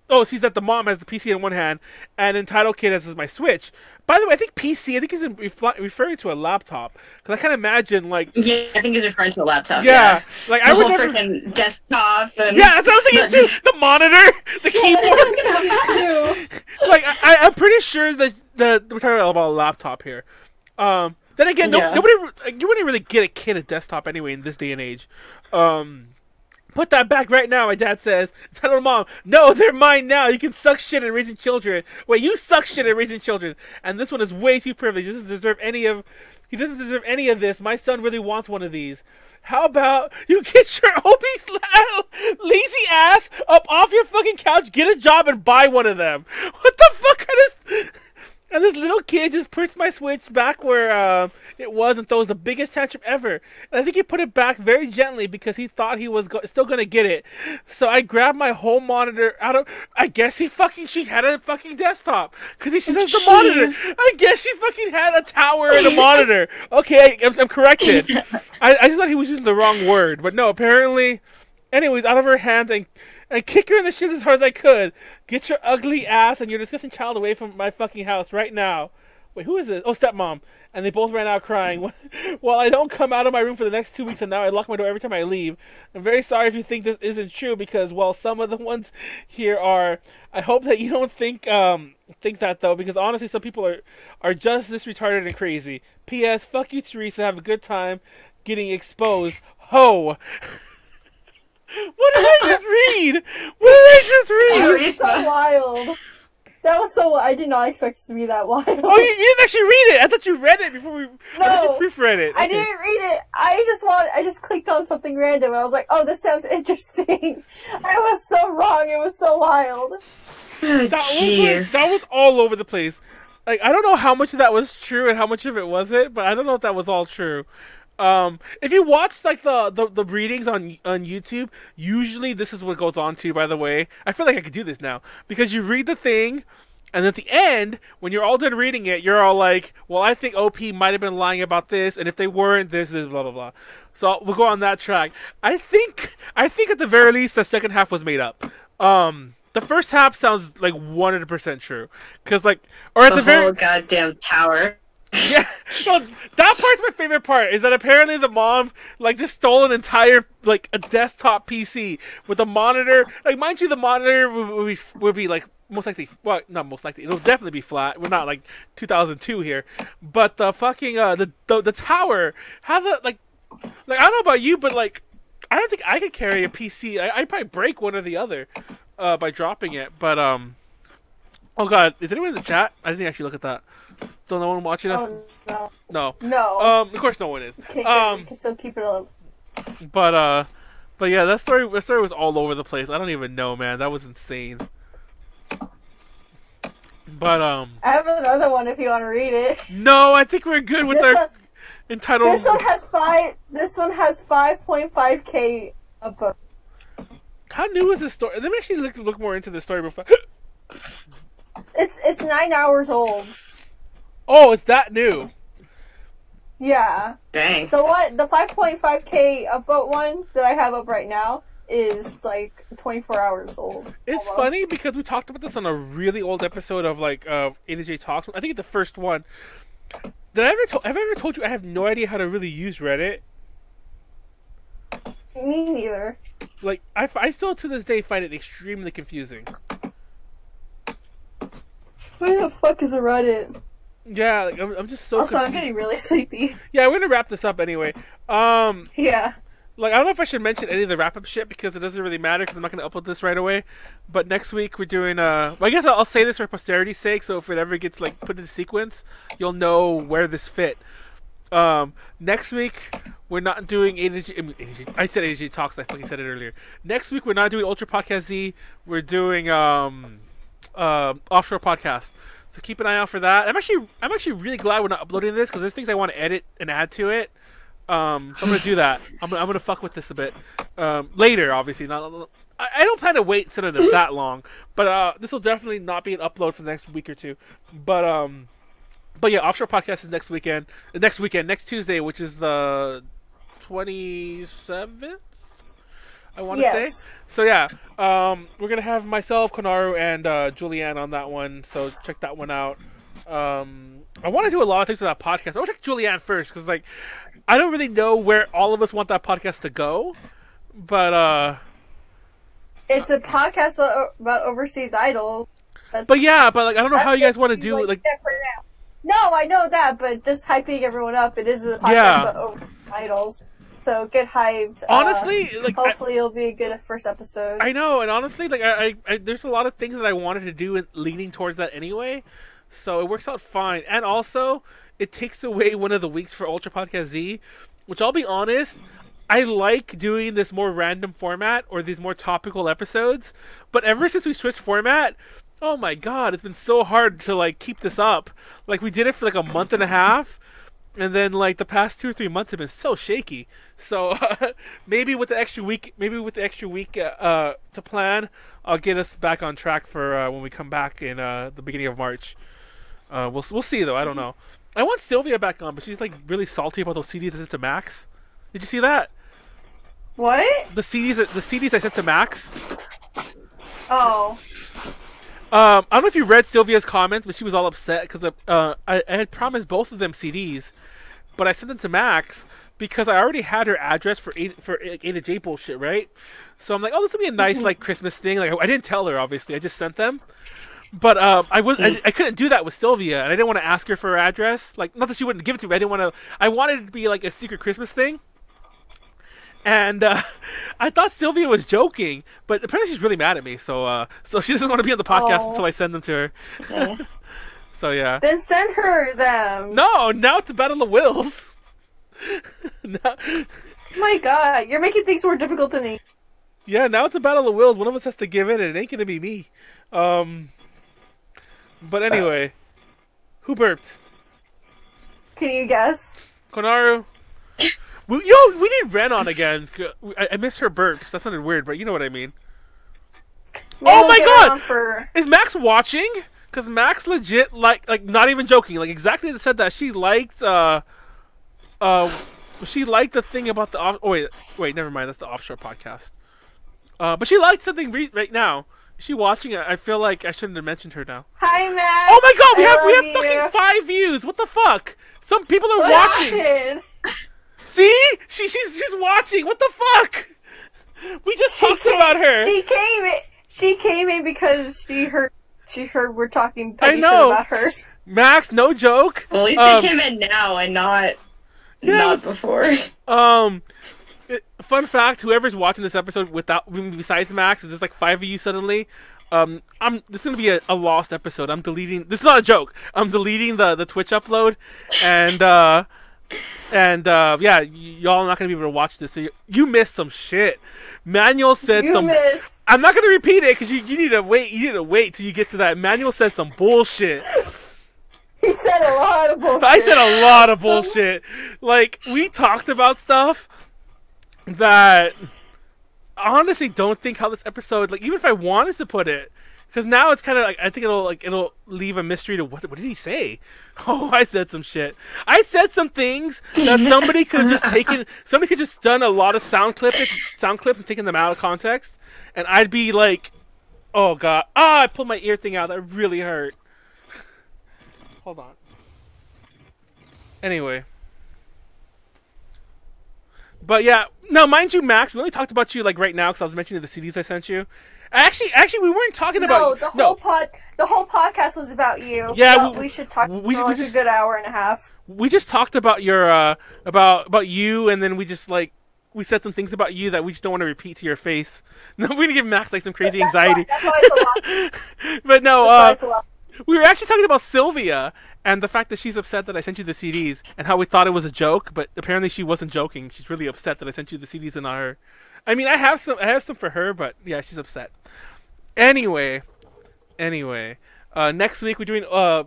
Oh, sees that the mom has the P C in one hand, and Entitled Kid has my Switch. By the way, I think P C, I think he's refl referring to a laptop. Because I can imagine, like... Yeah, I think he's referring to a laptop, yeah. yeah. Like, the I would never... freaking desktop and... Yeah, that's what I was thinking, too! The monitor! The keyboard! Like, I, I, I'm pretty sure that the, we're talking about a laptop here. Um, then again, no, yeah. nobody... Like, you wouldn't really get a kid a desktop anyway in this day and age. Um... Put that back right now, my dad says. Tell her mom, no, they're mine now. You can suck shit at raising children. Wait, you suck shit at raising children. And this one is way too privileged. He doesn't deserve any of he doesn't deserve any of this. My son really wants one of these. How about you get your obese lazy ass up off your fucking couch, get a job and buy one of them. What the fuck kind of... And this little kid just puts my Switch back where uh, it was and throws the biggest tantrum ever. And I think he put it back very gently because he thought he was go still going to get it. So I grabbed my whole monitor out of... I guess he fucking... She had a fucking desktop. Because she says the monitor. I guess she fucking had a tower and a monitor. Okay, I'm, I'm corrected. I, I just thought he was using the wrong word. But no, apparently... Anyways, out of her hands and... And kick her in the shit as hard as I could. Get your ugly ass and your disgusting child away from my fucking house right now. Wait, who is this? Oh, stepmom. And they both ran out crying. Well, I don't come out of my room for the next two weeks, and now I lock my door every time I leave. I'm very sorry if you think this isn't true, because, well, some of the ones here are... I hope that you don't think um think that, though, because honestly, some people are, are just this retarded and crazy. P S Fuck you, Teresa. Have a good time getting exposed. Ho! What did I just read? What did I just read? That was so wild. That was so... I did not expect it to be that wild. Oh, you, you didn't actually read it. I thought you read it before we... No. You proofread it. Okay. I didn't read it. I just want... I just clicked on something random. I was like, oh, this sounds interesting. I was so wrong. It was so wild. Oh, that, was like, that was all over the place. Like, I don't know how much of that was true and how much of it wasn't, but I don't know if that was all true. Um, if you watch, like, the, the, the readings on, on YouTube, usually this is what goes on to, by the way. I feel like I could do this now. Because you read the thing, and at the end, when you're all done reading it, you're all like, well, I think O P might have been lying about this, and if they weren't, this, this, blah, blah, blah. So we'll go on that track. I think, I think at the very least, the second half was made up. Um... The first half sounds, like, one hundred percent true. Because, like... or at the, the very... whole goddamn tower. Yeah, so that part's my favorite part, is that apparently the mom, like, just stole an entire, like, a desktop P C with a monitor. Like, mind you, the monitor would be, would be like, most likely, well, not most likely, it'll definitely be flat. We're not, like, two thousand two here. But the fucking, uh, the, the, the tower, how the, like, like, I don't know about you, but, like, I don't think I could carry a P C. I, I'd probably break one or the other, uh, by dropping it, but, um, oh, God, is anyone in the chat? I didn't actually look at that. Still no one watching us? Oh, no. No. No. Um, of course no one is. Okay, um, can still keep it up. But, uh, but yeah, that story, that story was all over the place. I don't even know, man. That was insane. But, um... I have another one if you want to read it. No, I think we're good with this our one, entitled... This one has five... This one has five point five K above. How new is this story? Let me actually look, look more into this story before... It's it's nine hours old. Oh, it's that new. Yeah. Dang. So what? The five point five K upvote one that I have up right now is like twenty-four hours old. It's almost. Funny because we talked about this on a really old episode of like uh, A to J Talks. I think it's the first one. Did I ever to- have I ever told you I have no idea how to really use Reddit? Me neither. Like, I, I still to this day find it extremely confusing. What the fuck is a Reddit? Yeah, like, I'm, I'm just so Also, confused. I'm getting really sleepy. Yeah, we're gonna wrap this up anyway. Um, yeah. Like, I don't know if I should mention any of the wrap-up shit because it doesn't really matter because I'm not going to upload this right away. But next week we're doing, uh... well, I guess I'll, I'll say this for posterity's sake, so if it ever gets, like, put in sequence, you'll know where this fit. Um, next week we're not doing A to J... I said A to J Talks, I fucking said it earlier. Next week we're not doing Ultra Podcast Z, we're doing, um... Uh, Offshore Podcasts. So keep an eye out for that. I'm actually, I'm actually really glad we're not uploading this because there's things I want to edit and add to it. Um, I'm gonna do that. I'm, I'm gonna fuck with this a bit um, later. Obviously, not. I, I don't plan to wait sort of that long, but uh, this will definitely not be an upload for the next week or two. But um, but yeah, Offshore Podcast is next weekend. Next weekend, next Tuesday, which is the twenty-seventh. I want to yes. say. So yeah, um, we're gonna have myself, Konaru, and uh, Julianne on that one. So check that one out. Um, I want to do a lot of things with that podcast. I want to check Julianne first because like. I don't really know where all of us want that podcast to go, but uh, it's a podcast about, about Overseas Idol. That's, but yeah, but like I don't know how you guys want to do like. Right now. No, I know that, but just hyping everyone up. It is a podcast yeah. about Overseas Idols, so get hyped. Honestly, uh, like hopefully I, it'll be a good first episode. I know, and honestly, like I, I, I there's a lot of things that I wanted to do and leaning towards that anyway, so it works out fine. And also. It takes away one of the weeks for Ultra Podcast Z, which I'll be honest, I like doing this more random format or these more topical episodes. But ever since we switched format, oh my god, it's been so hard to like keep this up. Like we did it for like a month and a half, and then like the past two or three months have been so shaky. So uh, maybe with the extra week, maybe with the extra week uh, uh, to plan, I'll get us back on track for uh, when we come back in uh, the beginning of March. Uh, we'll we'll see though. I don't know. I want Sylvia back on, but she's like really salty about those C Ds I sent to Max. Did you see that? What? The C Ds, the C Ds I sent to Max. Oh. Um, I don't know if you read Sylvia's comments, but she was all upset because uh, I, I had promised both of them C Ds, but I sent them to Max because I already had her address for a, for a, a to J bullshit, right? So I'm like, oh, this will be a nice like Christmas thing. Like I didn't tell her, obviously. I just sent them. But uh, I was I, I couldn't do that with Sylvia, and I didn't want to ask her for her address. Like, not that she wouldn't give it to me. I didn't want to. I wanted it to be like a secret Christmas thing. And uh, I thought Sylvia was joking, but apparently she's really mad at me. So, uh, so she doesn't want to be on the podcast oh. until I send them to her. Okay. So yeah. Then send her them. No, now it's a battle of wills. No. Oh my god, you're making things more difficult than me. Yeah, now it's a battle of wills. One of us has to give in, and it ain't gonna be me. Um. But anyway, who burped? Can you guess? Konaru. we, you know, we need Ren on again. I, I miss her burps. That sounded weird, but you know what I mean. We oh my god! For... Is Max watching? Because Max legit, like, like not even joking, like exactly as I said that, she liked, uh, uh, she liked the thing about the, off- oh wait, wait, never mind, that's the Offshore Podcast. Uh, but she liked something re- right now. Is she watching it? I feel like I shouldn't have mentioned her now. Hi, Max. Oh my god, we I have we have you. fucking five views. What the fuck? Some people are what watching. Happened? See, she she's she's watching. What the fuck? We just she talked came, about her. She came in. She came in because she heard she heard we're talking. I know about her. Max, no joke. Well, at least um, they came in now and not yeah, not before. Um. Fun fact: whoever's watching this episode without, besides Max, is there's like five of you suddenly. Um, I'm this is gonna be a, a lost episode. I'm deleting. This is not a joke. I'm deleting the, the Twitch upload, and uh, and uh, yeah, y- y'all are not gonna be able to watch this. So you, you missed some shit. Manuel said you some. Missed. I'm not gonna repeat it because you you need to wait. You need to wait till you get to that. Manuel said some bullshit. He said a lot of bullshit. I said a lot of bullshit. Like we talked about stuff. That I honestly don't think how this episode, like even if I wanted to put it, Because now it's kind of like, I think it'll like it'll leave a mystery to what what did he say? Oh, I said some shit. I said some things that somebody could have just taken. Somebody could just done a lot of sound clips, sound clips, and taken them out of context. And I'd be like, oh god, ah, oh, I pulled my ear thing out. That really hurt. Hold on. Anyway. But yeah, now mind you, Max, we only talked about you like right now because I was mentioning the C Ds I sent you. Actually, actually, we weren't talking no, about the whole no. pod. The whole podcast was about you. Yeah, we, we should talk we, for we like just, a good hour and a half. We just talked about your uh, about about you, and then we just like we said some things about you that we just don't want to repeat to your face. No, we're gonna give Max like some crazy that's anxiety. Why, that's why it's a lot. But no, uh, it's a lot. We were actually talking about Sylvia and the fact that she's upset that I sent you the C Ds and how we thought it was a joke, but apparently she wasn't joking. She's really upset that I sent you the C Ds and not her. I mean, I have some, I have some for her, but yeah, she's upset. Anyway, anyway, uh, next week we're doing uh,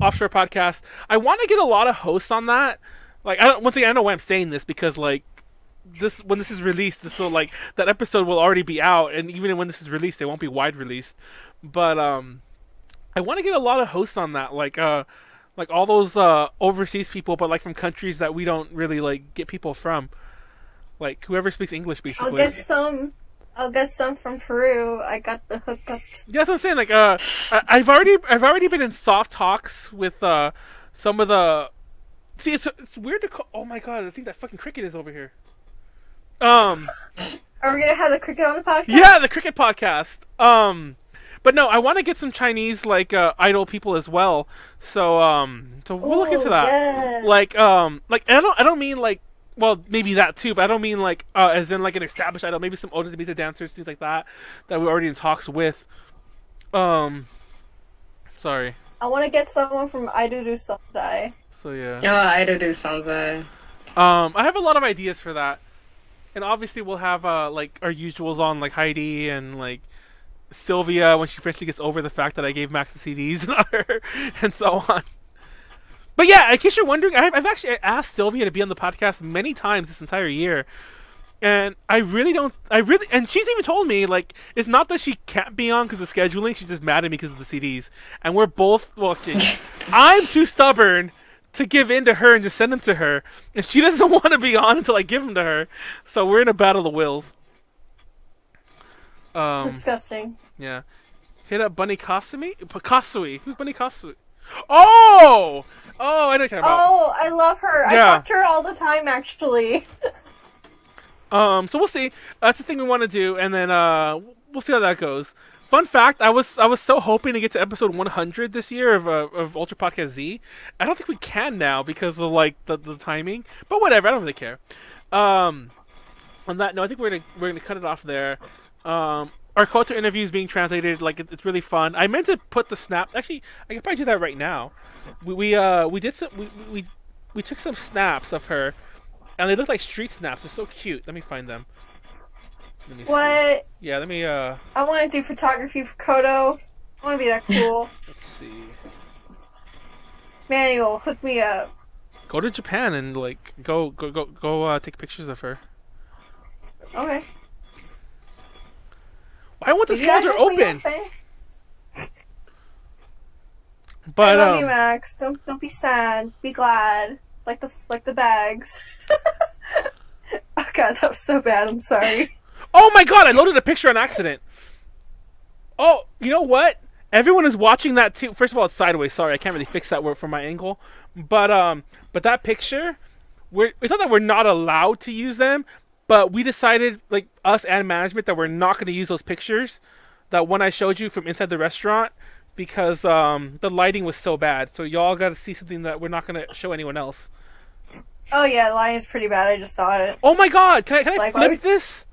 Offshore Podcast. I want to get a lot of hosts on that. Like, I don't, once again, I don't know why I'm saying this because like this, when this is released, this will like that episode will already be out, and even when this is released, it won't be wide released. But um, I want to get a lot of hosts on that. Like uh, like all those uh overseas people, but like from countries that we don't really like get people from. Like whoever speaks English, basically. I'll get some. I'll get some from Peru. I got the hookups. Yeah, that's what I'm saying. Like, uh, I, I've already, I've already been in soft talks with uh, some of the. See, it's it's weird to call. Oh my god, I think that fucking cricket is over here. Um. Are we gonna have the cricket on the podcast? Yeah, the cricket podcast. Um, but no, I want to get some Chinese like uh, idol people as well. So um, so we'll Ooh, look into that. Yes. Like um, like I don't, I don't mean like. Well, maybe that too, but I don't mean like uh, as in like an established idol. Maybe some older music dancers, things like that, that we're already in talks with. Um, sorry. I want to get someone from Idolu Sanzai. So yeah. Yeah, oh, Idolu Sanzai. Um, I have a lot of ideas for that, and obviously we'll have uh like our usuals on like Heidi and like Sylvia when she eventually gets over the fact that I gave Max the C Ds and her and so on. But yeah, in case you're wondering, I've, I've actually asked Sylvia to be on the podcast many times this entire year, and I really don't. I really, and she's even told me like it's not that she can't be on because of scheduling. She's just mad at me because of the C Ds, and we're both well, I'm too stubborn to give in to her and just send them to her, and she doesn't want to be on until I give them to her. So we're in a battle of wills. Um, Disgusting. Yeah, hit up Bunny Kasumi. Kasui. Who's Bunny Kasui? Oh. Oh, I know what you're talking about. Oh, I love her. Yeah. I talk to her all the time, actually. um, so we'll see. That's the thing we want to do, and then uh, we'll see how that goes. Fun fact: I was I was so hoping to get to episode one hundred this year of uh, of Ultra Podcast Z. I don't think we can now because of like the, the timing, but whatever. I don't really care. Um, on that note, I think we're gonna we're gonna cut it off there. Um. Our culture interview is being translated. Like it, it's really fun. I meant to put the snap. Actually, I can probably do that right now. We we uh we did some. We we we took some snaps of her, and they look like street snaps. They're so cute. Let me find them. Let me what? See. Yeah. Let me. Uh. I want to do photography for Kodo. I want to be that cool. Let's see. Manuel, hook me up. Go to Japan and like go go go go uh, take pictures of her. Okay. I want this folder open. But I love um, you, Max. Don't don't be sad. Be glad. Like the like the bags. Oh god, that was so bad. I'm sorry. Oh my god, I loaded a picture on accident. Oh, you know what? Everyone is watching that too. First of all, it's sideways. Sorry, I can't really fix that word from my angle. But um, but that picture, we're it's not that we're not allowed to use them. But we decided, like, us and management, that we're not going to use those pictures. That one I showed you from inside the restaurant. Because um, the lighting was so bad. So y'all got to see something that we're not going to show anyone else. Oh, yeah. The lighting's pretty bad. I just saw it. Oh, my God. Can I, can like, I flip would... this?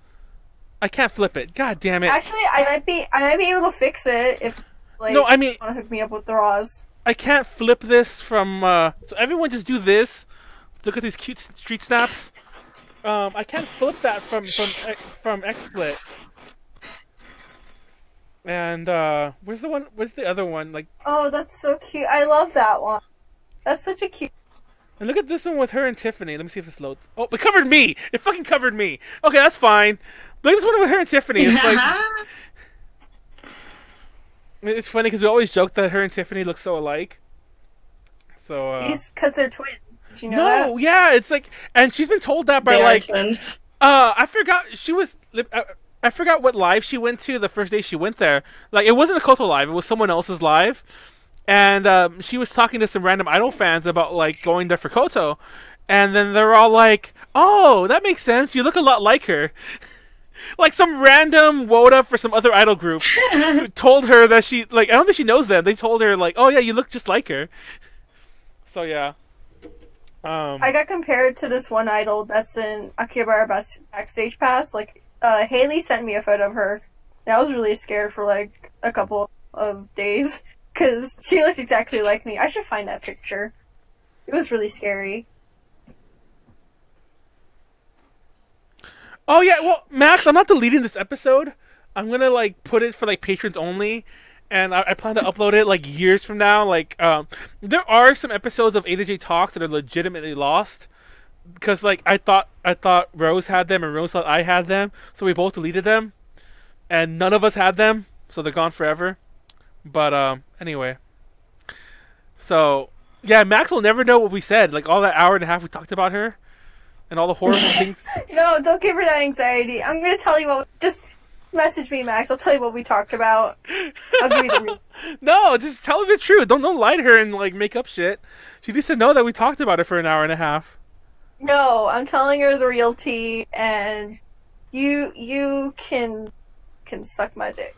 I can't flip it. God damn it. Actually, I might be, I might be able to fix it if, like, no, I mean, you want to hook me up with the Raws. I can't flip this from... Uh... So everyone just do this. Look at these cute street snaps. Um, I can't flip that from from from XSplit. And uh, where's the one? Where's the other one? Like oh, that's so cute. I love that one. That's such a cute. And look at this one with her and Tiffany. Let me see if this loads. Oh, it covered me. It fucking covered me. Okay, that's fine. Look at this one with her and Tiffany. It's like It's funny because we always joke that her and Tiffany look so alike. So uh... it's because they're twins. Did you know no, that? Yeah, it's like, and she's been told that by they like. Are twins. Uh, I forgot she was. I, I forgot what live she went to the first day she went there. Like, it wasn't a Koto live; it was someone else's live. And um, she was talking to some random Idol fans about like going there for Koto, and then they're all like, "Oh, that makes sense. You look a lot like her." Like some random Woda for some other Idol group told her that she like I don't think she knows them. They told her like, "Oh yeah, you look just like her." So yeah. Um, I got compared to this one idol that's in Akihabara Backstage Pass. Like, uh, Haley sent me a photo of her, and I was really scared for, like, a couple of days, because she looked exactly like me. I should find that picture. It was really scary. Oh, yeah, well, Max, I'm not deleting this episode. I'm gonna, like, put it for, like, patrons only, and I, I plan to upload it, like, years from now. Like, um, there are some episodes of A to J Talks that are legitimately lost. Because, like, I thought I thought Rose had them, and Rose thought I had them. So we both deleted them. And none of us had them. So they're gone forever. But, um, anyway. So, yeah, Max will never know what we said. Like, all that hour and a half we talked about her. And all the horrible things. No, don't give her that anxiety. I'm going to tell you what... Just... Message me, Max. I'll tell you what we talked about. I'll give you the reason. No, just tell her the truth. Don't don't lie to her and like make up shit. She needs to know that we talked about it for an hour and a half. No, I'm telling her the real tea, and you you can can suck my dick.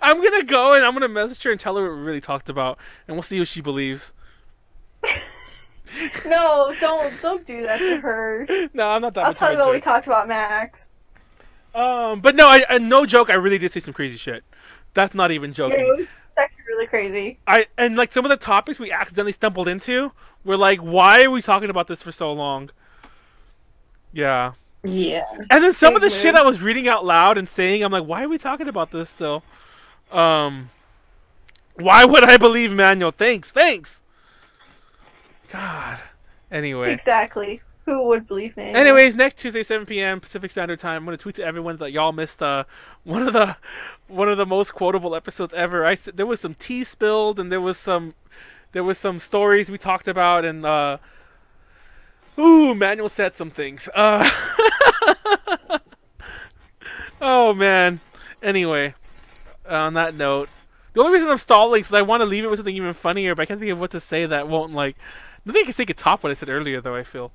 I'm gonna go and I'm gonna message her and tell her what we really talked about, and we'll see if she believes. No, don't don't do that to her. No, I'm not that. I'll tell you what we talked about, Max. Um, but no, I, I no joke. I really did say some crazy shit. That's not even joking. Yeah, it was actually really crazy. I and like some of the topics we accidentally stumbled into were like, why are we talking about this for so long? Yeah. Yeah. And then some Same of the way. shit I was reading out loud and saying, I'm like, why are we talking about this still? Um, why would I believe Manuel? Thanks, thanks. God. Anyway. Exactly. Who would believe me? Anyways, next Tuesday, seven p m Pacific Standard Time, I'm gonna tweet to everyone that y'all missed uh, one of the one of the most quotable episodes ever. I there was some tea spilled, and there was some there was some stories we talked about, and uh, ooh, Manuel said some things. Uh, oh man. Anyway, on that note, the only reason I'm stalling is that I want to leave it with something even funnier, but I can't think of what to say that won't like. Nothing can take a top what I said earlier, though. I feel.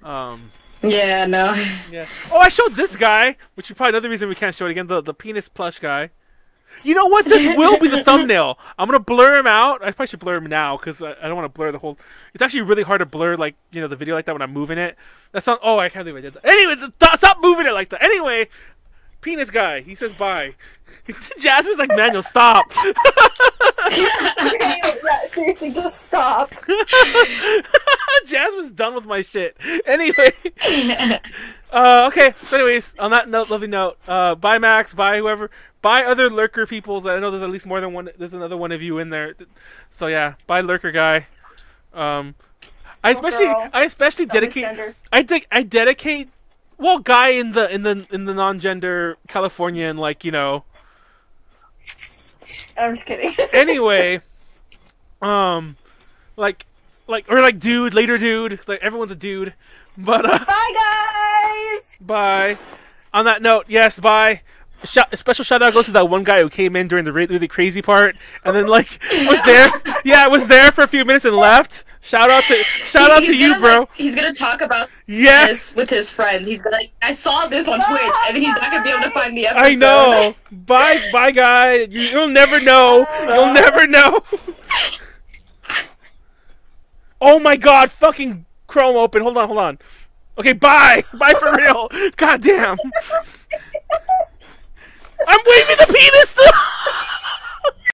Um, yeah, no. Yeah. Oh, I showed this guy, which is probably another reason we can't show it again, the, the penis plush guy. You know what? This will be the thumbnail. I'm going to blur him out. I probably should blur him now because I, I don't want to blur the whole... It's actually really hard to blur, like, you know, the video like that when I'm moving it. That's not... Oh, I can't believe I did that. Anyway, th stop moving it like that. Anyway, penis guy. He says bye. Jasmine's like, Manuel, stop. Seriously, just stop. Jasmine's done with my shit. Anyway. uh, okay. So anyways, on that note, lovely note, uh, bye Max, bye whoever, bye other lurker peoples. I know there's at least more than one, there's another one of you in there. So yeah, bye lurker guy. Um, I especially, oh, I especially Don't dedicate, I think I dedicate, well, guy in the, in the, in the non-gender Californian, like, you know. I'm just kidding. Anyway, um, like, like, or like, dude, later, dude. Like, everyone's a dude. But uh, bye, guys. Bye. On that note, yes, bye. Shout, special shout out goes to that one guy who came in during the really crazy part, and then like was there. Yeah, was there for a few minutes and left. Shout out to shout out he's to gonna, you, bro. Like, he's gonna talk about yes. this with his friends. He's gonna. Like, I saw this on bye, Twitch, and he's not gonna be able to find the episode. I know. Bye, bye, guy. You, you'll never know. You'll never know. Oh my God! Fucking Chrome open. Hold on, hold on. Okay, bye, bye for real. God damn. I'm waving the penis.